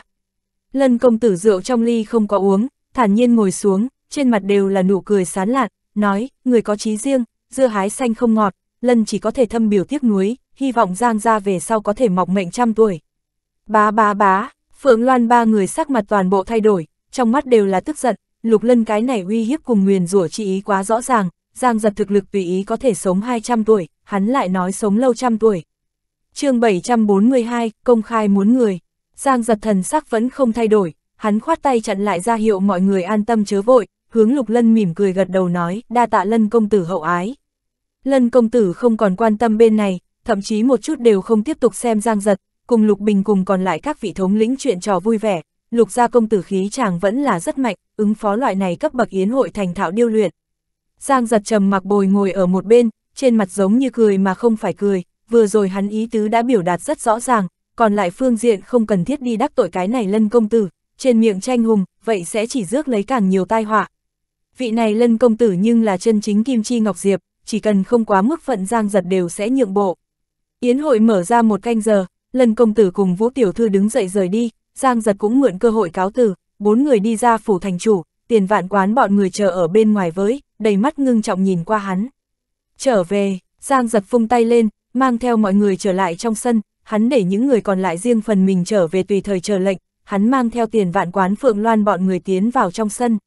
Lân công tử rượu trong ly không có uống, thản nhiên ngồi xuống, trên mặt đều là nụ cười sán lạn, nói, người có chí riêng, dưa hái xanh không ngọt, Lân chỉ có thể thâm biểu tiếc nuối, hy vọng Giang gia về sau có thể mọc mệnh trăm tuổi. Bá bá bá, Phượng Loan ba người sắc mặt toàn bộ thay đổi, trong mắt đều là tức giận, Lục Lân cái này uy hiếp cùng nguyền rủa chi ý quá rõ ràng, Giang Dật thực lực tùy ý có thể sống hai trăm tuổi, hắn lại nói sống lâu trăm tuổi. Chương bảy trăm bốn mươi hai, công khai muốn người, Giang Dật thần sắc vẫn không thay đổi, hắn khoát tay chặn lại ra hiệu mọi người an tâm chớ vội, hướng Lục Lân mỉm cười gật đầu nói, đa tạ Lân công tử hậu ái. Lân công tử không còn quan tâm bên này, thậm chí một chút đều không tiếp tục xem Giang Dật, cùng Lục Bình cùng còn lại các vị thống lĩnh chuyện trò vui vẻ. Lục gia công tử khí chàng vẫn là rất mạnh, ứng phó loại này cấp bậc yến hội thành thạo điêu luyện. Giang Dật trầm mặc bồi ngồi ở một bên, trên mặt giống như cười mà không phải cười, vừa rồi hắn ý tứ đã biểu đạt rất rõ ràng, còn lại phương diện không cần thiết đi đắc tội cái này Lân công tử, trên miệng tranh hùng, vậy sẽ chỉ rước lấy càng nhiều tai họa. Vị này Lân công tử nhưng là chân chính kim chi ngọc diệp, chỉ cần không quá mức phận Giang Dật đều sẽ nhượng bộ. Yến hội mở ra một canh giờ, Lân công tử cùng Vũ tiểu thư đứng dậy rời đi, Giang Dật cũng mượn cơ hội cáo từ, bốn người đi ra phủ thành chủ, Tiền Vạn Quán bọn người chờ ở bên ngoài với, đầy mắt ngưng trọng nhìn qua hắn. Trở về, Giang Dật vung tay lên, mang theo mọi người trở lại trong sân, hắn để những người còn lại riêng phần mình trở về tùy thời chờ lệnh, hắn mang theo Tiền Vạn Quán Phượng Loan bọn người tiến vào trong sân.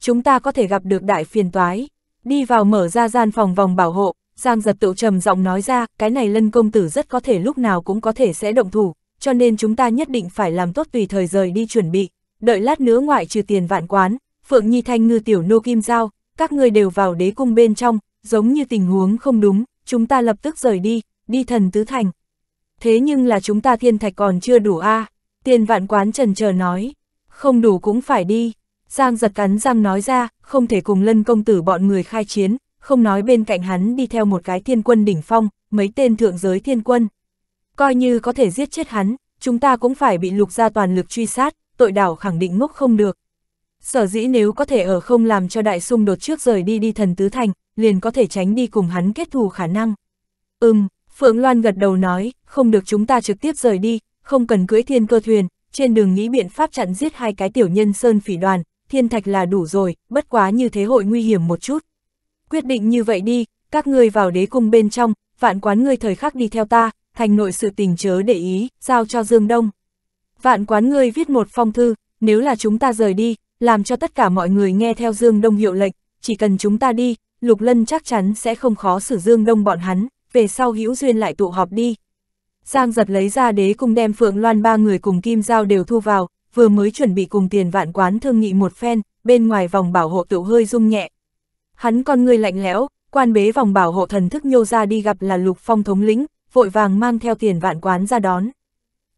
Chúng ta có thể gặp được đại phiền toái, đi vào mở ra gian phòng vòng bảo hộ, Giang Dật tự trầm giọng nói ra, cái này Lân công tử rất có thể lúc nào cũng có thể sẽ động thủ, cho nên chúng ta nhất định phải làm tốt tùy thời rời đi chuẩn bị, đợi lát nữa ngoại trừ Tiền Vạn Quán, Phượng Nhi Thanh Ngư Tiểu Nô Kim Giao, các ngươi đều vào đế cung bên trong, giống như tình huống không đúng, chúng ta lập tức rời đi, đi Thần Tứ Thành. Thế nhưng là chúng ta thiên thạch còn chưa đủ a à, Tiền Vạn Quán trần chờ nói, không đủ cũng phải đi. Giang Dật cắn răng nói ra, không thể cùng Lân công tử bọn người khai chiến, không nói bên cạnh hắn đi theo một cái thiên quân đỉnh phong, mấy tên thượng giới thiên quân. Coi như có thể giết chết hắn, chúng ta cũng phải bị Lục gia toàn lực truy sát, tội đảo khẳng định ngốc không được. Sở dĩ nếu có thể ở không làm cho đại xung đột trước rời đi đi Thần Tứ Thành, liền có thể tránh đi cùng hắn kết thù khả năng. Ừm, Phượng Loan gật đầu nói, không được chúng ta trực tiếp rời đi, không cần cưỡi thiên cơ thuyền, trên đường nghĩ biện pháp chặn giết hai cái tiểu nhân sơn phỉ đoàn, thiên thạch là đủ rồi, bất quá như thế hội nguy hiểm một chút. Quyết định như vậy đi, các ngươi vào đế cung bên trong, Vạn Quán ngươi thời khắc đi theo ta, thành nội sự tình chớ để ý, giao cho Dương Đông. Vạn Quán ngươi viết một phong thư, nếu là chúng ta rời đi, làm cho tất cả mọi người nghe theo Dương Đông hiệu lệnh, chỉ cần chúng ta đi, Lục Lân chắc chắn sẽ không khó xử Dương Đông bọn hắn, về sau hữu duyên lại tụ họp đi. Giang Dật lấy ra đế cung đem Phượng Loan ba người cùng Kim Giao đều thu vào, vừa mới chuẩn bị cùng Tiền Vạn Quán thương nghị một phen, bên ngoài vòng bảo hộ tựu hơi rung nhẹ. Hắn con người lạnh lẽo, quan bế vòng bảo hộ thần thức nhô ra đi gặp là Lục Phong thống lĩnh, vội vàng mang theo Tiền Vạn Quán ra đón.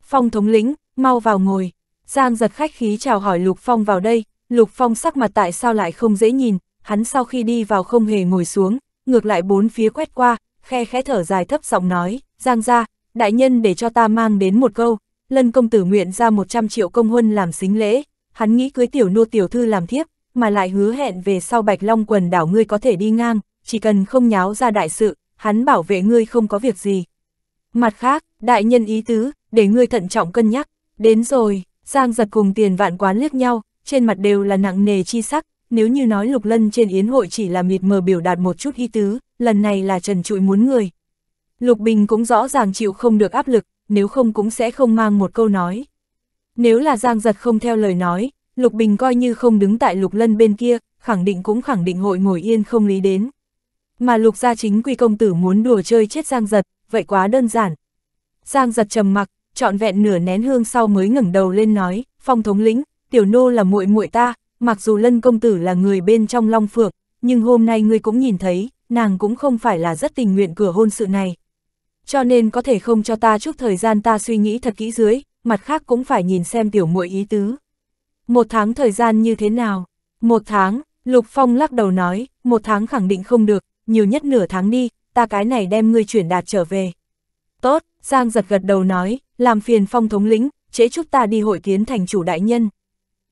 Phong thống lĩnh, mau vào ngồi. Giang Dật khách khí chào hỏi Lục Phong vào đây, Lục Phong sắc mặt tại sao lại không dễ nhìn, hắn sau khi đi vào không hề ngồi xuống, ngược lại bốn phía quét qua, khe khẽ thở dài thấp giọng nói, Giang gia, đại nhân để cho ta mang đến một câu, Lân công tử nguyện ra một trăm triệu công huân làm sính lễ, hắn nghĩ cưới tiểu nô tiểu thư làm thiếp, mà lại hứa hẹn về sau Bạch Long quần đảo ngươi có thể đi ngang, chỉ cần không nháo ra đại sự, hắn bảo vệ ngươi không có việc gì. Mặt khác, đại nhân ý tứ, để ngươi thận trọng cân nhắc, đến rồi. Giang Dật cùng Tiền Vạn Quán liếc nhau, trên mặt đều là nặng nề chi sắc, nếu như nói Lục Lân trên yến hội chỉ là mịt mờ biểu đạt một chút ý tứ, lần này là trần trụi muốn người. Lục Bình cũng rõ ràng chịu không được áp lực, nếu không cũng sẽ không mang một câu nói. Nếu là Giang Dật không theo lời nói, Lục Bình coi như không đứng tại Lục Lân bên kia, khẳng định cũng khẳng định hội ngồi yên không lý đến. Mà Lục gia chính quy công tử muốn đùa chơi chết Giang Dật, vậy quá đơn giản. Giang Dật trầm mặc, trọn vẹn nửa nén hương sau mới ngẩng đầu lên nói, Phong thống lĩnh, tiểu nô là muội muội ta, mặc dù Lân công tử là người bên trong Long Phượng, nhưng hôm nay ngươi cũng nhìn thấy, nàng cũng không phải là rất tình nguyện cửa hôn sự này. Cho nên có thể không cho ta chút thời gian ta suy nghĩ thật kỹ dưới, mặt khác cũng phải nhìn xem tiểu muội ý tứ. Một tháng thời gian như thế nào? Một tháng, Lục Phong lắc đầu nói, một tháng khẳng định không được, nhiều nhất nửa tháng đi, ta cái này đem ngươi chuyển đạt trở về. Tốt, Giang Dật gật đầu nói, làm phiền Phong thống lĩnh, trễ chút ta đi hội kiến thành chủ đại nhân.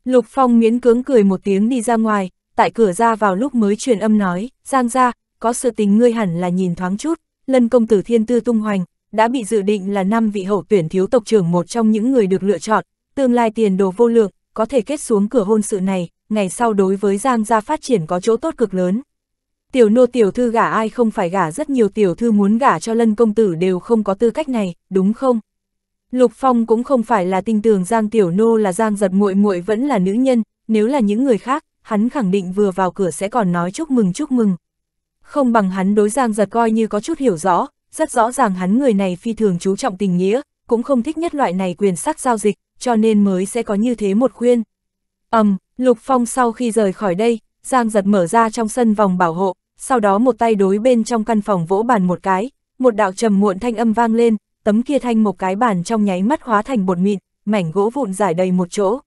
Lục Phong miễn cưỡng cười một tiếng đi ra ngoài, tại cửa ra vào lúc mới truyền âm nói, Giang gia, có sự tình ngươi hẳn là nhìn thoáng chút, Lân công tử thiên tư tung hoành, đã bị dự định là năm vị hậu tuyển thiếu tộc trưởng một trong những người được lựa chọn, tương lai tiền đồ vô lượng, có thể kết xuống cửa hôn sự này, ngày sau đối với Giang gia phát triển có chỗ tốt cực lớn. Tiểu nô tiểu thư gả ai không phải gả, rất nhiều tiểu thư muốn gả cho Lân công tử đều không có tư cách này, đúng không? Lục Phong cũng không phải là tin tưởng Giang Tiểu Nô là Giang Dật muội muội vẫn là nữ nhân, nếu là những người khác, hắn khẳng định vừa vào cửa sẽ còn nói chúc mừng chúc mừng. Không bằng hắn đối Giang Dật coi như có chút hiểu rõ, rất rõ ràng hắn người này phi thường chú trọng tình nghĩa, cũng không thích nhất loại này quyền sắc giao dịch, cho nên mới sẽ có như thế một khuyên. Ầm, um, Lục Phong sau khi rời khỏi đây, Giang Dật mở ra trong sân vòng bảo hộ, sau đó một tay đối bên trong căn phòng vỗ bàn một cái, một đạo trầm muộn thanh âm vang lên. Tấm kia thanh một cái bàn trong nháy mắt hóa thành bột mịn, mảnh gỗ vụn rải đầy một chỗ.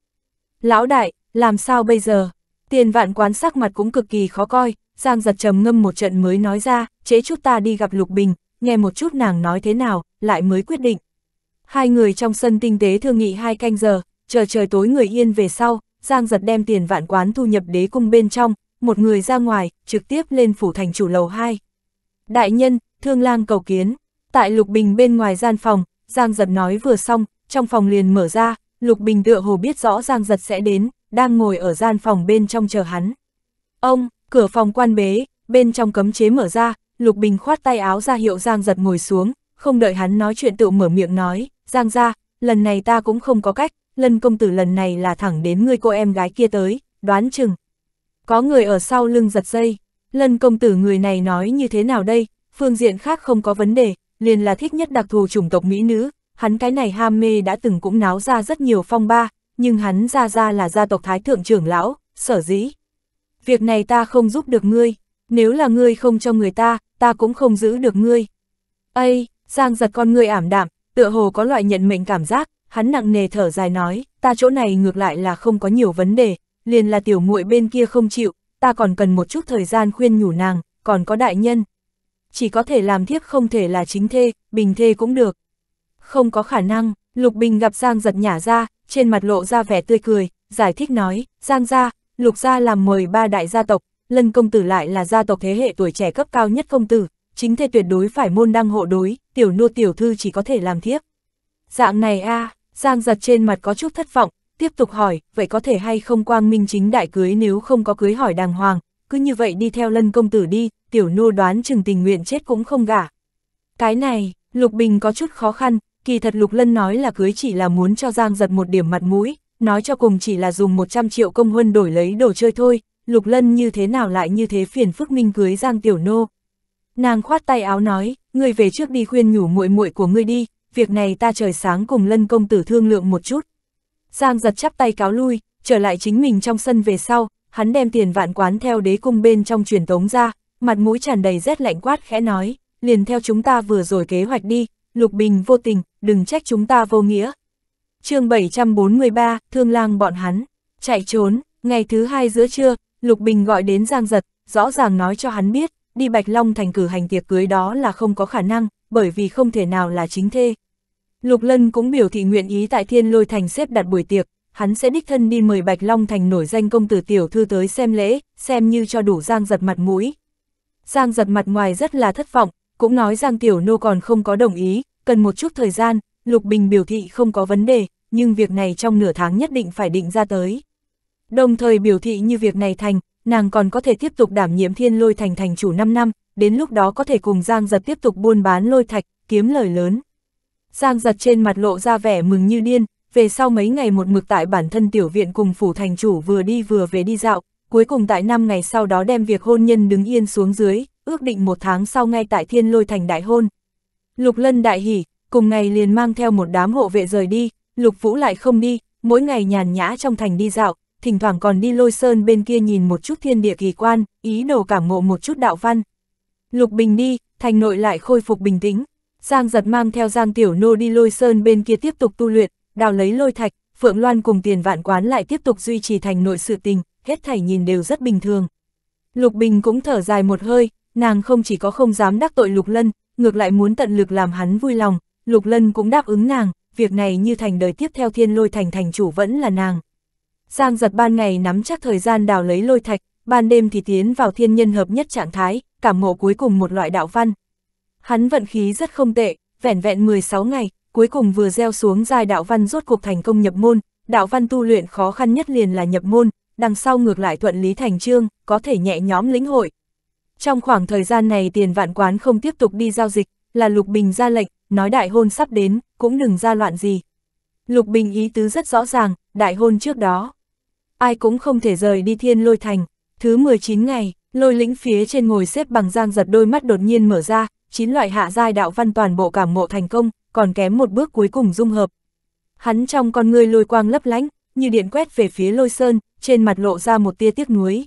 Lão đại, làm sao bây giờ? Tiền Vạn Quán sắc mặt cũng cực kỳ khó coi, Giang Dật trầm ngâm một trận mới nói ra, chế chút ta đi gặp Lục Bình, nghe một chút nàng nói thế nào, lại mới quyết định. Hai người trong sân tinh tế thương nghị hai canh giờ, chờ trời tối người yên về sau, Giang Dật đem Tiền Vạn Quán thu nhập đế cung bên trong, một người ra ngoài, trực tiếp lên phủ thành chủ lầu hai. Đại nhân, Thương Lang cầu kiến. Tại Lục Bình bên ngoài gian phòng, Giang Dật nói vừa xong, trong phòng liền mở ra, Lục Bình tựa hồ biết rõ Giang Dật sẽ đến, đang ngồi ở gian phòng bên trong chờ hắn. Ông, cửa phòng quan bế, bên trong cấm chế mở ra, Lục Bình khoát tay áo ra hiệu Giang Dật ngồi xuống, không đợi hắn nói chuyện tự mở miệng nói, Giang gia, lần này ta cũng không có cách, Lân công tử lần này là thẳng đến người cô em gái kia tới, đoán chừng có người ở sau lưng giật dây. Lân công tử người này nói như thế nào đây, phương diện khác không có vấn đề, liền là thích nhất đặc thù chủng tộc mỹ nữ, hắn cái này ham mê đã từng cũng náo ra rất nhiều phong ba, nhưng hắn ra ra là gia tộc thái thượng trưởng lão, sở dĩ việc này ta không giúp được ngươi, nếu là ngươi không cho người ta, ta cũng không giữ được ngươi. Ây, Giang Dật con ngươi ảm đạm, tựa hồ có loại nhận mệnh cảm giác, hắn nặng nề thở dài nói, ta chỗ này ngược lại là không có nhiều vấn đề, liền là tiểu muội bên kia không chịu, ta còn cần một chút thời gian khuyên nhủ nàng, còn có đại nhân. Chỉ có thể làm thiếp không thể là chính thê, bình thê cũng được. Không có khả năng, Lục Bình gặp Giang Dật nhả ra, trên mặt lộ ra vẻ tươi cười, giải thích nói, Giang gia, Lục gia làm mời ba đại gia tộc, Lân công tử lại là gia tộc thế hệ tuổi trẻ cấp cao nhất công tử, chính thê tuyệt đối phải môn đăng hộ đối, tiểu nô tiểu thư chỉ có thể làm thiếp. Dạng này a à, Giang Dật trên mặt có chút thất vọng, tiếp tục hỏi, vậy có thể hay không quang minh chính đại cưới, nếu không có cưới hỏi đàng hoàng, cứ như vậy đi theo Lân công tử đi, tiểu nô đoán chừng tình nguyện chết cũng không gả. Cái này, Lục Bình có chút khó khăn, kỳ thật Lục Lân nói là cưới chỉ là muốn cho Giang Dật một điểm mặt mũi, nói cho cùng chỉ là dùng một trăm triệu công huân đổi lấy đồ chơi thôi, Lục Lân như thế nào lại như thế phiền phức minh cưới Giang tiểu nô. Nàng khoát tay áo nói, ngươi về trước đi khuyên nhủ muội muội của ngươi đi, việc này ta trời sáng cùng Lân công tử thương lượng một chút. Giang Dật chắp tay cáo lui, trở lại chính mình trong sân về sau, hắn đem Tiền Vạn Quán theo đế cung bên trong truyền tống ra, mặt mũi tràn đầy rét lạnh quát khẽ nói, liền theo chúng ta vừa rồi kế hoạch đi, Lục Bình vô tình, đừng trách chúng ta vô nghĩa. Chương bảy trăm bốn mươi ba, Thương Lang bọn hắn chạy trốn. Ngày thứ hai giữa trưa, Lục Bình gọi đến Giang Dật, rõ ràng nói cho hắn biết, đi Bạch Long thành cử hành tiệc cưới đó là không có khả năng, bởi vì không thể nào là chính thê. Lục Lân cũng biểu thị nguyện ý tại Thiên Lôi thành xếp đặt buổi tiệc, hắn sẽ đích thân đi mời Bạch Long thành nổi danh công tử tiểu thư tới xem lễ, xem như cho đủ Giang Dật mặt mũi. Giang Dật mặt ngoài rất là thất vọng, cũng nói Giang tiểu nô còn không có đồng ý, cần một chút thời gian. Lục Bình biểu thị không có vấn đề, nhưng việc này trong nửa tháng nhất định phải định ra tới. Đồng thời biểu thị như việc này thành, nàng còn có thể tiếp tục đảm nhiệm Thiên Lôi thành thành chủ năm năm, đến lúc đó có thể cùng Giang Dật tiếp tục buôn bán lôi thạch, kiếm lời lớn. Giang Dật trên mặt lộ ra vẻ mừng như điên, về sau mấy ngày một mực tại bản thân tiểu viện cùng phủ thành chủ vừa đi vừa về đi dạo, cuối cùng tại năm ngày sau đó đem việc hôn nhân đứng yên xuống dưới, ước định một tháng sau ngay tại Thiên Lôi thành đại hôn. Lục Lân đại hỉ, cùng ngày liền mang theo một đám hộ vệ rời đi, Lục Vũ lại không đi, mỗi ngày nhàn nhã trong thành đi dạo, thỉnh thoảng còn đi Lôi Sơn bên kia nhìn một chút thiên địa kỳ quan, ý đồ cảm ngộ một chút đạo văn. Lục Bình đi, thành nội lại khôi phục bình tĩnh. Giang Dật mang theo Giang tiểu nô đi Lôi Sơn bên kia tiếp tục tu luyện, đào lấy lôi thạch, Phượng Loan cùng Tiền Vạn Quán lại tiếp tục duy trì thành nội sự tình, hết thảy nhìn đều rất bình thường. Lục Bình cũng thở dài một hơi, nàng không chỉ có không dám đắc tội Lục Lân, ngược lại muốn tận lực làm hắn vui lòng. Lục Lân cũng đáp ứng nàng, việc này như thành đời tiếp theo Thiên Lôi thành thành chủ vẫn là nàng. Giang Dật ban ngày nắm chắc thời gian đào lấy lôi thạch, ban đêm thì tiến vào thiên nhân hợp nhất trạng thái, cảm ngộ cuối cùng một loại đạo văn. Hắn vận khí rất không tệ, vẻn vẹn mười sáu ngày, cuối cùng vừa gieo xuống giai đạo văn rốt cuộc thành công nhập môn, đạo văn tu luyện khó khăn nhất liền là nhập môn, đằng sau ngược lại thuận lý thành chương, có thể nhẹ nhõm lĩnh hội. Trong khoảng thời gian này Tiền Vạn Quán không tiếp tục đi giao dịch, là Lục Bình ra lệnh, nói đại hôn sắp đến, cũng đừng ra loạn gì. Lục Bình ý tứ rất rõ ràng, đại hôn trước đó ai cũng không thể rời đi Thiên Lôi thành. Thứ mười chín ngày, lôi lĩnh phía trên ngồi xếp bằng Giang Dật đôi mắt đột nhiên mở ra, chín loại hạ giai đạo văn toàn bộ cảm ngộ thành công, còn kém một bước cuối cùng dung hợp. Hắn trong con ngươi lôi quang lấp lánh, như điện quét về phía Lôi Sơn, trên mặt lộ ra một tia tiếc nuối.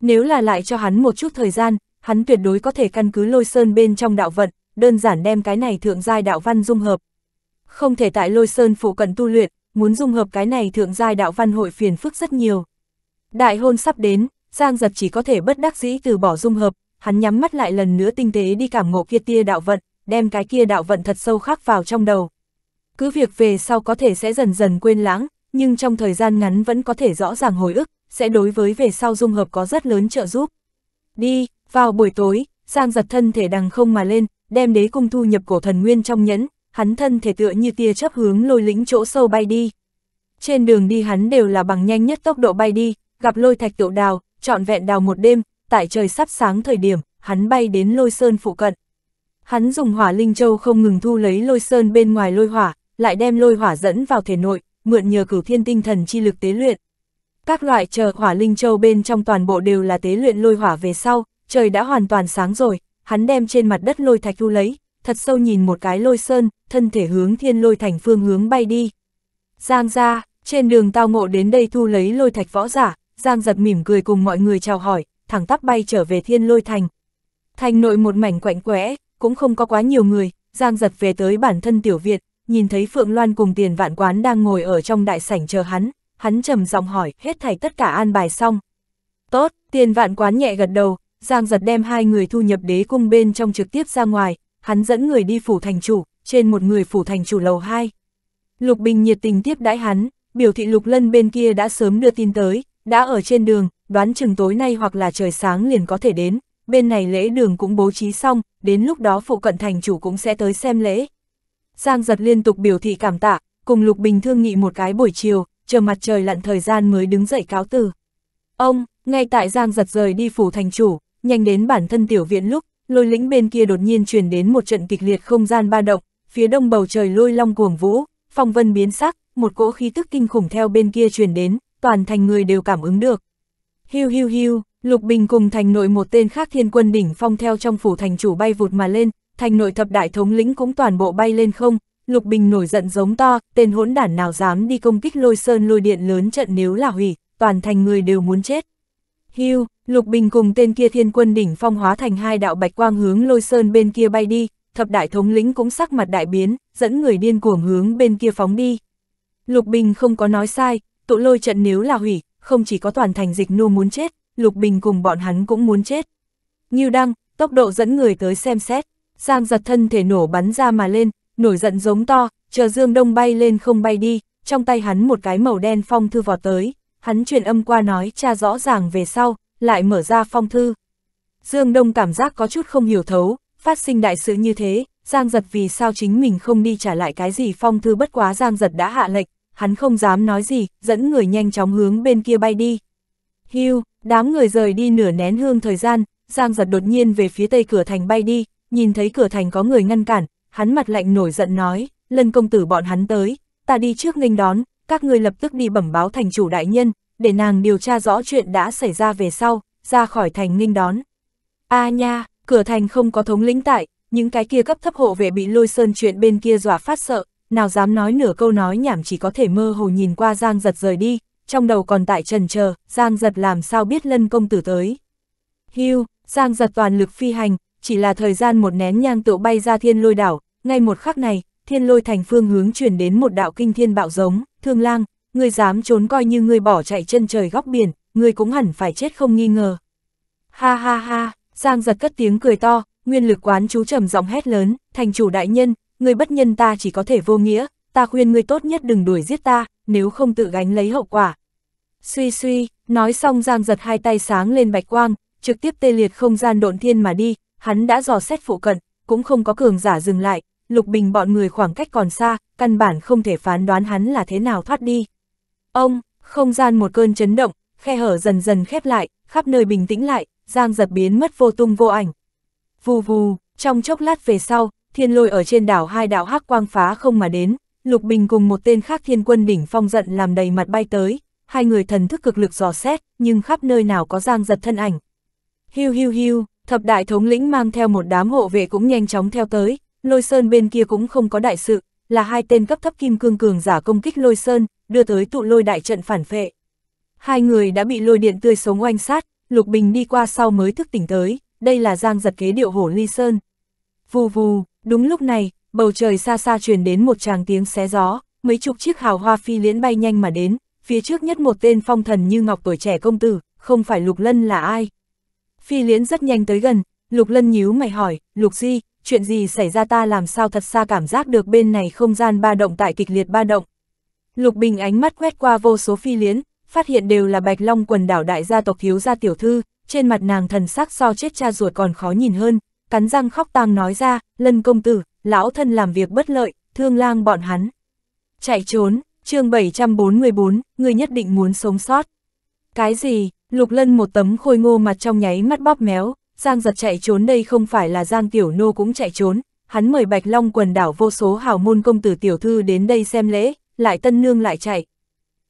Nếu là lại cho hắn một chút thời gian, hắn tuyệt đối có thể căn cứ Lôi Sơn bên trong đạo vận, đơn giản đem cái này thượng giai đạo văn dung hợp. Không thể tại Lôi Sơn phụ cận tu luyện, muốn dung hợp cái này thượng giai đạo văn hội phiền phức rất nhiều. Đại hôn sắp đến, Giang Dật chỉ có thể bất đắc dĩ từ bỏ dung hợp, hắn nhắm mắt lại lần nữa tinh tế đi cảm ngộ kia tia đạo vận, đem cái kia đạo vận thật sâu khắc vào trong đầu. Cứ việc về sau có thể sẽ dần dần quên lãng, nhưng trong thời gian ngắn vẫn có thể rõ ràng hồi ức, sẽ đối với về sau dung hợp có rất lớn trợ giúp. Đi, vào buổi tối, Giang Dật thân thể đằng không mà lên, đem đế cung thu nhập cổ thần nguyên trong nhẫn, hắn thân thể tựa như tia chớp hướng lôi lĩnh chỗ sâu bay đi. Trên đường đi hắn đều là bằng nhanh nhất tốc độ bay đi, gặp lôi thạch tựu đào, trọn vẹn đào một đêm, tại trời sắp sáng thời điểm, hắn bay đến lôi sơn phụ cận. Hắn dùng hỏa linh châu không ngừng thu lấy lôi sơn bên ngoài lôi hỏa, lại đem lôi hỏa dẫn vào thể nội, mượn nhờ cửu thiên tinh thần chi lực tế luyện. Các loại chờ hỏa linh châu bên trong toàn bộ đều là tế luyện lôi hỏa về sau, trời đã hoàn toàn sáng rồi, hắn đem trên mặt đất lôi thạch thu lấy, thật sâu nhìn một cái lôi sơn, thân thể hướng thiên lôi thành phương hướng bay đi. Giang gia, trên đường tao ngộ đến đây thu lấy lôi thạch võ giả, Giang Dật mỉm cười cùng mọi người chào hỏi, thẳng tắp bay trở về thiên lôi thành. Thành nội một mảnh quạnh quẽ, cũng không có quá nhiều người, Giang Dật về tới bản thân tiểu viện, nhìn thấy Phượng Loan cùng Tiền Vạn Quán đang ngồi ở trong đại sảnh chờ hắn, hắn trầm giọng hỏi, hết thảy tất cả an bài xong. Tốt, Tiền Vạn Quán nhẹ gật đầu, Giang Dật đem hai người thu nhập đế cung bên trong trực tiếp ra ngoài, hắn dẫn người đi phủ thành chủ, trên một người phủ thành chủ lầu hai. Lục Bình nhiệt tình tiếp đãi hắn, biểu thị Lục Lân bên kia đã sớm đưa tin tới, đã ở trên đường, đoán chừng tối nay hoặc là trời sáng liền có thể đến, bên này lễ đường cũng bố trí xong, đến lúc đó phụ cận thành chủ cũng sẽ tới xem lễ. Giang Dật liên tục biểu thị cảm tạ, cùng Lục Bình thương nghị một cái buổi chiều, chờ mặt trời lặn thời gian mới đứng dậy cáo từ. Ông, ngay tại Giang Dật rời đi phủ thành chủ, nhanh đến bản thân tiểu viện lúc, lôi lĩnh bên kia đột nhiên truyền đến một trận kịch liệt không gian ba động, phía đông bầu trời lôi long cuồng vũ, phong vân biến sắc, một cỗ khí tức kinh khủng theo bên kia truyền đến, toàn thành người đều cảm ứng được. Hiu hiu hiu, Lục Bình cùng thành nội một tên khác thiên quân đỉnh phong theo trong phủ thành chủ bay vụt mà lên, thành nội thập đại thống lĩnh cũng toàn bộ bay lên không. Lục Bình nổi giận giống to, tên hỗn đản nào dám đi công kích lôi sơn lôi điện lớn trận, nếu là hủy, toàn thành người đều muốn chết. Hiu, Lục Bình cùng tên kia thiên quân đỉnh phong hóa thành hai đạo bạch quang hướng lôi sơn bên kia bay đi, thập đại thống lĩnh cũng sắc mặt đại biến, dẫn người điên cuồng hướng bên kia phóng đi. Lục Bình không có nói sai, tụ lôi trận nếu là hủy, không chỉ có toàn thành dịch nô muốn chết, Lục Bình cùng bọn hắn cũng muốn chết. Như đăng, tốc độ dẫn người tới xem xét, Giang Dật thân thể nổ bắn ra mà lên, nổi giận giống to, chờ Dương Đông bay lên không bay đi, trong tay hắn một cái màu đen phong thư vọt tới, hắn truyền âm qua nói tra rõ ràng về sau, lại mở ra phong thư. Dương Đông cảm giác có chút không hiểu thấu, phát sinh đại sự như thế, Giang Dật vì sao chính mình không đi trả lại cái gì phong thư, bất quá Giang Dật đã hạ lệnh, hắn không dám nói gì, dẫn người nhanh chóng hướng bên kia bay đi. Hưu, đám người rời đi nửa nén hương thời gian, Giang Dật đột nhiên về phía tây cửa thành bay đi, nhìn thấy cửa thành có người ngăn cản, hắn mặt lạnh nổi giận nói, Lân công tử bọn hắn tới, ta đi trước nghênh đón, các ngươi lập tức đi bẩm báo thành chủ đại nhân, để nàng điều tra rõ chuyện đã xảy ra về sau, ra khỏi thành nghênh đón. A à nha, cửa thành không có thống lĩnh tại, những cái kia cấp thấp hộ vệ bị lôi sơn chuyện bên kia dọa phát sợ, nào dám nói nửa câu nói nhảm, chỉ có thể mơ hồ nhìn qua Giang Dật rời đi, trong đầu còn tại trần chờ, Giang Dật làm sao biết Lân công tử tới. Hưu, Giang Dật toàn lực phi hành, chỉ là thời gian một nén nhang tựu bay ra thiên lôi đảo, ngay một khắc này, thiên lôi thành phương hướng chuyển đến một đạo kinh thiên bạo giống, Thương Lang, ngươi dám trốn, coi như ngươi bỏ chạy chân trời góc biển, ngươi cũng hẳn phải chết không nghi ngờ. Ha ha ha, Giang Dật cất tiếng cười to, nguyên lực quán chú trầm giọng hét lớn, thành chủ đại nhân, ngươi bất nhân ta chỉ có thể vô nghĩa, ta khuyên ngươi tốt nhất đừng đuổi giết ta, nếu không tự gánh lấy hậu quả. Suy suy, nói xong Giang Dật hai tay sáng lên bạch quang, trực tiếp tê liệt không gian độn thiên mà đi, hắn đã dò xét phụ cận, cũng không có cường giả dừng lại, Lục Bình bọn người khoảng cách còn xa, căn bản không thể phán đoán hắn là thế nào thoát đi. Ông, không gian một cơn chấn động, khe hở dần dần khép lại, khắp nơi bình tĩnh lại, Giang Dật biến mất vô tung vô ảnh. Vù vù, trong chốc lát về sau, thiên lôi ở trên đảo hai đạo hắc quang phá không mà đến, Lục Bình cùng một tên khác thiên quân đỉnh phong giận làm đầy mặt bay tới, hai người thần thức cực lực dò xét, nhưng khắp nơi nào có Giang Dật thân ảnh. Hiu hiu hiu, thập đại thống lĩnh mang theo một đám hộ vệ cũng nhanh chóng theo tới, lôi sơn bên kia cũng không có đại sự, là hai tên cấp thấp kim cương cường giả công kích lôi sơn, đưa tới tụ lôi đại trận phản phệ. Hai người đã bị lôi điện tươi sống oanh sát, Lục Bình đi qua sau mới thức tỉnh tới, đây là Giang Dật kế điệu hổ ly sơn. Vù vù, đúng lúc này, bầu trời xa xa truyền đến một tràng tiếng xé gió, mấy chục chiếc hào hoa phi liễn bay nhanh mà đến, phía trước nhất một tên phong thần như ngọc tuổi trẻ công tử, không phải Lục Lân là ai? Phi liễn rất nhanh tới gần, Lục Lân nhíu mày hỏi, Lục Di, chuyện gì xảy ra, ta làm sao thật xa cảm giác được bên này không gian ba động tại kịch liệt ba động. Lục Bình ánh mắt quét qua vô số phi liễn, phát hiện đều là Bạch Long Quần Đảo đại gia tộc thiếu gia tiểu thư, trên mặt nàng thần sắc so chết cha ruột còn khó nhìn hơn, cắn răng khóc tang nói ra, Lân công tử, lão thân làm việc bất lợi, Thương Lang bọn hắn chạy trốn, chương bảy trăm bốn mươi bốn, người nhất định muốn sống sót. Cái gì? Lục Lân một tấm khôi ngô mặt trong nháy mắt bóp méo, Giang Dật chạy trốn, đây không phải là Giang Tiểu Nô cũng chạy trốn, hắn mời Bạch Long Quần Đảo vô số hào môn công tử tiểu thư đến đây xem lễ, lại tân nương lại chạy.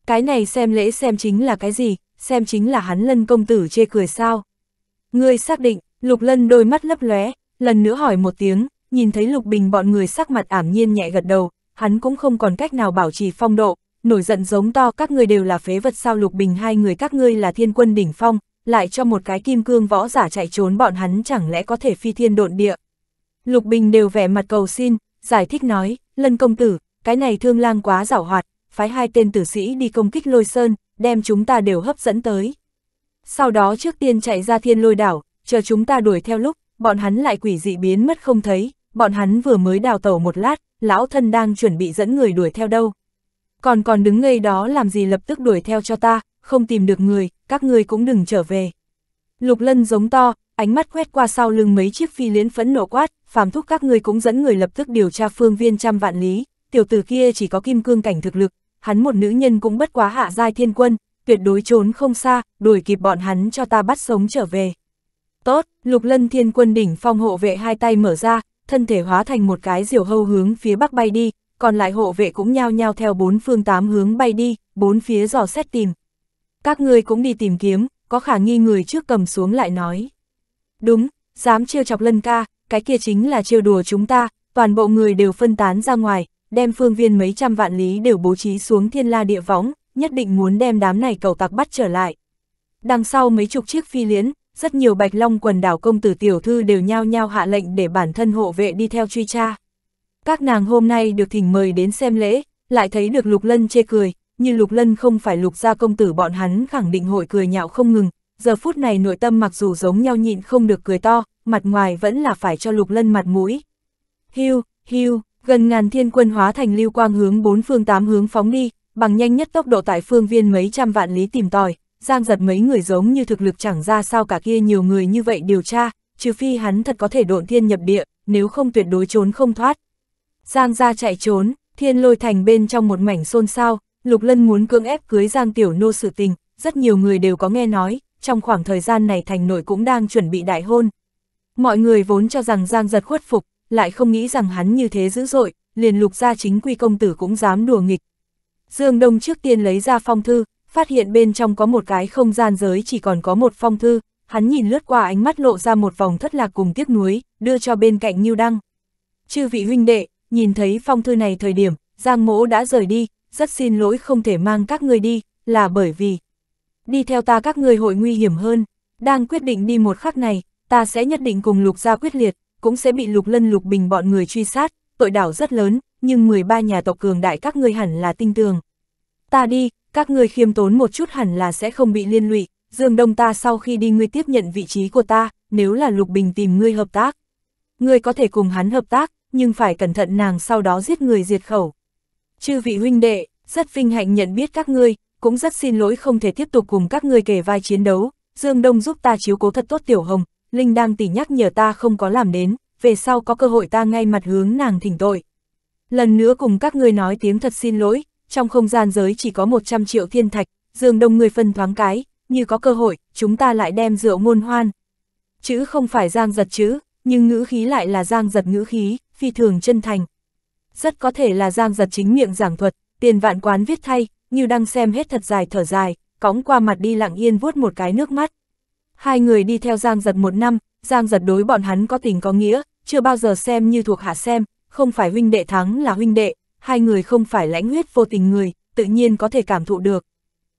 Cái này xem lễ xem chính là cái gì, xem chính là hắn Lân công tử chê cười sao? Ngươi xác định? Lục Lân đôi mắt lấp lóe, lần nữa hỏi một tiếng, nhìn thấy Lục Bình bọn người sắc mặt ảm nhiên nhẹ gật đầu, hắn cũng không còn cách nào bảo trì phong độ, nổi giận giống to, các ngươi đều là phế vật sao? Lục Bình, hai người các ngươi là thiên quân đỉnh phong, lại cho một cái kim cương võ giả chạy trốn, bọn hắn chẳng lẽ có thể phi thiên độn địa? Lục Bình đều vẻ mặt cầu xin, giải thích nói, Lân công tử, cái này Thương Lang quá giảo hoạt, phái hai tên tử sĩ đi công kích Lôi Sơn, đem chúng ta đều hấp dẫn tới. Sau đó trước tiên chạy ra Thiên Lôi Đảo, chờ chúng ta đuổi theo lúc, bọn hắn lại quỷ dị biến mất không thấy, bọn hắn vừa mới đào tẩu một lát, lão thân đang chuẩn bị dẫn người đuổi theo đâu. Còn còn đứng ngây đó làm gì, lập tức đuổi theo cho ta, không tìm được người, các ngươi cũng đừng trở về. Lục Lân giống to, ánh mắt quét qua sau lưng mấy chiếc phi liễn phẫn nộ quát, phàm thúc các ngươi cũng dẫn người lập tức điều tra phương viên trăm vạn lý, tiểu tử kia chỉ có kim cương cảnh thực lực, hắn một nữ nhân cũng bất quá hạ giai thiên quân, tuyệt đối trốn không xa, đuổi kịp bọn hắn cho ta, bắt sống trở về. Tốt, Lục Lân thiên quân đỉnh phong hộ vệ hai tay mở ra, thân thể hóa thành một cái diều hâu hướng phía bắc bay đi, còn lại hộ vệ cũng nhao nhao theo bốn phương tám hướng bay đi, bốn phía dò xét tìm. Các ngươi cũng đi tìm kiếm, có khả nghi người trước cầm xuống lại nói. Đúng, dám trêu chọc Lân ca, cái kia chính là trêu đùa chúng ta, toàn bộ người đều phân tán ra ngoài, đem phương viên mấy trăm vạn lý đều bố trí xuống thiên la địa võng, nhất định muốn đem đám này cầu tặc bắt trở lại. Đằng sau mấy chục chiếc phi liễn, rất nhiều Bạch Long Quần Đảo công tử tiểu thư đều nhao nhao hạ lệnh để bản thân hộ vệ đi theo truy tra. Các nàng hôm nay được thỉnh mời đến xem lễ, lại thấy được Lục Lân chê cười, như Lục Lân không phải Lục gia công tử bọn hắn khẳng định hội cười nhạo không ngừng, giờ phút này nội tâm mặc dù giống nhau nhịn không được cười to, mặt ngoài vẫn là phải cho Lục Lân mặt mũi. Hiu, hiu, gần ngàn thiên quân hóa thành lưu quang hướng bốn phương tám hướng phóng đi, bằng nhanh nhất tốc độ tại phương viên mấy trăm vạn lý tìm tòi. Giang Dật mấy người giống như thực lực chẳng ra sao cả, kia nhiều người như vậy điều tra, trừ phi hắn thật có thể độn thiên nhập địa, nếu không tuyệt đối trốn không thoát. Giang gia chạy trốn, Thiên Lôi Thành bên trong một mảnh xôn xao, Lục Lân muốn cưỡng ép cưới Giang Tiểu Nô sự tình, rất nhiều người đều có nghe nói, trong khoảng thời gian này thành nội cũng đang chuẩn bị đại hôn. Mọi người vốn cho rằng Giang Dật khuất phục, lại không nghĩ rằng hắn như thế dữ dội, liền Lục gia chính quy công tử cũng dám đùa nghịch. Dương Đông trước tiên lấy ra phong thư, phát hiện bên trong có một cái không gian giới chỉ còn có một phong thư, hắn nhìn lướt qua, ánh mắt lộ ra một vòng thất lạc cùng tiếc nuối, đưa cho bên cạnh Ngưu Đăng. Chư vị huynh đệ, nhìn thấy phong thư này thời điểm, Giang mỗ đã rời đi, rất xin lỗi không thể mang các ngươi đi, là bởi vì đi theo ta các ngươi hội nguy hiểm hơn, đang quyết định đi một khắc này, ta sẽ nhất định cùng Lục gia quyết liệt, cũng sẽ bị Lục Lân Lục Bình bọn người truy sát, tội đảo rất lớn, nhưng mười ba nhà tộc cường đại các ngươi hẳn là tinh tường. Ta đi, các ngươi khiêm tốn một chút hẳn là sẽ không bị liên lụy, Dương Đông ta sau khi đi ngươi tiếp nhận vị trí của ta, nếu là Lục Bình tìm ngươi hợp tác, ngươi có thể cùng hắn hợp tác, nhưng phải cẩn thận nàng sau đó giết người diệt khẩu. Chư vị huynh đệ, rất vinh hạnh nhận biết các ngươi, cũng rất xin lỗi không thể tiếp tục cùng các ngươi kề vai chiến đấu, Dương Đông giúp ta chiếu cố thật tốt Tiểu Hồng, Linh đang tỉ nhắc nhở ta không có làm đến, về sau có cơ hội ta ngay mặt hướng nàng thỉnh tội. Lần nữa cùng các ngươi nói tiếng thật xin lỗi. Trong không gian giới chỉ có một trăm triệu thiên thạch, Dương Đông người phân thoáng cái, như có cơ hội, chúng ta lại đem rượu ngôn hoan. Chữ không phải Giang Dật chữ, nhưng ngữ khí lại là Giang Dật ngữ khí, phi thường chân thành. Rất có thể là Giang Dật chính miệng giảng thuật, Tiền Vạn Quán viết thay, Như Đang xem hết thật dài thở dài, cõng qua mặt đi lặng yên vuốt một cái nước mắt. Hai người đi theo Giang Dật một năm, Giang Dật đối bọn hắn có tình có nghĩa, chưa bao giờ xem như thuộc hạ xem, không phải huynh đệ thắng là huynh đệ. Hai người không phải lãnh huyết vô tình người, tự nhiên có thể cảm thụ được.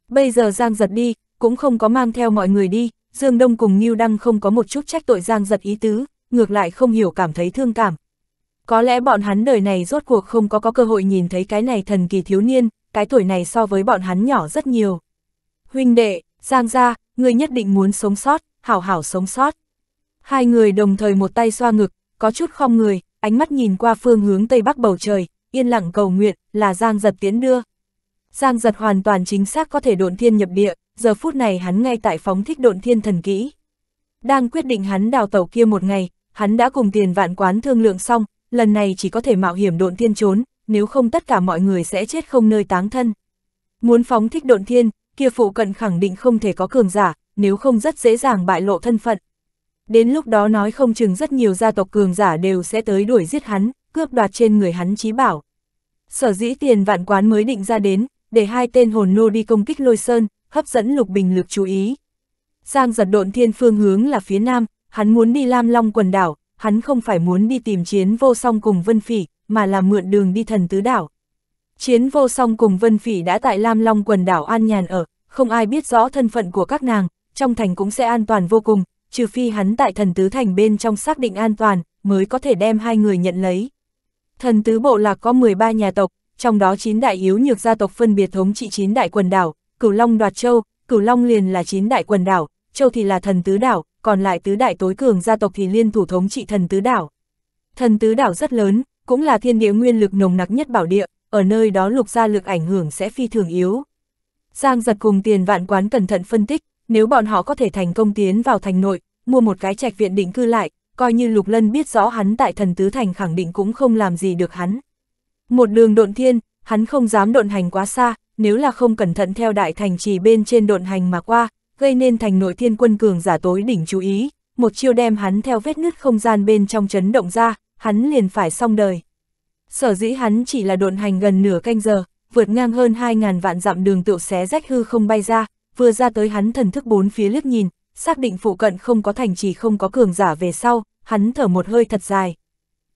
Bây giờ Giang Dật đi, cũng không có mang theo mọi người đi, Dương Đông cùng Ngưu Đăng không có một chút trách tội Giang Dật ý tứ, ngược lại không hiểu cảm thấy thương cảm. Có lẽ bọn hắn đời này rốt cuộc không có có cơ hội nhìn thấy cái này thần kỳ thiếu niên, cái tuổi này so với bọn hắn nhỏ rất nhiều. Huynh đệ, Giang gia, ngươi nhất định muốn sống sót, hảo hảo sống sót. Hai người đồng thời một tay xoa ngực, có chút khom người, ánh mắt nhìn qua phương hướng tây bắc bầu trời, yên lặng cầu nguyện, là Giang Dật tiến đưa. Giang Dật hoàn toàn chính xác có thể độn thiên nhập địa, giờ phút này hắn ngay tại phóng thích độn thiên thần kỹ. Đang quyết định hắn đào tẩu kia một ngày, hắn đã cùng Tiền Vạn Quán thương lượng xong, lần này chỉ có thể mạo hiểm độn thiên trốn, nếu không tất cả mọi người sẽ chết không nơi táng thân. Muốn phóng thích độn thiên, kia phụ cận khẳng định không thể có cường giả, nếu không rất dễ dàng bại lộ thân phận. Đến lúc đó nói không chừng rất nhiều gia tộc cường giả đều sẽ tới đuổi giết hắn, cướp đoạt trên người hắn chí bảo. Sở dĩ Tiền Vạn Quán mới định ra đến, để hai tên hồn nô đi công kích Lôi Sơn, hấp dẫn Lục Bình lực chú ý. Giang Dật độn thiên phương hướng là phía nam, hắn muốn đi Lam Long Quần Đảo, hắn không phải muốn đi tìm Chiến Vô Song cùng Vân Phỉ, mà là mượn đường đi Thần Tứ Đảo. Chiến Vô Song cùng Vân Phỉ đã tại Lam Long Quần Đảo an nhàn ở, không ai biết rõ thân phận của các nàng, trong thành cũng sẽ an toàn vô cùng, trừ phi hắn tại Thần Tứ Thành bên trong xác định an toàn, mới có thể đem hai người nhận lấy. Thần Tứ Bộ Lạc có mười ba nhà tộc, trong đó chín đại yếu nhược gia tộc phân biệt thống trị chín đại quần đảo, Cửu Long đoạt châu, Cửu Long liền là chín đại quần đảo, châu thì là Thần Tứ Đảo, còn lại tứ đại tối cường gia tộc thì liên thủ thống trị Thần Tứ Đảo. Thần Tứ Đảo rất lớn, cũng là thiên địa nguyên lực nồng nặc nhất bảo địa, ở nơi đó Lục gia lực ảnh hưởng sẽ phi thường yếu. Giang Dật cùng Tiền Vạn Quán cẩn thận phân tích, nếu bọn họ có thể thành công tiến vào thành nội, mua một cái trạch viện định cư lại, coi như Lục Lân biết rõ hắn tại Thần Tứ Thành khẳng định cũng không làm gì được hắn. Một đường độn thiên, hắn không dám độn hành quá xa, nếu là không cẩn thận theo đại thành trì bên trên độn hành mà qua, gây nên thành nội thiên quân cường giả tối đỉnh chú ý, một chiêu đem hắn theo vết nứt không gian bên trong chấn động ra, hắn liền phải xong đời. Sở dĩ hắn chỉ là độn hành gần nửa canh giờ, vượt ngang hơn hai ngàn vạn dặm đường tựu xé rách hư không bay ra, vừa ra tới hắn thần thức bốn phía liếc nhìn, xác định phụ cận không có thành trì không có cường giả về sau, hắn thở một hơi thật dài.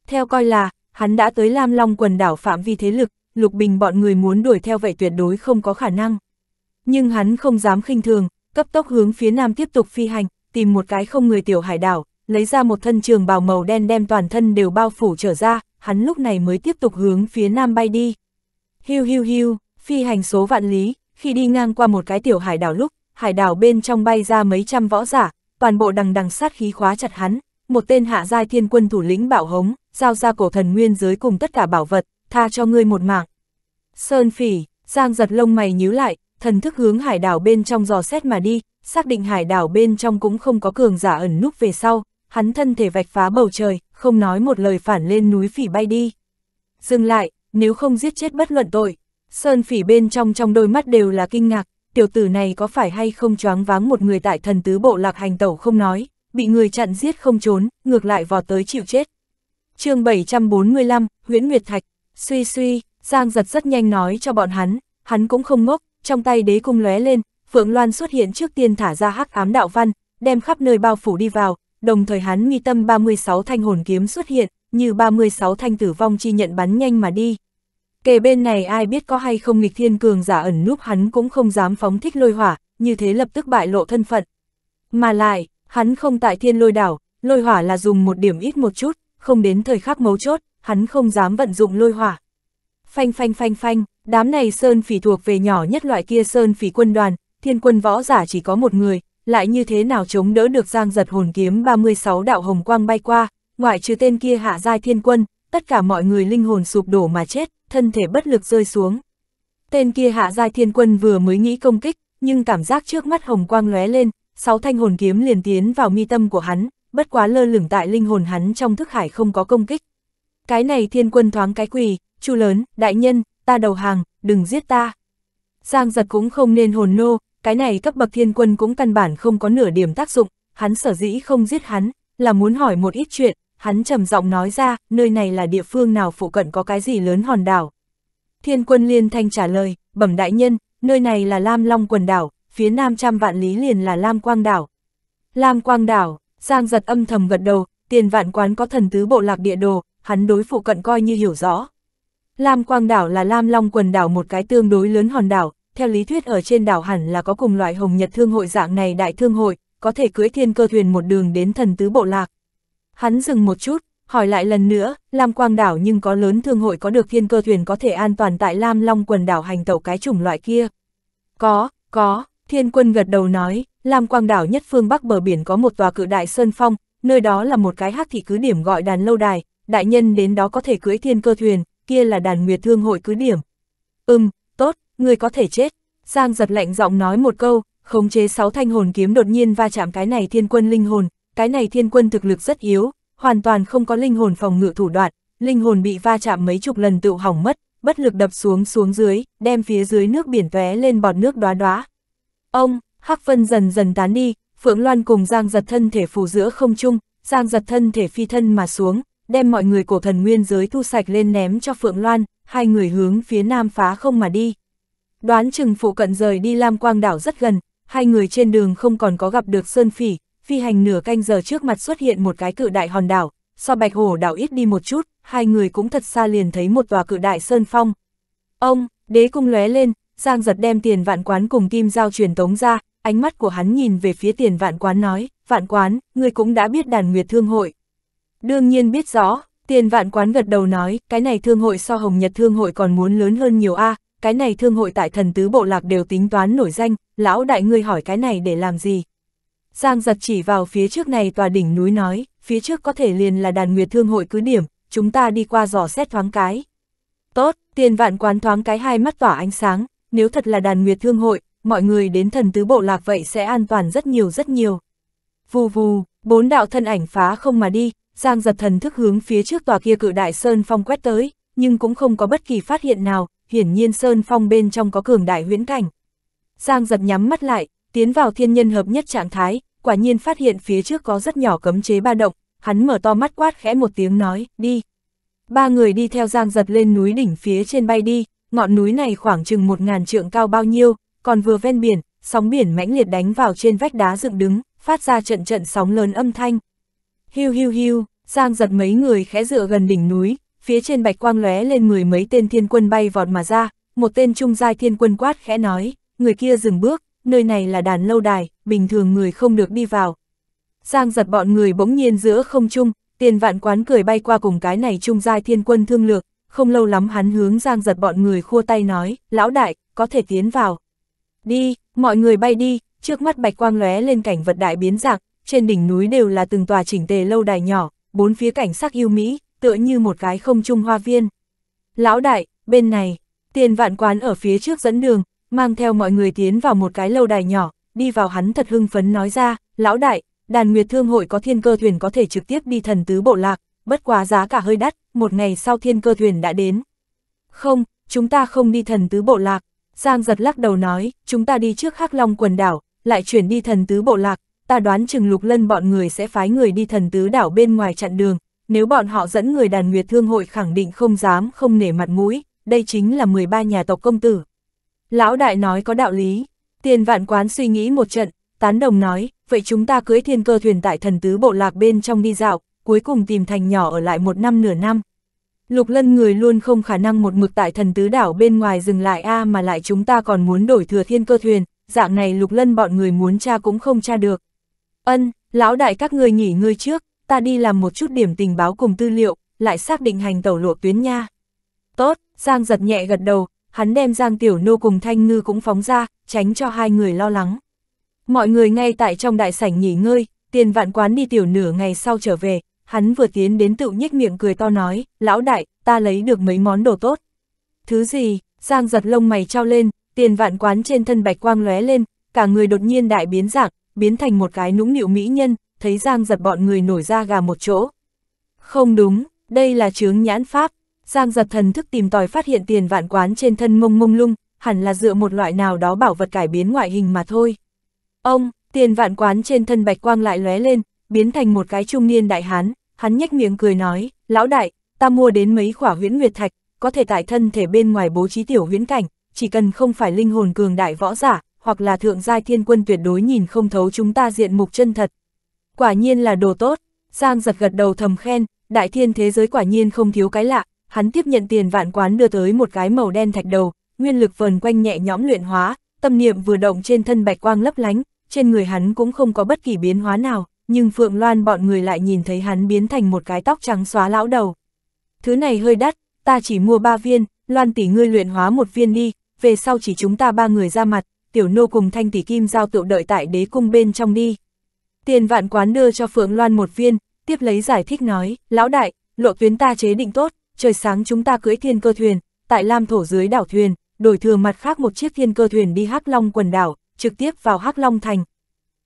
Theo coi là, hắn đã tới Lam Long Quần Đảo phạm vi thế lực, Lục Bình bọn người muốn đuổi theo vậy tuyệt đối không có khả năng. Nhưng hắn không dám khinh thường, cấp tốc hướng phía nam tiếp tục phi hành, tìm một cái không người tiểu hải đảo, lấy ra một thân trường bào màu đen đem toàn thân đều bao phủ trở ra, hắn lúc này mới tiếp tục hướng phía nam bay đi. Hiu hiu hiu, phi hành số vạn lý, khi đi ngang qua một cái tiểu hải đảo lúc, hải đảo bên trong bay ra mấy trăm võ giả, toàn bộ đằng đằng sát khí khóa chặt hắn, một tên hạ giai thiên quân thủ lĩnh bạo hống, giao ra cổ thần nguyên giới cùng tất cả bảo vật, tha cho ngươi một mạng. Sơn phỉ, Giang Dật lông mày nhíu lại, thần thức hướng hải đảo bên trong dò xét mà đi, xác định hải đảo bên trong cũng không có cường giả ẩn núp về sau, hắn thân thể vạch phá bầu trời, không nói một lời phản lên núi phỉ bay đi. Dừng lại, nếu không giết chết bất luận tội. Sơn phỉ bên trong trong đôi mắt đều là kinh ngạc, tiểu tử này có phải hay không choáng váng, một người tại Thần Tứ Bộ Lạc hành tẩu không nói, bị người chặn giết không trốn, ngược lại vọt tới chịu chết. Chương bảy trăm bốn mươi lăm, Huyễn Nguyệt Thạch, suy suy, Giang Dật rất nhanh nói cho bọn hắn, hắn cũng không ngốc, trong tay đế cung lóe lên, Phượng Loan xuất hiện trước tiên thả ra hắc ám đạo văn, đem khắp nơi bao phủ đi vào, đồng thời hắn nghi tâm ba mươi sáu thanh hồn kiếm xuất hiện, như ba mươi sáu thanh tử vong chi nhận bắn nhanh mà đi. Kề bên này ai biết có hay không nghịch thiên cường giả ẩn núp, hắn cũng không dám phóng thích lôi hỏa, như thế lập tức bại lộ thân phận. Mà lại, hắn không tại Thiên Lôi Đảo, lôi hỏa là dùng một điểm ít một chút, không đến thời khắc mấu chốt, hắn không dám vận dụng lôi hỏa. Phanh phanh phanh phanh, đám này sơn phỉ thuộc về nhỏ nhất loại kia sơn phỉ quân đoàn, thiên quân võ giả chỉ có một người, lại như thế nào chống đỡ được Giang Dật hồn kiếm ba mươi sáu đạo hồng quang bay qua, ngoại trừ tên kia hạ giai thiên quân, tất cả mọi người linh hồn sụp đổ mà chết, thân thể bất lực rơi xuống. Tên kia hạ giai thiên quân vừa mới nghĩ công kích, nhưng cảm giác trước mắt hồng quang lóe lên, sáu thanh hồn kiếm liền tiến vào mi tâm của hắn, bất quá lơ lửng tại linh hồn hắn trong thức hải không có công kích. Cái này thiên quân thoáng cái quỳ, chu lớn, đại nhân, ta đầu hàng, đừng giết ta. Giang Dật cũng không nên hồn nô, cái này cấp bậc thiên quân cũng căn bản không có nửa điểm tác dụng, hắn sở dĩ không giết hắn, là muốn hỏi một ít chuyện. Hắn trầm giọng nói ra, nơi này là địa phương nào, phụ cận có cái gì lớn hòn đảo? Thiên quân liên thanh trả lời, bẩm đại nhân, nơi này là Lam Long Quần Đảo, phía nam trăm vạn lý liền là Lam Quang Đảo. Lam Quang Đảo, Giang Dật âm thầm gật đầu, Tiền Vạn Quán có Thần Tứ Bộ Lạc địa đồ, hắn đối phụ cận coi như hiểu rõ. Lam Quang Đảo là Lam Long Quần Đảo một cái tương đối lớn hòn đảo, theo lý thuyết ở trên đảo hẳn là có cùng loại Hồng Nhật Thương Hội dạng này đại thương hội, có thể cưỡi thiên cơ thuyền một đường đến Thần Tứ Bộ Lạc. Hắn dừng một chút, Hỏi lại lần nữa, Lam Quang Đảo nhưng có lớn thương hội có được thiên cơ thuyền có thể an toàn tại Lam Long Quần Đảo hành tẩu cái chủng loại kia? Có, có, Thiên Quân gật đầu nói, Lam Quang Đảo nhất phương bắc bờ biển có một tòa cự đại sơn phong, nơi đó là một cái hắc thị cứ điểm gọi Đàn Lâu Đài, đại nhân đến đó có thể cưỡi thiên cơ thuyền, kia là Đàn Nguyệt Thương Hội cứ điểm. Ừm, tốt, người có thể chết. Giang Dật lạnh giọng nói một câu, khống chế sáu thanh hồn kiếm đột nhiên va chạm cái này Thiên Quân linh hồn, cái này Thiên Quân thực lực rất yếu, hoàn toàn không có linh hồn phòng ngự thủ đoạn, linh hồn bị va chạm mấy chục lần tự hỏng mất, bất lực đập xuống xuống dưới, đem phía dưới nước biển tóe lên bọt nước đoá đoá. Ông, hắc vân dần dần tán đi, Phượng Loan cùng Giang Dật thân thể phủ giữa không trung, Giang Dật thân thể phi thân mà xuống, đem mọi người cổ thần nguyên giới thu sạch lên ném cho Phượng Loan, hai người hướng phía nam phá không mà đi. Đoán chừng phụ cận rời đi Lam Quang Đảo rất gần, hai người trên đường không còn có gặp được sơn phỉ, phi hành nửa canh giờ trước mặt xuất hiện một cái cự đại hòn đảo, so Bạch Hổ đảo ít đi một chút, hai người cũng thật xa liền thấy một tòa cự đại sơn phong. Ông, đế cung lóe lên, Giang Dật đem Tiền Vạn Quán cùng Kim Giao truyền tống ra, ánh mắt của hắn nhìn về phía Tiền Vạn Quán nói, Vạn Quán, ngươi cũng đã biết Đàn Nguyệt Thương Hội. Đương nhiên biết rõ, Tiền Vạn Quán gật đầu nói, cái này thương hội so Hồng Nhật Thương Hội còn muốn lớn hơn nhiều a. À, cái này thương hội tại Thần Tứ Bộ Lạc đều tính toán nổi danh, lão đại ngươi hỏi cái này để làm gì? Giang Dật chỉ vào phía trước này tòa đỉnh núi nói, phía trước có thể liền là Đàn Nguyệt Thương Hội cứ điểm, chúng ta đi qua dò xét thoáng cái. Tốt, Tiền Vạn Quán thoáng cái hai mắt tỏa ánh sáng, nếu thật là Đàn Nguyệt Thương Hội, mọi người đến Thần Tứ Bộ Lạc vậy sẽ an toàn rất nhiều rất nhiều. Vù vù, bốn đạo thân ảnh phá không mà đi, Giang Dật thần thức hướng phía trước tòa kia cự đại sơn phong quét tới, nhưng cũng không có bất kỳ phát hiện nào, hiển nhiên sơn phong bên trong có cường đại huyễn cảnh. Giang Dật nhắm mắt lại, tiến vào thiên nhân hợp nhất trạng thái, quả nhiên phát hiện phía trước có rất nhỏ cấm chế ba động, hắn mở to mắt quát khẽ một tiếng nói, đi. Ba người đi theo Giang Dật lên núi đỉnh phía trên bay đi, ngọn núi này khoảng chừng một ngàn trượng cao bao nhiêu, còn vừa ven biển, sóng biển mãnh liệt đánh vào trên vách đá dựng đứng, phát ra trận trận sóng lớn âm thanh. Hiu hiu hiu, Giang Dật mấy người khẽ dựa gần đỉnh núi, phía trên bạch quang lóe lên mười mấy tên thiên quân bay vọt mà ra, một tên trung giai thiên quân quát khẽ nói, người kia dừng bước. Nơi này là Đàn Lâu Đài, bình thường người không được đi vào. Giang Dật bọn người bỗng nhiên giữa không trung, Tiền Vạn Quán cười bay qua cùng cái này trung giai thiên quân thương lược, không lâu lắm hắn hướng Giang Dật bọn người khua tay nói, lão đại, có thể tiến vào. Đi, mọi người bay đi, trước mắt bạch quang lóe lên cảnh vật đại biến dạng, trên đỉnh núi đều là từng tòa chỉnh tề lâu đài nhỏ, bốn phía cảnh sắc yêu mỹ, tựa như một cái không trung hoa viên. Lão đại, bên này, Tiền Vạn Quán ở phía trước dẫn đường, mang theo mọi người tiến vào một cái lâu đài nhỏ, đi vào hắn thật hưng phấn nói ra, lão đại, Đàn Nguyệt Thương Hội có thiên cơ thuyền có thể trực tiếp đi Thần Tứ Bộ Lạc, bất quá giá cả hơi đắt, một ngày sau thiên cơ thuyền đã đến. Không, chúng ta không đi Thần Tứ Bộ Lạc, Giang Dật lắc đầu nói, chúng ta đi trước Hắc Long Quần Đảo, lại chuyển đi Thần Tứ Bộ Lạc, ta đoán chừng Lục Lân bọn người sẽ phái người đi Thần Tứ Đảo bên ngoài chặn đường, nếu bọn họ dẫn người Đàn Nguyệt Thương Hội khẳng định không dám không nể mặt mũi, đây chính là mười ba nhà tộc công tử. Lão đại nói có đạo lý, Tiền Vạn Quán suy nghĩ một trận, tán đồng nói, vậy chúng ta cưỡi thiên cơ thuyền tại Thần Tứ Bộ Lạc bên trong đi dạo, cuối cùng tìm thành nhỏ ở lại một năm nửa năm. Lục Lân người luôn không khả năng một mực tại Thần Tứ Đảo bên ngoài dừng lại a à mà lại chúng ta còn muốn đổi thừa thiên cơ thuyền, dạng này Lục Lân bọn người muốn tra cũng không tra được. Ân, lão đại các ngươi nghỉ ngơi trước, ta đi làm một chút điểm tình báo cùng tư liệu, lại xác định hành tẩu lộ tuyến nha. Tốt, Giang Dật nhẹ gật đầu. Hắn đem Giang Tiểu Nô cùng Thanh Ngư cũng phóng ra, tránh cho hai người lo lắng. Mọi người ngay tại trong đại sảnh nghỉ ngơi, Tiền Vạn Quán đi tiểu nửa ngày sau trở về, hắn vừa tiến đến tự nhếch miệng cười to nói, lão đại, ta lấy được mấy món đồ tốt. Thứ gì? Giang Dật lông mày trao lên, Tiền Vạn Quán trên thân bạch quang lóe lên, cả người đột nhiên đại biến dạng, biến thành một cái nũng nịu mỹ nhân, thấy Giang Dật bọn người nổi da gà một chỗ. Không đúng, đây là chướng nhãn pháp. Giang Dật thần thức tìm tòi phát hiện Tiền Vạn Quán trên thân mông mông lung, hẳn là dựa một loại nào đó bảo vật cải biến ngoại hình mà thôi. Ông, Tiền Vạn Quán trên thân bạch quang lại lóe lên, biến thành một cái trung niên đại hán, hắn nhếch miệng cười nói, lão đại, ta mua đến mấy khỏa huyễn nguyệt thạch, có thể tại thân thể bên ngoài bố trí tiểu huyễn cảnh, chỉ cần không phải linh hồn cường đại võ giả, hoặc là thượng giai thiên quân tuyệt đối nhìn không thấu chúng ta diện mục chân thật. Quả nhiên là đồ tốt, Giang Dật gật đầu thầm khen, đại thiên thế giới quả nhiên không thiếu cái lạ. Hắn tiếp nhận Tiền Vạn Quán đưa tới một cái màu đen thạch đầu, nguyên lực vờn quanh nhẹ nhõm luyện hóa, tâm niệm vừa động trên thân bạch quang lấp lánh, trên người hắn cũng không có bất kỳ biến hóa nào, nhưng Phượng Loan bọn người lại nhìn thấy hắn biến thành một cái tóc trắng xóa lão đầu. Thứ này hơi đắt, ta chỉ mua ba viên, Loan tỷ ngươi luyện hóa một viên đi, về sau chỉ chúng ta ba người ra mặt, Tiểu Nô cùng Thanh tỷ Kim Giao tựu đợi tại đế cung bên trong đi. Tiền Vạn Quán đưa cho Phượng Loan một viên, tiếp lấy giải thích nói, lão đại, lộ tuyến ta chế định tốt, trời sáng chúng ta cưỡi thiên cơ thuyền, tại Lam Thổ dưới đảo thuyền, đổi thừa mặt khác một chiếc thiên cơ thuyền đi Hắc Long Quần Đảo, trực tiếp vào Hắc Long Thành.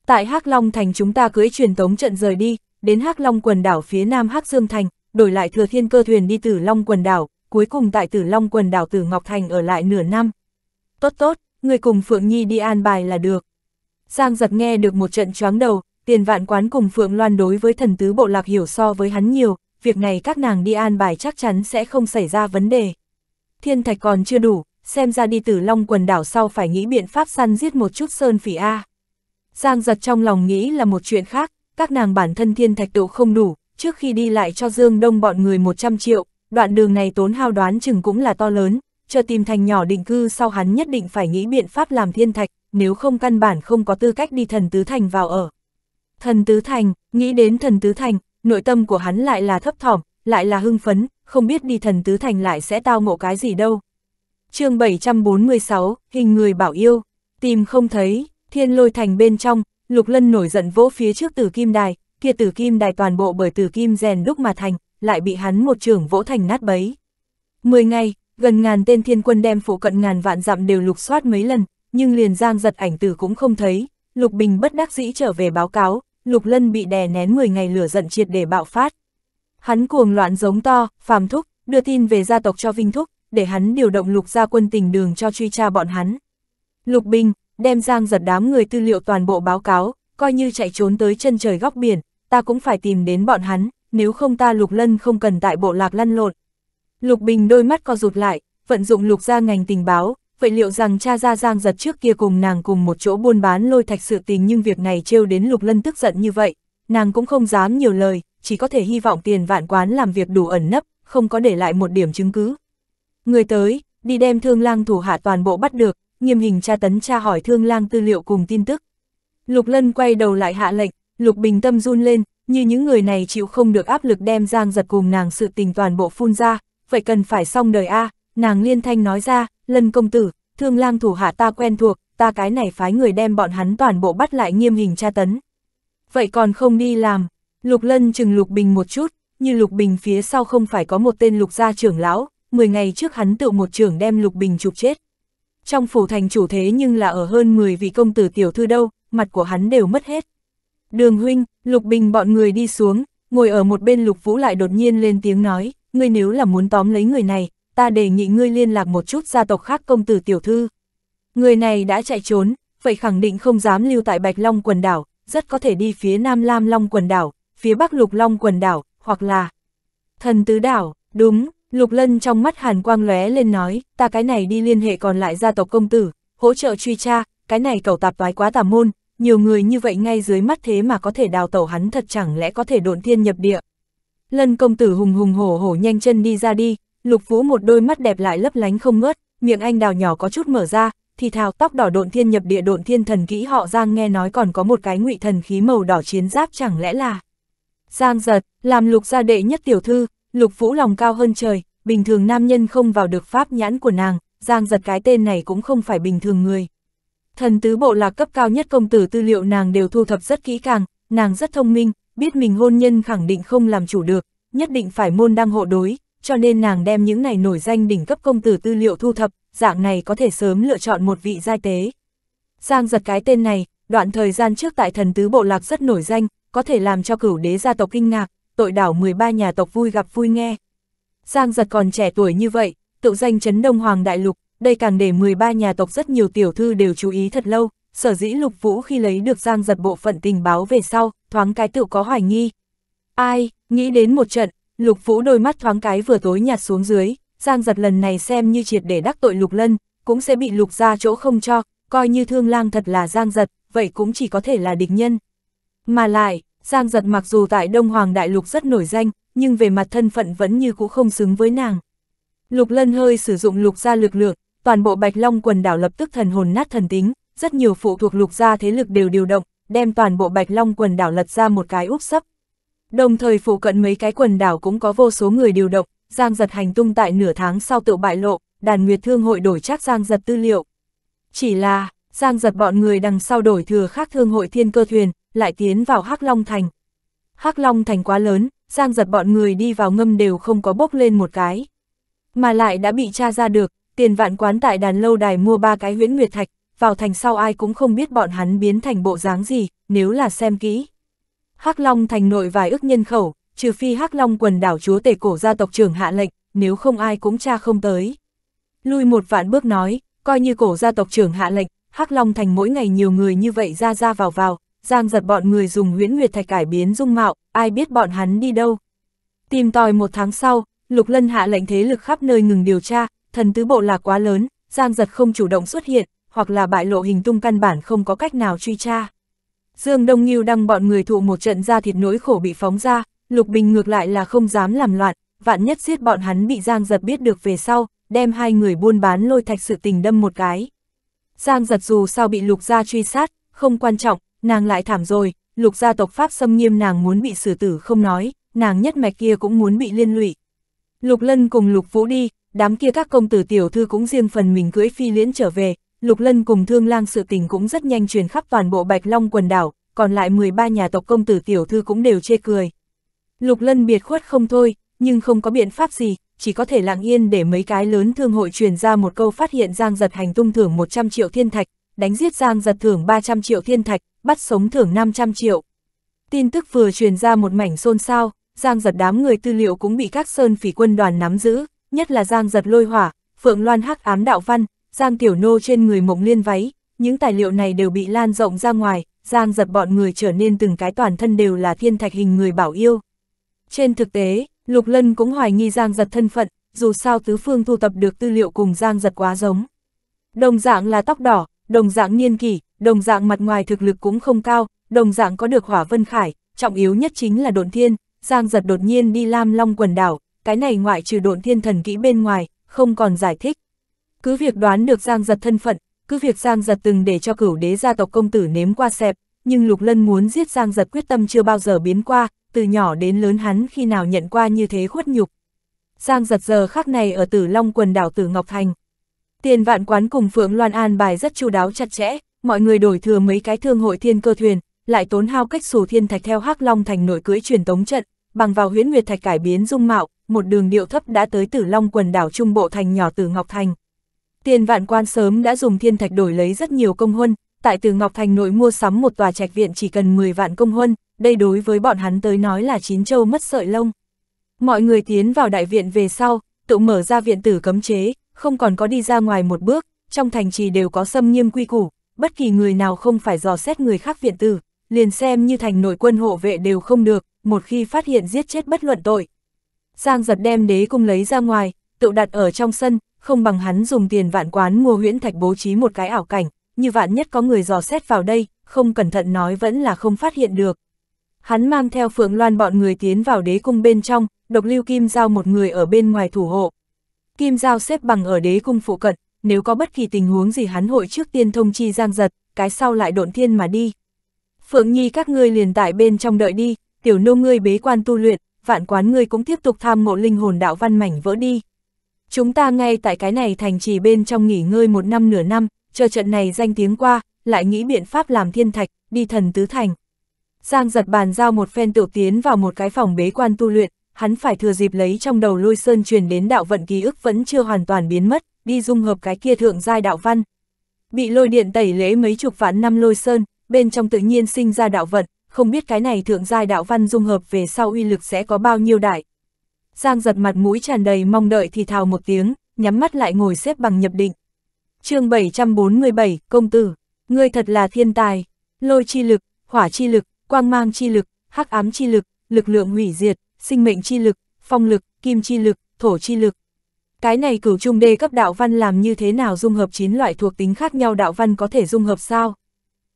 Tại Hắc Long Thành chúng ta cưỡi truyền tống trận rời đi, đến Hắc Long Quần Đảo phía nam Hắc Dương Thành, đổi lại thừa thiên cơ thuyền đi Tử Long Quần Đảo, cuối cùng tại Tử Long Quần Đảo Tử Ngọc Thành ở lại nửa năm. Tốt tốt, người cùng Phượng Nhi đi an bài là được. Giang Dật nghe được một trận choáng đầu, Tiền Vạn Quán cùng Phượng Loan đối với thần tứ bộ lạc hiểu so với hắn nhiều, việc này các nàng đi an bài chắc chắn sẽ không xảy ra vấn đề. Thiên thạch còn chưa đủ, xem ra đi Tử Long Quần Đảo sau phải nghĩ biện pháp săn giết một chút sơn phỉ a. Giang Dật trong lòng nghĩ là một chuyện khác, các nàng bản thân thiên thạch độ không đủ, trước khi đi lại cho Dương Đông bọn người một trăm triệu, đoạn đường này tốn hao đoán chừng cũng là to lớn, chờ tìm thành nhỏ định cư sau hắn nhất định phải nghĩ biện pháp làm thiên thạch, nếu không căn bản không có tư cách đi thần tứ thành vào ở. Thần tứ thành, nghĩ đến thần tứ thành, nội tâm của hắn lại là thấp thỏm, lại là hưng phấn, không biết đi thần tứ thành lại sẽ tao ngộ cái gì đâu. Chương bảy trăm bốn mươi sáu, hình người bảo yêu, tìm không thấy. Thiên Lôi Thành bên trong, Lục Lân nổi giận vỗ phía trước Tử Kim Đài, kia Tử Kim Đài toàn bộ bởi Tử Kim rèn đúc mà thành, lại bị hắn một chưởng vỗ thành nát bấy. Mười ngày, gần ngàn tên thiên quân đem phụ cận ngàn vạn dặm đều lục soát mấy lần, nhưng liền Giang Dật ảnh tử cũng không thấy. Lục Bình bất đắc dĩ trở về báo cáo, Lục Lân bị đè nén mười ngày lửa giận triệt để bạo phát. Hắn cuồng loạn giống to, phàm thúc, đưa tin về gia tộc cho Vinh thúc, để hắn điều động Lục gia quân tình đường cho truy tra bọn hắn. Lục Bình đem Giang Dật đám người tư liệu toàn bộ báo cáo, coi như chạy trốn tới chân trời góc biển, ta cũng phải tìm đến bọn hắn, nếu không ta Lục Lân không cần tại bộ lạc lăn lộn. Lục Bình đôi mắt co rụt lại, vận dụng Lục gia ngành tình báo, vậy liệu rằng cha ra Giang Dật trước kia cùng nàng cùng một chỗ buôn bán lôi thạch sự tình, nhưng việc này trêu đến Lục Lân tức giận như vậy, nàng cũng không dám nhiều lời, chỉ có thể hy vọng Tiền Vạn Quán làm việc đủ ẩn nấp, không có để lại một điểm chứng cứ. Người tới, đi đem Thương Lang thủ hạ toàn bộ bắt được, nghiêm hình tra tấn tra hỏi Thương Lang tư liệu cùng tin tức. Lục Lân quay đầu lại hạ lệnh, Lục Bình tâm run lên, như những người này chịu không được áp lực đem Giang Dật cùng nàng sự tình toàn bộ phun ra, vậy cần phải xong đời a. Nàng liên thanh nói ra, Lân công tử, Thương Lang thủ hạ ta quen thuộc, ta cái này phái người đem bọn hắn toàn bộ bắt lại nghiêm hình tra tấn. Vậy còn không đi làm? Lục Lân chừng Lục Bình một chút, như Lục Bình phía sau không phải có một tên Lục gia trưởng lão, mười ngày trước hắn tự một trưởng đem Lục Bình chụp chết. Trong phủ thành chủ thế nhưng là ở hơn mười vị công tử tiểu thư đâu, mặt của hắn đều mất hết. Đường huynh, Lục Bình bọn người đi xuống, ngồi ở một bên Lục Vũ lại đột nhiên lên tiếng nói, ngươi nếu là muốn tóm lấy người này, ta đề nghị ngươi liên lạc một chút gia tộc khác công tử tiểu thư. Người này đã chạy trốn, vậy khẳng định không dám lưu tại Bạch Long Quần Đảo, rất có thể đi phía Nam Lam Long Quần Đảo, phía Bắc Lục Long Quần Đảo, hoặc là Thần Tứ Đảo, đúng. Lục Lân trong mắt hàn quang lóe lên nói, ta cái này đi liên hệ còn lại gia tộc công tử, hỗ trợ truy tra, cái này cẩu tạp toái quá tà môn, nhiều người như vậy ngay dưới mắt thế mà có thể đào tẩu hắn thật chẳng lẽ có thể độn thiên nhập địa. Lân công tử hùng hùng hổ hổ nhanh chân đi ra đi, Lục Vũ một đôi mắt đẹp lại lấp lánh không ngớt, miệng anh đào nhỏ có chút mở ra, thì thào tóc đỏ độn thiên nhập địa độn thiên thần kỹ họ Giang nghe nói còn có một cái ngụy thần khí màu đỏ chiến giáp chẳng lẽ là Giang Dật, làm Lục gia đệ nhất tiểu thư. Lục Vũ lòng cao hơn trời, bình thường nam nhân không vào được pháp nhãn của nàng, Giang Dật cái tên này cũng không phải bình thường người. Thần tứ bộ lạc cấp cao nhất công tử tư liệu nàng đều thu thập rất kỹ càng, nàng rất thông minh, biết mình hôn nhân khẳng định không làm chủ được, nhất định phải môn đăng hộ đối, cho nên nàng đem những này nổi danh đỉnh cấp công tử tư liệu thu thập, dạng này có thể sớm lựa chọn một vị giai tế. Giang Dật cái tên này, đoạn thời gian trước tại thần tứ bộ lạc rất nổi danh, có thể làm cho cửu đế gia tộc kinh ngạc. Tội đảo mười ba nhà tộc vui gặp vui nghe. Giang Dật còn trẻ tuổi như vậy, tự danh chấn Đông Hoàng Đại Lục, đây càng để mười ba nhà tộc rất nhiều tiểu thư đều chú ý thật lâu, sở dĩ Lục Vũ khi lấy được Giang Dật bộ phận tình báo về sau, thoáng cái tự có hoài nghi. Ai, nghĩ đến một trận, Lục Vũ đôi mắt thoáng cái vừa tối nhạt xuống dưới, Giang Dật lần này xem như triệt để đắc tội Lục Lân, cũng sẽ bị Lục ra chỗ không cho, coi như Thương Lang thật là Giang Dật, vậy cũng chỉ có thể là địch nhân. Mà lại, Giang Dật mặc dù tại Đông Hoàng Đại Lục rất nổi danh, nhưng về mặt thân phận vẫn như cũ không xứng với nàng. Lục Lân hơi sử dụng Lục gia lực lượng, toàn bộ Bạch Long Quần Đảo lập tức thần hồn nát thần tính, rất nhiều phụ thuộc Lục gia thế lực đều điều động, đem toàn bộ Bạch Long quần đảo lật ra một cái úp sấp. Đồng thời phụ cận mấy cái quần đảo cũng có vô số người điều động, Giang Dật hành tung tại nửa tháng sau tự bại lộ, Đàn Nguyệt Thương hội đổi chắc Giang Dật tư liệu. Chỉ là, Giang Dật bọn người đằng sau đổi thừa khác thương hội thiên cơ thuyền, lại tiến vào Hắc Long Thành. Hắc Long Thành quá lớn, Giang Dật bọn người đi vào ngâm đều không có bốc lên một cái. Mà lại đã bị tra ra được, Tiền Vạn Quán tại đàn lâu đài mua ba cái huyễn nguyệt thạch, vào thành sau ai cũng không biết bọn hắn biến thành bộ dáng gì, nếu là xem kỹ. Hắc Long Thành nội vài ức nhân khẩu, trừ phi Hắc Long quần đảo chúa tể cổ gia tộc trưởng hạ lệnh, nếu không ai cũng tra không tới. Lui một vạn bước nói, coi như cổ gia tộc trưởng hạ lệnh, Hắc Long Thành mỗi ngày nhiều người như vậy ra ra vào vào, Giang Dật bọn người dùng huyễn nguyệt thạch cải biến dung mạo, ai biết bọn hắn đi đâu. Tìm tòi một tháng sau, Lục Lân hạ lệnh thế lực khắp nơi ngừng điều tra, thần tứ bộ lạc quá lớn, Giang Dật không chủ động xuất hiện, hoặc là bại lộ hình tung căn bản không có cách nào truy tra. Dương Đông Ngưu đăng bọn người thụ một trận ra thịt nỗi khổ bị phóng ra, Lục Bình ngược lại là không dám làm loạn, vạn nhất giết bọn hắn bị Giang Dật biết được về sau, đem hai người buôn bán lôi thạch sự tình đâm một cái. Giang Dật dù sao bị Lục gia truy sát, không quan trọng, nàng lại thảm rồi, Lục gia tộc Pháp xâm nghiêm nàng muốn bị xử tử không nói, nàng nhất mạch kia cũng muốn bị liên lụy. Lục Lân cùng Lục Vũ đi, đám kia các công tử tiểu thư cũng riêng phần mình cưỡi phi liễn trở về, Lục Lân cùng Thương Lang sự tình cũng rất nhanh truyền khắp toàn bộ Bạch Long quần đảo, còn lại mười ba nhà tộc công tử tiểu thư cũng đều chê cười. Lục Lân biệt khuất không thôi, nhưng không có biện pháp gì, chỉ có thể lặng yên để mấy cái lớn thương hội truyền ra một câu phát hiện Giang Dật hành tung thưởng một trăm triệu thiên thạch, đánh giết Giang Dật thưởng ba trăm triệu thiên thạch, bắt sống thưởng năm trăm triệu. Tin tức vừa truyền ra một mảnh xôn xao, Giang Dật đám người tư liệu cũng bị các sơn phỉ quân đoàn nắm giữ, nhất là Giang Dật lôi hỏa, Phượng Loan hắc ám đạo văn, Giang Tiểu Nô trên người mộng liên váy, những tài liệu này đều bị lan rộng ra ngoài, Giang Dật bọn người trở nên từng cái toàn thân đều là thiên thạch hình người bảo yêu. Trên thực tế, Lục Lân cũng hoài nghi Giang Dật thân phận, dù sao tứ phương thu tập được tư liệu cùng Giang Dật quá giống. Đồng dạng là tóc đỏ, đồng dạng niên kỷ, đồng dạng mặt ngoài thực lực cũng không cao, đồng dạng có được Hỏa Vân Khải, trọng yếu nhất chính là độn thiên, Giang Dật đột nhiên đi Lam Long quần đảo, cái này ngoại trừ độn thiên thần kỹ bên ngoài, không còn giải thích. Cứ việc đoán được Giang Dật thân phận, cứ việc Giang Dật từng để cho cửu đế gia tộc công tử nếm qua xẹp, nhưng Lục Lân muốn giết Giang Dật quyết tâm chưa bao giờ biến qua, từ nhỏ đến lớn hắn khi nào nhận qua như thế khuất nhục. Giang Dật giờ khắc này ở Tử Long quần đảo Tử Ngọc Thành. Tiền Vạn Quán cùng Phượng Loan an bài rất chu đáo chặt chẽ, mọi người đổi thừa mấy cái thương hội thiên cơ thuyền, lại tốn hao cách xù thiên thạch theo Hắc Long Thành nội cưỡi truyền tống trận, bằng vào huyễn nguyệt thạch cải biến dung mạo, một đường điệu thấp đã tới Tử Long quần đảo trung bộ thành nhỏ Tử Ngọc Thành. Tiền Vạn Quan sớm đã dùng thiên thạch đổi lấy rất nhiều công huân, tại Tử Ngọc Thành nội mua sắm một tòa trạch viện chỉ cần mười vạn công huân, đây đối với bọn hắn tới nói là chín châu mất sợi lông. Mọi người tiến vào đại viện về sau, tự mở ra viện tử cấm chế, không còn có đi ra ngoài một bước, trong thành trì đều có xâm nghiêm quy củ, bất kỳ người nào không phải dò xét người khác viện tử, liền xem như thành nội quân hộ vệ đều không được, một khi phát hiện giết chết bất luận tội. Giang Dật đem đế cung lấy ra ngoài, tự đặt ở trong sân, không bằng hắn dùng Tiền Vạn Quán mua huyễn thạch bố trí một cái ảo cảnh, như vạn nhất có người dò xét vào đây, không cẩn thận nói vẫn là không phát hiện được. Hắn mang theo Phượng Loan bọn người tiến vào đế cung bên trong, độc lưu Kim Giao một người ở bên ngoài thủ hộ. Kim Giao xếp bằng ở đế cung phụ cận, nếu có bất kỳ tình huống gì hắn hội trước tiên thông chi Giang Dật, cái sau lại độn thiên mà đi. Phượng Nhi các ngươi liền tại bên trong đợi đi, Tiểu Nô ngươi bế quan tu luyện, Vạn Quán ngươi cũng tiếp tục tham ngộ linh hồn đạo văn mảnh vỡ đi. Chúng ta ngay tại cái này thành trì bên trong nghỉ ngơi một năm nửa năm, chờ trận này danh tiếng qua, lại nghĩ biện pháp làm thiên thạch, đi thần tứ thành. Giang Dật bàn giao một phen tiểu tiến vào một cái phòng bế quan tu luyện, hắn phải thừa dịp lấy trong đầu Lôi Sơn truyền đến đạo vận ký ức vẫn chưa hoàn toàn biến mất, đi dung hợp cái kia thượng giai đạo văn. Bị lôi điện tẩy lễ mấy chục vạn năm Lôi Sơn, bên trong tự nhiên sinh ra đạo vận, không biết cái này thượng giai đạo văn dung hợp về sau uy lực sẽ có bao nhiêu đại. Giang Dật mặt mũi tràn đầy mong đợi thì thào một tiếng, nhắm mắt lại ngồi xếp bằng nhập định. Chương bảy trăm bốn mươi bảy, công tử, ngươi thật là thiên tài, lôi chi lực, hỏa chi lực, quang mang chi lực, hắc ám chi lực, lực lượng hủy diệt, sinh mệnh chi lực, phong lực, kim chi lực, thổ chi lực. Cái này cửu trung đê cấp đạo văn làm như thế nào dung hợp chín loại thuộc tính khác nhau đạo văn có thể dung hợp sao?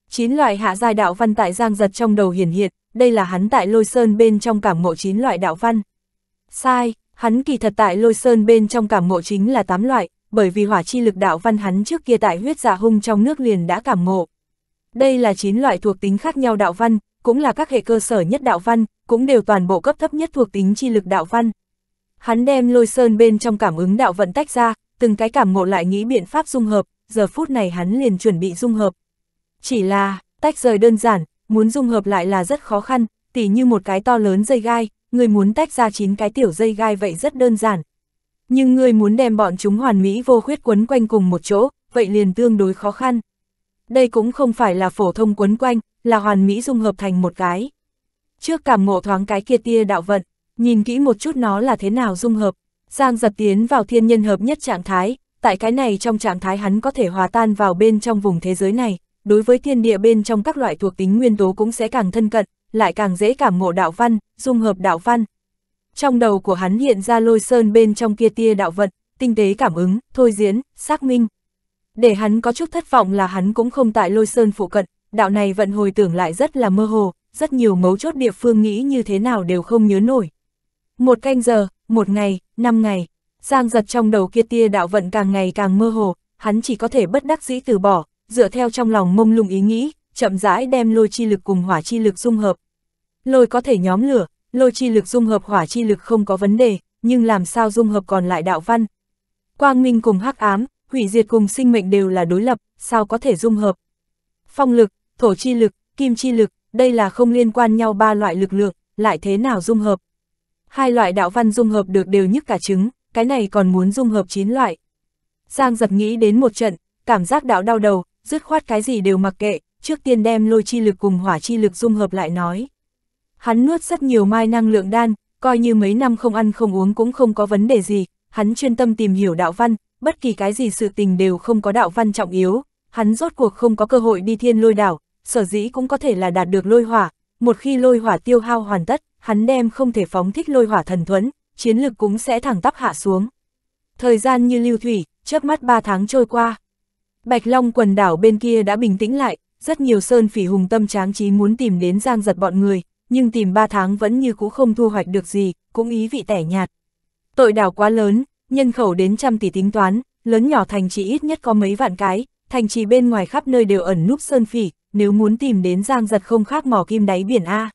chín loại hạ giai đạo văn tại Giang Dật trong đầu hiển hiện, đây là hắn tại Lôi Sơn bên trong cảm ngộ chín loại đạo văn. Sai, hắn kỳ thật tại Lôi Sơn bên trong cảm ngộ chính là tám loại, bởi vì hỏa chi lực đạo văn hắn trước kia tại huyết dạ hung trong nước liền đã cảm ngộ. Đây là chín loại thuộc tính khác nhau đạo văn, cũng là các hệ cơ sở nhất đạo văn, cũng đều toàn bộ cấp thấp nhất thuộc tính chi lực đạo văn. Hắn đem Lôi Sơn bên trong cảm ứng đạo vận tách ra, từng cái cảm ngộ lại nghĩ biện pháp dung hợp, giờ phút này hắn liền chuẩn bị dung hợp. Chỉ là, tách rời đơn giản, muốn dung hợp lại là rất khó khăn, tỉ như một cái to lớn dây gai, người muốn tách ra chín cái tiểu dây gai vậy rất đơn giản. Nhưng người muốn đem bọn chúng hoàn mỹ vô khuyết quấn quanh cùng một chỗ, vậy liền tương đối khó khăn. Đây cũng không phải là phổ thông quấn quanh, là hoàn mỹ dung hợp thành một cái. Trước cảm ngộ thoáng cái kia tia đạo vận, nhìn kỹ một chút nó là thế nào dung hợp. Giang Dật tiến vào thiên nhân hợp nhất trạng thái, tại cái này trong trạng thái hắn có thể hòa tan vào bên trong vùng thế giới này, đối với thiên địa bên trong các loại thuộc tính nguyên tố cũng sẽ càng thân cận, lại càng dễ cảm ngộ đạo văn, dung hợp đạo văn. Trong đầu của hắn hiện ra Lôi Sơn bên trong kia tia đạo vận, tinh tế cảm ứng, thôi diễn, xác minh. Để hắn có chút thất vọng là hắn cũng không tại Lôi Sơn phụ cận, đạo này vận hồi tưởng lại rất là mơ hồ, rất nhiều mấu chốt địa phương nghĩ như thế nào đều không nhớ nổi. Một canh giờ, một ngày, năm ngày, Giang Dật trong đầu kia tia đạo vận càng ngày càng mơ hồ, hắn chỉ có thể bất đắc dĩ từ bỏ, dựa theo trong lòng mông lung ý nghĩ, chậm rãi đem lôi chi lực cùng hỏa chi lực dung hợp. Lôi có thể nhóm lửa, lôi chi lực dung hợp hỏa chi lực không có vấn đề, nhưng làm sao dung hợp còn lại đạo văn? Quang minh cùng hắc ám, hủy diệt cùng sinh mệnh đều là đối lập, sao có thể dung hợp? Phong lực, thổ chi lực, kim chi lực, đây là không liên quan nhau ba loại lực lượng, lại thế nào dung hợp? Hai loại đạo văn dung hợp được đều nhức cả trứng, cái này còn muốn dung hợp chín loại. Giang Dật nghĩ đến một trận, cảm giác đạo đau đầu, dứt khoát cái gì đều mặc kệ, trước tiên đem lôi chi lực cùng hỏa chi lực dung hợp lại nói. Hắn nuốt rất nhiều mai năng lượng đan, coi như mấy năm không ăn không uống cũng không có vấn đề gì, hắn chuyên tâm tìm hiểu đạo văn, bất kỳ cái gì sự tình đều không có đạo văn trọng yếu, hắn rốt cuộc không có cơ hội đi thiên lôi đảo, sở dĩ cũng có thể là đạt được lôi hỏa, một khi lôi hỏa tiêu hao hoàn tất, hắn đem không thể phóng thích lôi hỏa thần thuẫn, chiến lực cũng sẽ thẳng tắp hạ xuống. Thời gian như lưu thủy, chớp mắt ba tháng trôi qua. Bạch Long quần đảo bên kia đã bình tĩnh lại, rất nhiều sơn phỉ hùng tâm tráng trí muốn tìm đến Giang Dật bọn người, nhưng tìm ba tháng vẫn như cũ không thu hoạch được gì, cũng ý vị tẻ nhạt. Tội đảo quá lớn, nhân khẩu đến trăm tỷ tính toán, lớn nhỏ thành trì ít nhất có mấy vạn cái, thành trì bên ngoài khắp nơi đều ẩn núp sơn phỉ, nếu muốn tìm đến Giang Dật không khác mò kim đáy biển a.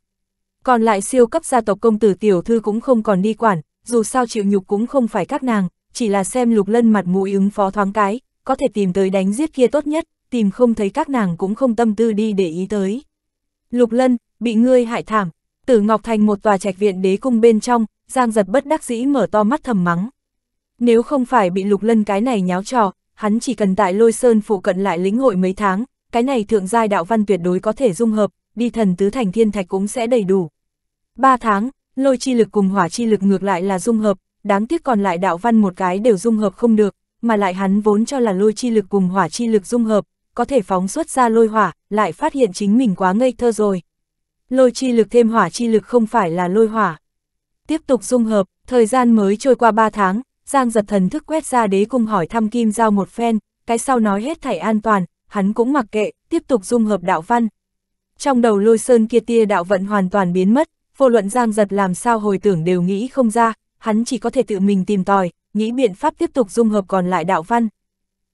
Còn lại siêu cấp gia tộc công tử tiểu thư cũng không còn đi quản, dù sao chịu nhục cũng không phải các nàng, chỉ là xem Lục Lân mặt mũi ứng phó thoáng cái, có thể tìm tới đánh giết kia tốt nhất, tìm không thấy các nàng cũng không tâm tư đi để ý tới. Lục Lân, bị ngươi hại thảm. Tử Ngọc Thành một tòa trạch viện đế cung bên trong, Giang Dật bất đắc dĩ mở to mắt thầm mắng. Nếu không phải bị Lục Lân cái này nháo trò, hắn chỉ cần tại Lôi Sơn phụ cận lại lĩnh hội mấy tháng, cái này thượng giai đạo văn tuyệt đối có thể dung hợp, đi thần tứ thành thiên thạch cũng sẽ đầy đủ. Ba tháng, lôi chi lực cùng hỏa chi lực ngược lại là dung hợp, đáng tiếc còn lại đạo văn một cái đều dung hợp không được, mà lại hắn vốn cho là lôi chi lực cùng hỏa chi lực dung hợp, có thể phóng xuất ra lôi hỏa, lại phát hiện chính mình quá ngây thơ rồi. Lôi chi lực thêm hỏa chi lực không phải là lôi hỏa. Tiếp tục dung hợp, thời gian mới trôi qua ba tháng, Giang Dật thần thức quét ra đế cung hỏi thăm Kim Giao một phen, cái sau nói hết thảy an toàn, hắn cũng mặc kệ, tiếp tục dung hợp đạo văn. Trong đầu Lôi Sơn kia tia đạo vận hoàn toàn biến mất, vô luận Giang Dật làm sao hồi tưởng đều nghĩ không ra, hắn chỉ có thể tự mình tìm tòi, nghĩ biện pháp tiếp tục dung hợp còn lại đạo văn.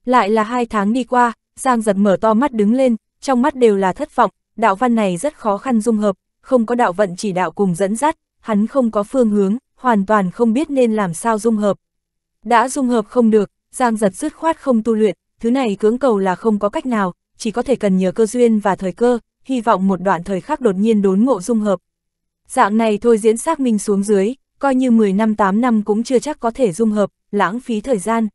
Lại là hai tháng đi qua, Giang Dật mở to mắt đứng lên, trong mắt đều là thất vọng, đạo văn này rất khó khăn dung hợp, không có đạo vận chỉ đạo cùng dẫn dắt, hắn không có phương hướng, hoàn toàn không biết nên làm sao dung hợp. Đã dung hợp không được, Giang Dật dứt khoát không tu luyện, thứ này cưỡng cầu là không có cách nào, chỉ có thể cần nhờ cơ duyên và thời cơ, hy vọng một đoạn thời khắc đột nhiên đốn ngộ dung hợp. Dạng này thôi diễn xác minh xuống dưới, coi như mười năm tám năm cũng chưa chắc có thể dung hợp, lãng phí thời gian.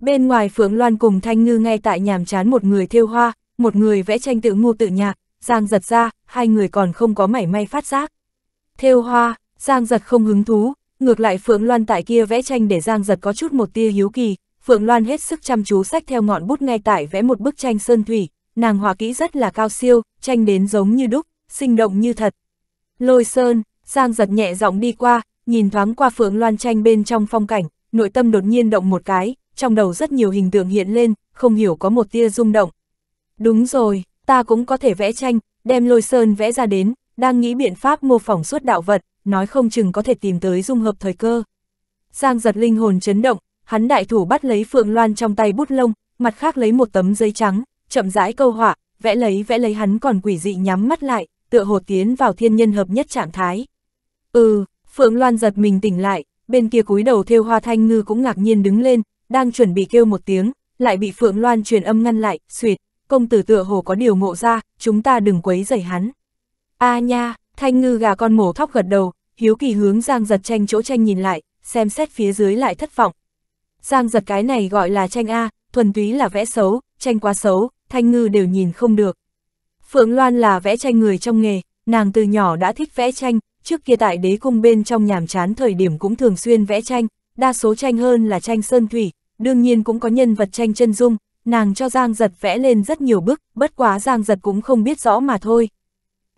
Bên ngoài Phượng Loan cùng Thanh Ngư ngay tại nhàm chán một người thêu hoa, một người vẽ tranh tự ngô tự nhạc, Giang Dật ra, hai người còn không có mảy may phát giác. Thêu hoa, Giang Dật không hứng thú, ngược lại Phượng Loan tại kia vẽ tranh để Giang Dật có chút một tia hiếu kỳ, Phượng Loan hết sức chăm chú sách theo ngọn bút ngay tại vẽ một bức tranh sơn thủy, nàng họa kỹ rất là cao siêu, tranh đến giống như đúc, sinh động như thật. Lôi Sơn, Giang Dật nhẹ giọng đi qua, nhìn thoáng qua Phượng Loan tranh bên trong phong cảnh, nội tâm đột nhiên động một cái, trong đầu rất nhiều hình tượng hiện lên, không hiểu có một tia rung động. Đúng rồi, ta cũng có thể vẽ tranh, đem Lôi Sơn vẽ ra đến, đang nghĩ biện pháp mô phỏng suốt đạo vật, nói không chừng có thể tìm tới dung hợp thời cơ. Giang Dật linh hồn chấn động, hắn đại thủ bắt lấy Phượng Loan trong tay bút lông, mặt khác lấy một tấm giấy trắng, chậm rãi câu họa, vẽ lấy vẽ lấy hắn còn quỷ dị nhắm mắt lại, tựa hồ tiến vào thiên nhân hợp nhất trạng thái. Ừ, Phượng Loan giật mình tỉnh lại, bên kia cúi đầu thêu hoa Thanh Ngư cũng ngạc nhiên đứng lên, đang chuẩn bị kêu một tiếng, lại bị Phượng Loan truyền âm ngăn lại, "Xuyệt, công tử tựa hồ có điều ngộ ra, chúng ta đừng quấy rầy hắn." "A nha." Thanh Ngư gà con mổ thóc gật đầu, hiếu kỳ hướng Giang Dật tranh chỗ tranh nhìn lại, xem xét phía dưới lại thất vọng. Giang Dật cái này gọi là tranh a, thuần túy là vẽ xấu, tranh quá xấu, Thanh Ngư đều nhìn không được. Phượng Loan là vẽ tranh người trong nghề, nàng từ nhỏ đã thích vẽ tranh, trước kia tại đế cung bên trong nhàm chán thời điểm cũng thường xuyên vẽ tranh, đa số tranh hơn là tranh sơn thủy, đương nhiên cũng có nhân vật tranh chân dung, nàng cho Giang Dật vẽ lên rất nhiều bức, bất quá Giang Dật cũng không biết rõ mà thôi.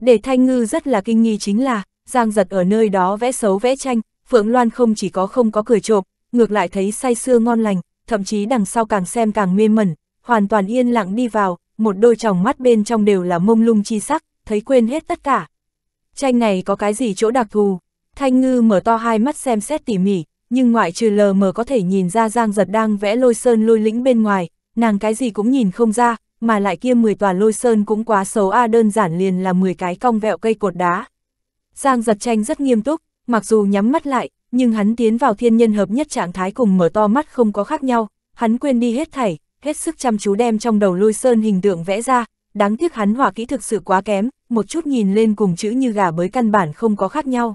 Để Thanh Ngư rất là kinh nghi chính là, Giang Dật ở nơi đó vẽ xấu vẽ tranh, Phượng Loan không chỉ có không có cười trộm, ngược lại thấy say sưa ngon lành, thậm chí đằng sau càng xem càng mê mẩn, hoàn toàn yên lặng đi vào, một đôi tròng mắt bên trong đều là mông lung chi sắc, thấy quên hết tất cả. Tranh này có cái gì chỗ đặc thù? Thanh Ngư mở to hai mắt xem xét tỉ mỉ, nhưng ngoại trừ lờ mờ có thể nhìn ra Giang Dật đang vẽ lôi sơn lôi lĩnh bên ngoài, nàng cái gì cũng nhìn không ra, mà lại kia mười tòa lôi sơn cũng quá xấu a, đơn giản liền là mười cái cong vẹo cây cột đá. Giang Dật tranh rất nghiêm túc, mặc dù nhắm mắt lại, nhưng hắn tiến vào thiên nhân hợp nhất trạng thái cùng mở to mắt không có khác nhau, hắn quên đi hết thảy, hết sức chăm chú đem trong đầu lôi sơn hình tượng vẽ ra, đáng tiếc hắn họa kỹ thực sự quá kém, một chút nhìn lên cùng chữ như gà bới căn bản không có khác nhau.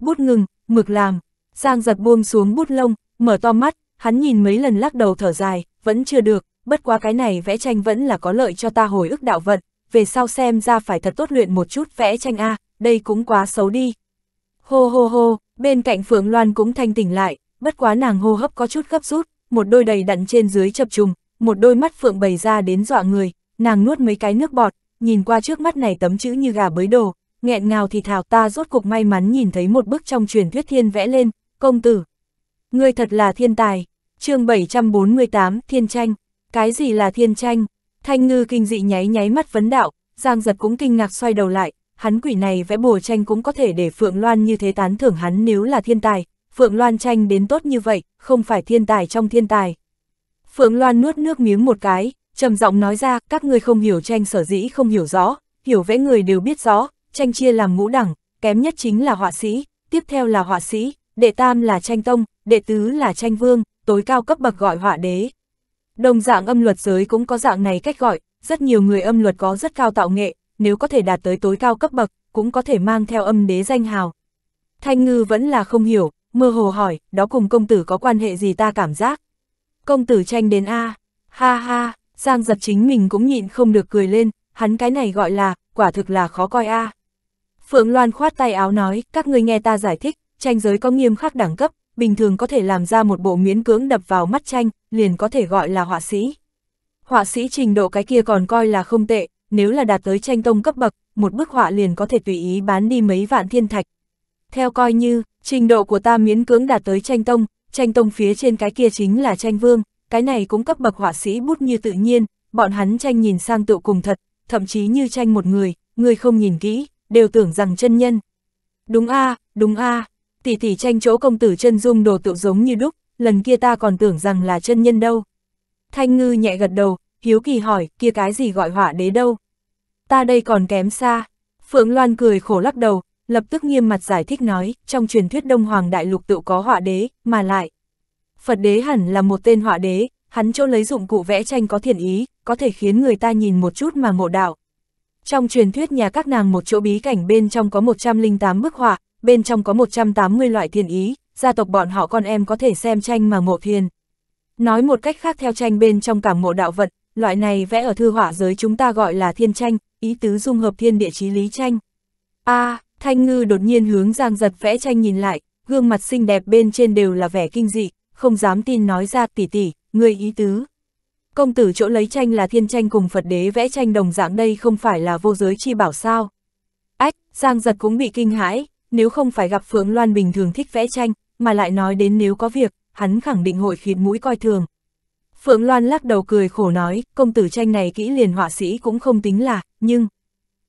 Bút ngừng, mực làm, Giang Dật buông xuống bút lông, mở to mắt, hắn nhìn mấy lần lắc đầu thở dài, vẫn chưa được, bất quá cái này vẽ tranh vẫn là có lợi cho ta hồi ức đạo vận, về sau xem ra phải thật tốt luyện một chút vẽ tranh a, đây cũng quá xấu đi. Hô hô hô, bên cạnh Phượng Loan cũng thanh tỉnh lại, bất quá nàng hô hấp có chút gấp rút, một đôi đầy đặn trên dưới chập trùng, một đôi mắt phượng bày ra đến dọa người, nàng nuốt mấy cái nước bọt, nhìn qua trước mắt này tấm chữ như gà bới đồ, nghẹn ngào thì thào, ta rốt cuộc may mắn nhìn thấy một bức trong truyền thuyết thiên vẽ lên, công tử. Ngươi thật là thiên tài. Chương bảy trăm bốn mươi tám, thiên tranh. Cái gì là thiên tranh? Thanh Ngư kinh dị nháy nháy mắt vấn đạo, Giang Dật cũng kinh ngạc xoay đầu lại, hắn quỷ này vẽ bùa tranh cũng có thể để Phượng Loan như thế tán thưởng hắn, nếu là thiên tài, Phượng Loan tranh đến tốt như vậy, không phải thiên tài trong thiên tài. Phượng Loan nuốt nước miếng một cái, trầm giọng nói ra, các ngươi không hiểu tranh sở dĩ không hiểu rõ, hiểu vẽ người đều biết rõ, tranh chia làm ngũ đẳng, kém nhất chính là họa sĩ, tiếp theo là họa sĩ, đệ tam là tranh tông, đệ tứ là tranh vương, tối cao cấp bậc gọi họa đế. Đồng dạng âm luật giới cũng có dạng này cách gọi, rất nhiều người âm luật có rất cao tạo nghệ, nếu có thể đạt tới tối cao cấp bậc, cũng có thể mang theo âm đế danh hào. Thanh Ngư vẫn là không hiểu, mơ hồ hỏi, đó cùng công tử có quan hệ gì? Ta cảm giác công tử tranh đến a. Ha ha, Giang Dật chính mình cũng nhịn không được cười lên, hắn cái này gọi là, quả thực là khó coi a. Phượng Loan khoát tay áo nói, các ngươi nghe ta giải thích, tranh giới có nghiêm khắc đẳng cấp, bình thường có thể làm ra một bộ miễn cưỡng đập vào mắt tranh, liền có thể gọi là họa sĩ. Họa sĩ trình độ cái kia còn coi là không tệ, nếu là đạt tới tranh tông cấp bậc, một bức họa liền có thể tùy ý bán đi mấy vạn thiên thạch. Theo coi như, trình độ của ta miễn cưỡng đạt tới tranh tông, tranh tông phía trên cái kia chính là tranh vương, cái này cũng cấp bậc họa sĩ bút như tự nhiên, bọn hắn tranh nhìn sang tựu cùng thật, thậm chí như tranh một người, người không nhìn kỹ, đều tưởng rằng chân nhân. Đúng a, à, đúng a, à, tỷ tỷ tranh chỗ công tử chân dung đồ tựu giống như đúc, lần kia ta còn tưởng rằng là chân nhân đâu. Thanh Ngư nhẹ gật đầu, hiếu kỳ hỏi, kia cái gì gọi họa đế đâu? Ta đây còn kém xa. Phượng Loan cười khổ lắc đầu, lập tức nghiêm mặt giải thích nói, trong truyền thuyết Đông Hoàng Đại Lục tự có họa đế, mà lại Phật đế hẳn là một tên họa đế, hắn chỗ lấy dụng cụ vẽ tranh có thiện ý, có thể khiến người ta nhìn một chút mà ngộ đạo. Trong truyền thuyết nhà các nàng một chỗ bí cảnh bên trong có một trăm lẻ tám bức họa, bên trong có một trăm tám mươi loại thiện ý, gia tộc bọn họ con em có thể xem tranh mà ngộ thiền. Nói một cách khác, theo tranh bên trong cảm ngộ đạo vận, loại này vẽ ở thư họa giới chúng ta gọi là thiên tranh, ý tứ dung hợp thiên địa chí lý tranh. A, à, Thanh Ngư đột nhiên hướng Giang Dật vẽ tranh nhìn lại, gương mặt xinh đẹp bên trên đều là vẻ kinh dị, không dám tin nói ra, tỷ tỷ, người ý tứ. Công tử chỗ lấy tranh là thiên tranh, cùng Phật đế vẽ tranh đồng dạng, đây không phải là vô giới chi bảo sao? Ách, Giang Dật cũng bị kinh hãi, nếu không phải gặp Phượng Loan bình thường thích vẽ tranh, mà lại nói đến nếu có việc, hắn khẳng định hội khịt mũi coi thường. Phượng Loan lắc đầu cười khổ nói, công tử tranh này kỹ liền họa sĩ cũng không tính là, nhưng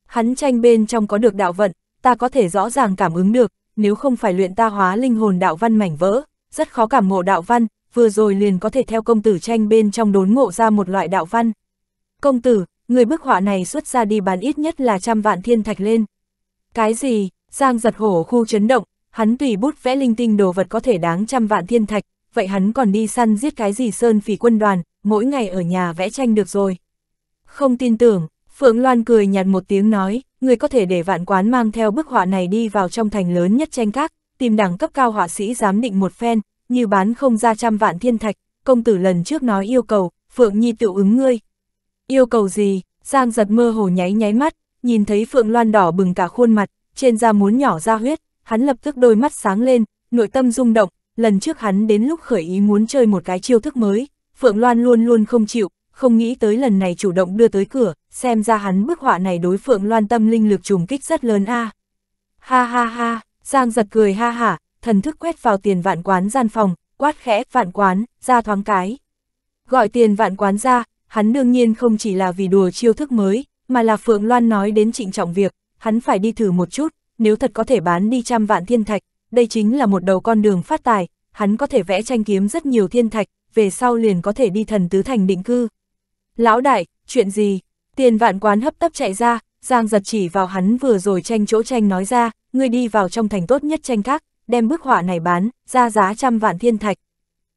hắn tranh bên trong có được đạo vận, ta có thể rõ ràng cảm ứng được, nếu không phải luyện ta hóa linh hồn đạo văn mảnh vỡ, rất khó cảm ngộ đạo văn, vừa rồi liền có thể theo công tử tranh bên trong đốn ngộ ra một loại đạo văn. Công tử, người bức họa này xuất ra đi bán ít nhất là trăm vạn thiên thạch lên. Cái gì? Giang Dật hổ khu chấn động, hắn tùy bút vẽ linh tinh đồ vật có thể đáng trăm vạn thiên thạch, vậy hắn còn đi săn giết cái gì sơn phỉ quân đoàn, mỗi ngày ở nhà vẽ tranh được rồi. Không tin tưởng, Phượng Loan cười nhạt một tiếng nói, người có thể để Vạn Quán mang theo bức họa này đi vào trong thành lớn nhất tranh các, tìm đẳng cấp cao họa sĩ giám định một phen, như bán không ra trăm vạn thiên thạch, công tử lần trước nói yêu cầu, Phượng Nhi tự ứng ngươi. Yêu cầu gì? Giang Dật mơ hồ nháy nháy mắt, nhìn thấy Phượng Loan đỏ bừng cả khuôn mặt, trên da muốn nhỏ ra huyết, hắn lập tức đôi mắt sáng lên, nội tâm rung động, lần trước hắn đến lúc khởi ý muốn chơi một cái chiêu thức mới, Phượng Loan luôn luôn không chịu, không nghĩ tới lần này chủ động đưa tới cửa, xem ra hắn bức họa này đối Phượng Loan tâm linh lực trùng kích rất lớn a. À. Ha ha ha, Giang Dật cười ha hả, thần thức quét vào Tiền Vạn Quán gian phòng, quát khẽ, Vạn Quán, ra thoáng cái. Gọi Tiền Vạn Quán ra, hắn đương nhiên không chỉ là vì đùa chiêu thức mới, mà là Phượng Loan nói đến trịnh trọng việc, hắn phải đi thử một chút, nếu thật có thể bán đi trăm vạn thiên thạch, đây chính là một đầu con đường phát tài, hắn có thể vẽ tranh kiếm rất nhiều thiên thạch, về sau liền có thể đi Thần Tứ Thành định cư. Lão đại, chuyện gì? Tiền Vạn Quán hấp tấp chạy ra, Giang Dật chỉ vào hắn vừa rồi tranh chỗ tranh nói ra, ngươi đi vào trong thành tốt nhất tranh các, đem bức họa này bán, ra giá trăm vạn thiên thạch.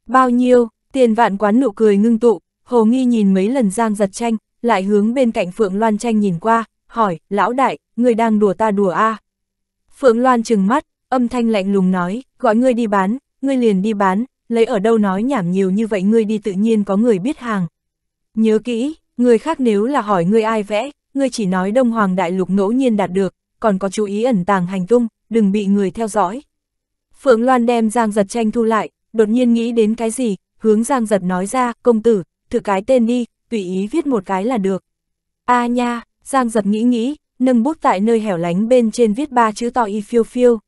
Bao nhiêu? Tiền Vạn Quán nụ cười ngưng tụ, hồ nghi nhìn mấy lần Giang Dật tranh, lại hướng bên cạnh Phượng Loan tranh nhìn qua, hỏi, lão đại, ngươi đang đùa ta đùa a? À? Phượng Loan trừng mắt, âm thanh lạnh lùng nói, gọi ngươi đi bán, ngươi liền đi bán, lấy ở đâu nói nhảm nhiều như vậy, ngươi đi tự nhiên có người biết hàng. Nhớ kỹ, người khác nếu là hỏi ngươi ai vẽ, ngươi chỉ nói Đông Hoàng Đại Lục ngẫu nhiên đạt được, còn có chú ý ẩn tàng hành tung, đừng bị người theo dõi. Phượng Loan đem Giang Dật tranh thu lại, đột nhiên nghĩ đến cái gì, hướng Giang Dật nói ra, công tử, thử cái tên đi, tùy ý viết một cái là được. A à nha, Giang Dật nghĩ nghĩ, nâng bút tại nơi hẻo lánh bên trên viết ba chữ to y phiêu phiêu.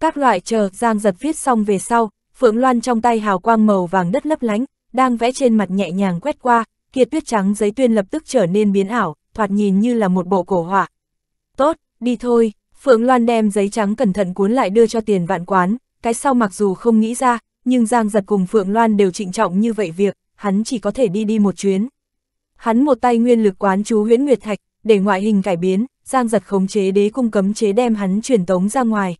Các loại chờ Giang Dật viết xong về sau, Phượng Loan trong tay hào quang màu vàng đất lấp lánh, đang vẽ trên mặt nhẹ nhàng quét qua, kia tuyết trắng giấy tuyên lập tức trở nên biến ảo, thoạt nhìn như là một bộ cổ họa. Tốt, đi thôi. Phượng Loan đem giấy trắng cẩn thận cuốn lại đưa cho Tiền Vạn Quán, cái sau mặc dù không nghĩ ra, nhưng Giang Dật cùng Phượng Loan đều trịnh trọng như vậy việc, hắn chỉ có thể đi đi một chuyến. Hắn một tay nguyên lực quán chú Huyễn Nguyệt Thạch, để ngoại hình cải biến, Giang Dật khống chế đế cung cấm chế đem hắn truyền tống ra ngoài.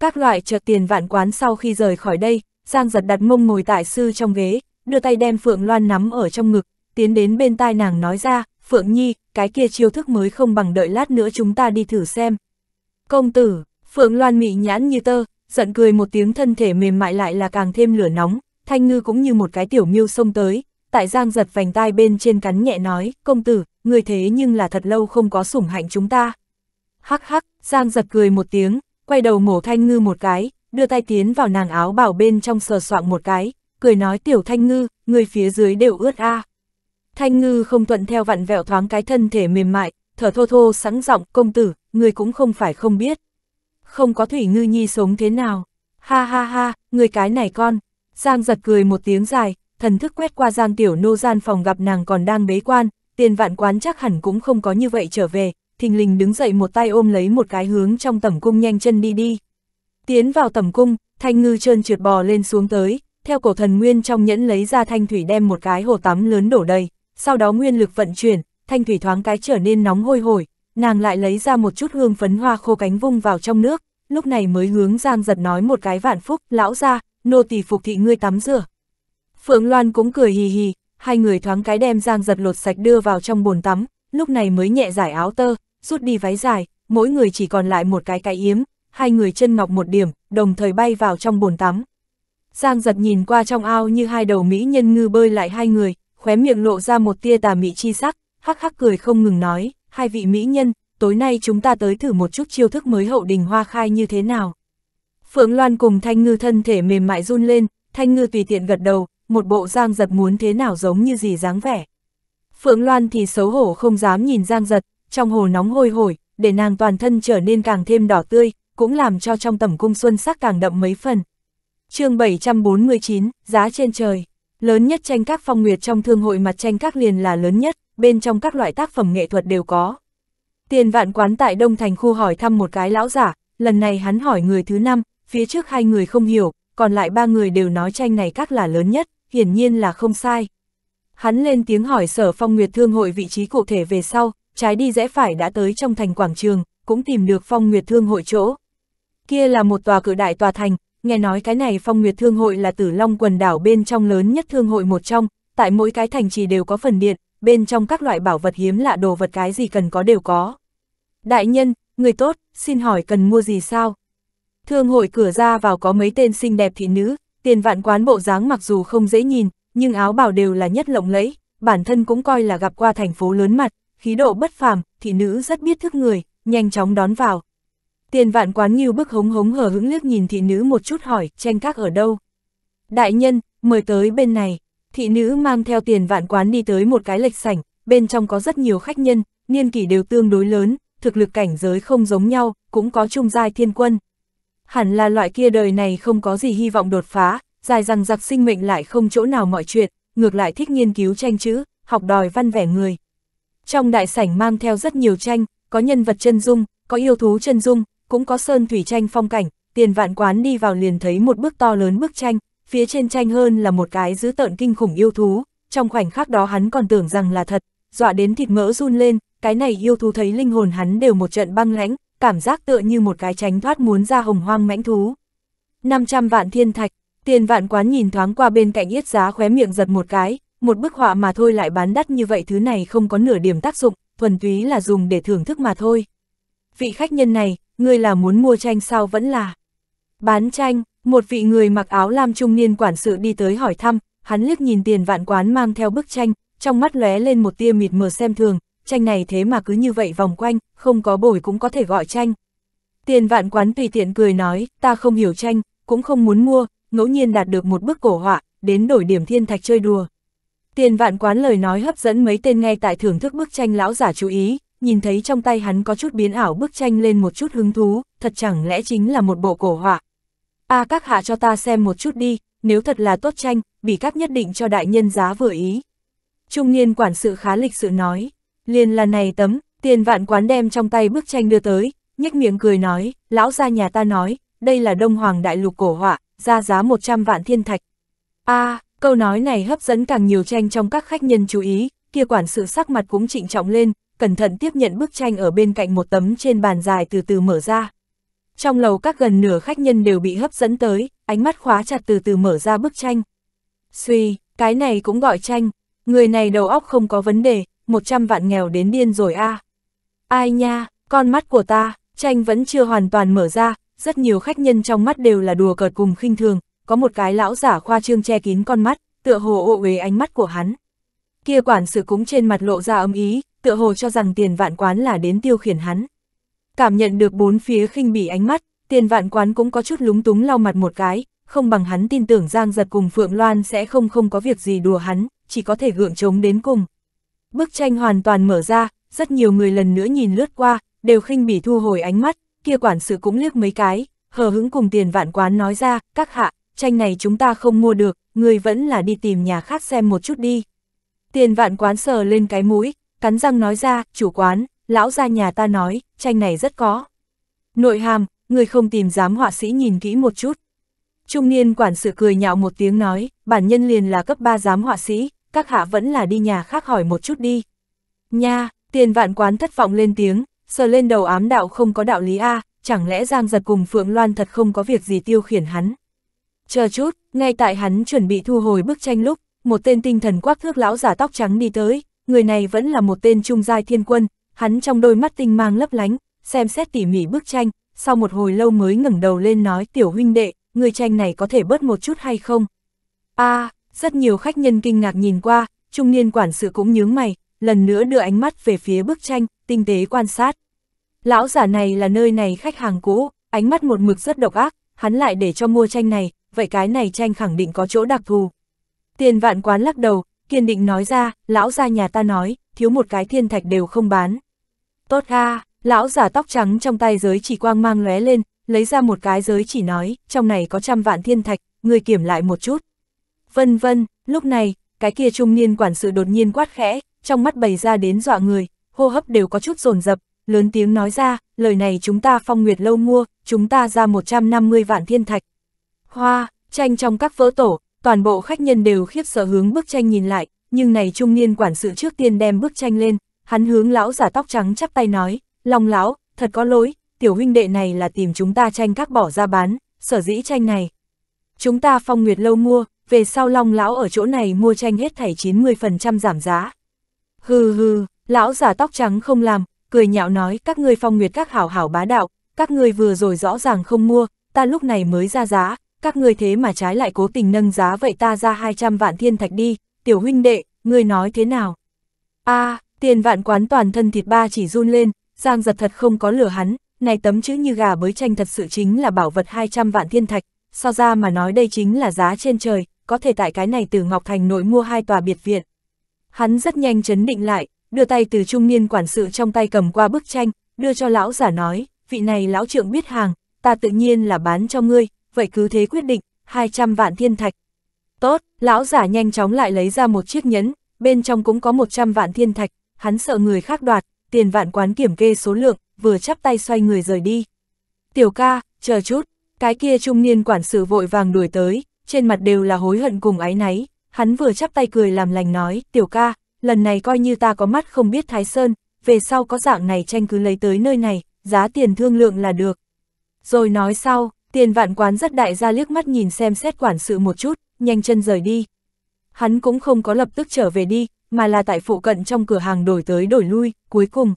Các loại chợt Tiền Vạn Quán sau khi rời khỏi đây, Giang Dật đặt mông ngồi tại sư trong ghế, đưa tay đem Phượng Loan nắm ở trong ngực, tiến đến bên tai nàng nói ra, Phượng Nhi, cái kia chiêu thức mới không bằng, đợi lát nữa chúng ta đi thử xem. Công tử, Phượng Loan mị nhãn như tơ, giận cười một tiếng, thân thể mềm mại lại là càng thêm lửa nóng, Thanh Ngư cũng như một cái tiểu miêu xông tới, tại Giang Dật vành tai bên trên cắn nhẹ nói, công tử, người thế nhưng là thật lâu không có sủng hạnh chúng ta. Hắc hắc, Giang Dật cười một tiếng, quay đầu mổ Thanh Ngư một cái, đưa tay tiến vào nàng áo bảo bên trong sờ soạng một cái, cười nói, tiểu Thanh Ngư, người phía dưới đều ướt a. À. Thanh Ngư không thuận theo vặn vẹo thoáng cái thân thể mềm mại, thở thô thô sẵn giọng, công tử, người cũng không phải không biết. Không có Thủy Ngư Nhi sống thế nào. Ha ha ha, người cái này con. Giang Dật cười một tiếng dài, thần thức quét qua Giang Tiểu Nô gian phòng, gặp nàng còn đang bế quan, Tiền Vạn Quán chắc hẳn cũng không có như vậy trở về, thình lình đứng dậy một tay ôm lấy một cái hướng trong tẩm cung nhanh chân đi đi. Tiến vào tẩm cung, Thanh Ngư trơn trượt bò lên xuống tới, theo cổ thần nguyên trong nhẫn lấy ra thanh thủy đem một cái hồ tắm lớn đổ đầy, sau đó nguyên lực vận chuyển, thanh thủy thoáng cái trở nên nóng hôi hổi, nàng lại lấy ra một chút hương phấn hoa khô cánh vung vào trong nước, lúc này mới hướng Giang Dật nói một cái, vạn phúc, lão gia, nô tỳ phục thị ngươi tắm rửa. Phượng Loan cũng cười hì hì, hai người thoáng cái đem Giang Dật lột sạch đưa vào trong bồn tắm, lúc này mới nhẹ giải áo tơ, rút đi váy dài, mỗi người chỉ còn lại một cái cái yếm, hai người chân ngọc một điểm, đồng thời bay vào trong bồn tắm. Giang Dật nhìn qua trong ao như hai đầu mỹ nhân ngư bơi lại hai người, khóe miệng lộ ra một tia tà mị chi sắc, hắc hắc cười không ngừng nói, hai vị mỹ nhân, tối nay chúng ta tới thử một chút chiêu thức mới hậu đình hoa khai như thế nào. Phượng Loan cùng Thanh Ngư thân thể mềm mại run lên, Thanh Ngư tùy tiện gật đầu, một bộ Giang Dật muốn thế nào giống như gì dáng vẻ. Phượng Loan thì xấu hổ không dám nhìn Giang Dật, trong hồ nóng hôi hổi, để nàng toàn thân trở nên càng thêm đỏ tươi, cũng làm cho trong tẩm cung xuân sắc càng đậm mấy phần. Chương bảy trăm bốn mươi chín, giá trên trời. Lớn nhất tranh các phong nguyệt trong thương hội, mặt tranh các liền là lớn nhất, bên trong các loại tác phẩm nghệ thuật đều có. Tiền Vạn Quán tại Đông Thành khu hỏi thăm một cái lão giả, lần này hắn hỏi người thứ năm, phía trước hai người không hiểu, còn lại ba người đều nói tranh này các là lớn nhất, hiển nhiên là không sai. hắn lên tiếng hỏi Sở Phong Nguyệt Thương Hội vị trí cụ thể về sau, trái đi rẽ phải đã tới trong thành quảng trường, cũng tìm được Phong Nguyệt Thương Hội chỗ. Kia là một tòa cự đại tòa thành, nghe nói cái này Phong Nguyệt Thương Hội là Tử Long Quần Đảo bên trong lớn nhất thương hội một trong, tại mỗi cái thành trì đều có phần điện, bên trong các loại bảo vật hiếm lạ đồ vật cái gì cần có đều có. Đại nhân, người tốt, xin hỏi cần mua gì sao? Thương hội cửa ra vào có mấy tên xinh đẹp thị nữ, Tiền Vạn Quán bộ dáng mặc dù không dễ nhìn, nhưng áo bào đều là nhất lộng lẫy, bản thân cũng coi là gặp qua thành phố lớn mặt, khí độ bất phàm, thị nữ rất biết thức người, nhanh chóng đón vào. Tiền Vạn Quán nhíu bức hống hống hờ hững liếc nhìn thị nữ một chút hỏi, tranh các ở đâu? Đại nhân, mời tới bên này. Thị nữ mang theo Tiền Vạn Quán đi tới một cái lệch sảnh, bên trong có rất nhiều khách nhân, niên kỷ đều tương đối lớn, thực lực cảnh giới không giống nhau, cũng có trung giai thiên quân. Hẳn là loại kia đời này không có gì hy vọng đột phá, dài rằng giặc sinh mệnh lại không chỗ nào mọi chuyện, ngược lại thích nghiên cứu tranh chữ, học đòi văn vẻ người. Trong đại sảnh mang theo rất nhiều tranh, có nhân vật chân dung, có yêu thú chân dung, cũng có sơn thủy tranh phong cảnh. Tiền Vạn Quán đi vào liền thấy một bức to lớn bức tranh, phía trên tranh hơn là một cái dữ tợn kinh khủng yêu thú, trong khoảnh khắc đó hắn còn tưởng rằng là thật, dọa đến thịt mỡ run lên, cái này yêu thú thấy linh hồn hắn đều một trận băng lãnh, cảm giác tựa như một cái tránh thoát muốn ra hồng hoang mãnh thú. năm trăm vạn thiên thạch, Tiền Vạn Quán nhìn thoáng qua bên cạnh yết giá khóe miệng giật một cái, một bức họa mà thôi lại bán đắt như vậy, thứ này không có nửa điểm tác dụng, thuần túy là dùng để thưởng thức mà thôi. Vị khách nhân này, ngươi là muốn mua tranh sao vẫn là bán tranh? Một vị người mặc áo lam trung niên quản sự đi tới hỏi thăm, hắn liếc nhìn Tiền Vạn Quán mang theo bức tranh, trong mắt lóe lên một tia mịt mờ xem thường, tranh này thế mà cứ như vậy vòng quanh, không có bồi cũng có thể gọi tranh. Tiền Vạn Quán tùy tiện cười nói, ta không hiểu tranh, cũng không muốn mua, ngẫu nhiên đạt được một bức cổ họa, đến đổi điểm thiên thạch chơi đùa. Tiền Vạn Quán lời nói hấp dẫn mấy tên ngay tại thưởng thức bức tranh lão giả chú ý, nhìn thấy trong tay hắn có chút biến ảo bức tranh lên một chút hứng thú, thật chẳng lẽ chính là một bộ cổ họa. À, các hạ cho ta xem một chút đi, nếu thật là tốt tranh, bỉ các nhất định cho đại nhân giá vừa ý. Trung niên quản sự khá lịch sự nói, liền là này tấm. Tiền Vạn Quán đem trong tay bức tranh đưa tới, nhếch miệng cười nói, lão gia nhà ta nói, đây là Đông Hoàng Đại Lục cổ họa, ra giá một trăm vạn thiên thạch. À, câu nói này hấp dẫn càng nhiều tranh trong các khách nhân chú ý, kia quản sự sắc mặt cũng trịnh trọng lên, cẩn thận tiếp nhận bức tranh ở bên cạnh một tấm trên bàn dài từ từ mở ra. Trong lầu các gần nửa khách nhân đều bị hấp dẫn tới, ánh mắt khóa chặt từ từ mở ra bức tranh. Suy, cái này cũng gọi tranh, người này đầu óc không có vấn đề, một trăm vạn nghèo đến điên rồi a. À. Ai nha, con mắt của ta, tranh vẫn chưa hoàn toàn mở ra, rất nhiều khách nhân trong mắt đều là đùa cợt cùng khinh thường, có một cái lão giả khoa trương che kín con mắt, tựa hồ ô uế ánh mắt của hắn. Kia quản sự cũng trên mặt lộ ra âm ý, tựa hồ cho rằng Tiền Vạn Quán là đến tiêu khiển hắn. Cảm nhận được bốn phía khinh bỉ ánh mắt, Tiền Vạn Quán cũng có chút lúng túng lau mặt một cái, không bằng hắn tin tưởng Giang Dật cùng Phượng Loan sẽ không không có việc gì đùa hắn, chỉ có thể gượng chống đến cùng. Bức tranh hoàn toàn mở ra, rất nhiều người lần nữa nhìn lướt qua, đều khinh bỉ thu hồi ánh mắt, kia quản sự cũng liếc mấy cái, hờ hững cùng Tiền Vạn Quán nói ra, các hạ, tranh này chúng ta không mua được, người vẫn là đi tìm nhà khác xem một chút đi. Tiền Vạn Quán sờ lên cái mũi, cắn răng nói ra, chủ quán, lão gia nhà ta nói, tranh này rất có nội hàm, người không tìm dám họa sĩ nhìn kỹ một chút. Trung niên quản sự cười nhạo một tiếng nói, bản nhân liền là cấp ba dám họa sĩ, các hạ vẫn là đi nhà khác hỏi một chút đi. Nha, Tiền Vạn Quán thất vọng lên tiếng, sờ lên đầu ám đạo không có đạo lý a, à, chẳng lẽ Giang Dật cùng Phượng Loan thật không có việc gì tiêu khiển hắn. Chờ chút, ngay tại hắn chuẩn bị thu hồi bức tranh lúc, một tên tinh thần quắc thước lão giả tóc trắng đi tới, người này vẫn là một tên trung giai thiên quân. Hắn trong đôi mắt tinh mang lấp lánh, xem xét tỉ mỉ bức tranh, sau một hồi lâu mới ngẩng đầu lên nói, tiểu huynh đệ, người tranh này có thể bớt một chút hay không? À, rất nhiều khách nhân kinh ngạc nhìn qua, trung niên quản sự cũng nhướng mày, lần nữa đưa ánh mắt về phía bức tranh, tinh tế quan sát. Lão giả này là nơi này khách hàng cũ, ánh mắt một mực rất độc ác, hắn lại để cho mua tranh này, vậy cái này tranh khẳng định có chỗ đặc thù. Tiền Vạn Quán lắc đầu, kiên định nói ra, lão gia nhà ta nói, thiếu một cái thiên thạch đều không bán. Tốt ha, lão giả tóc trắng trong tay giới chỉ quang mang lóe lên, lấy ra một cái giới chỉ nói, trong này có trăm vạn thiên thạch, người kiểm lại một chút. Vân vân, lúc này, cái kia trung niên quản sự đột nhiên quát khẽ, trong mắt bày ra đến dọa người, hô hấp đều có chút dồn dập, lớn tiếng nói ra, lời này chúng ta Phong Nguyệt lâu mua, chúng ta ra một trăm năm mươi vạn thiên thạch. Hoa, tranh trong các vỡ tổ, toàn bộ khách nhân đều khiếp sợ hướng bức tranh nhìn lại. nhưng này trung niên quản sự trước tiên đem bức tranh lên, hắn hướng lão giả tóc trắng chắp tay nói, Long lão, thật có lỗi, tiểu huynh đệ này là tìm chúng ta tranh các bỏ ra bán, sở dĩ tranh này chúng ta Phong Nguyệt lâu mua, về sau Long lão ở chỗ này mua tranh hết thảy chín mươi phần trăm giảm giá. Hừ hừ, lão giả tóc trắng không làm, cười nhạo nói, các ngươi Phong Nguyệt các hảo hảo bá đạo, các ngươi vừa rồi rõ ràng không mua, ta lúc này mới ra giá, các ngươi thế mà trái lại cố tình nâng giá, vậy ta ra hai trăm vạn thiên thạch đi, tiểu huynh đệ, ngươi nói thế nào? A, à, Tiền Vạn Quán toàn thân thịt ba chỉ run lên, Giang Dật thật không có lừa hắn, này tấm chữ như gà bới tranh thật sự chính là bảo vật hai trăm vạn thiên thạch, so ra mà nói đây chính là giá trên trời, có thể tại cái này từ Ngọc Thành nội mua hai tòa biệt viện. Hắn rất nhanh chấn định lại, đưa tay từ trung niên quản sự trong tay cầm qua bức tranh, đưa cho lão giả nói, vị này lão trượng biết hàng, ta tự nhiên là bán cho ngươi, vậy cứ thế quyết định, hai trăm vạn thiên thạch. Tốt, lão giả nhanh chóng lại lấy ra một chiếc nhẫn, bên trong cũng có một trăm vạn thiên thạch, hắn sợ người khác đoạt, Tiền Vạn Quán kiểm kê số lượng, vừa chắp tay xoay người rời đi. Tiểu ca, chờ chút, cái kia trung niên quản sự vội vàng đuổi tới, trên mặt đều là hối hận cùng áy náy, hắn vừa chắp tay cười làm lành nói, tiểu ca, lần này coi như ta có mắt không biết Thái Sơn, về sau có dạng này tranh cứ lấy tới nơi này, giá tiền thương lượng là được. Rồi nói sau, Tiền Vạn Quán rất đại ra liếc mắt nhìn xem xét quản sự một chút, nhanh chân rời đi. Hắn cũng không có lập tức trở về đi, mà là tại phụ cận trong cửa hàng đổi tới đổi lui, cuối cùng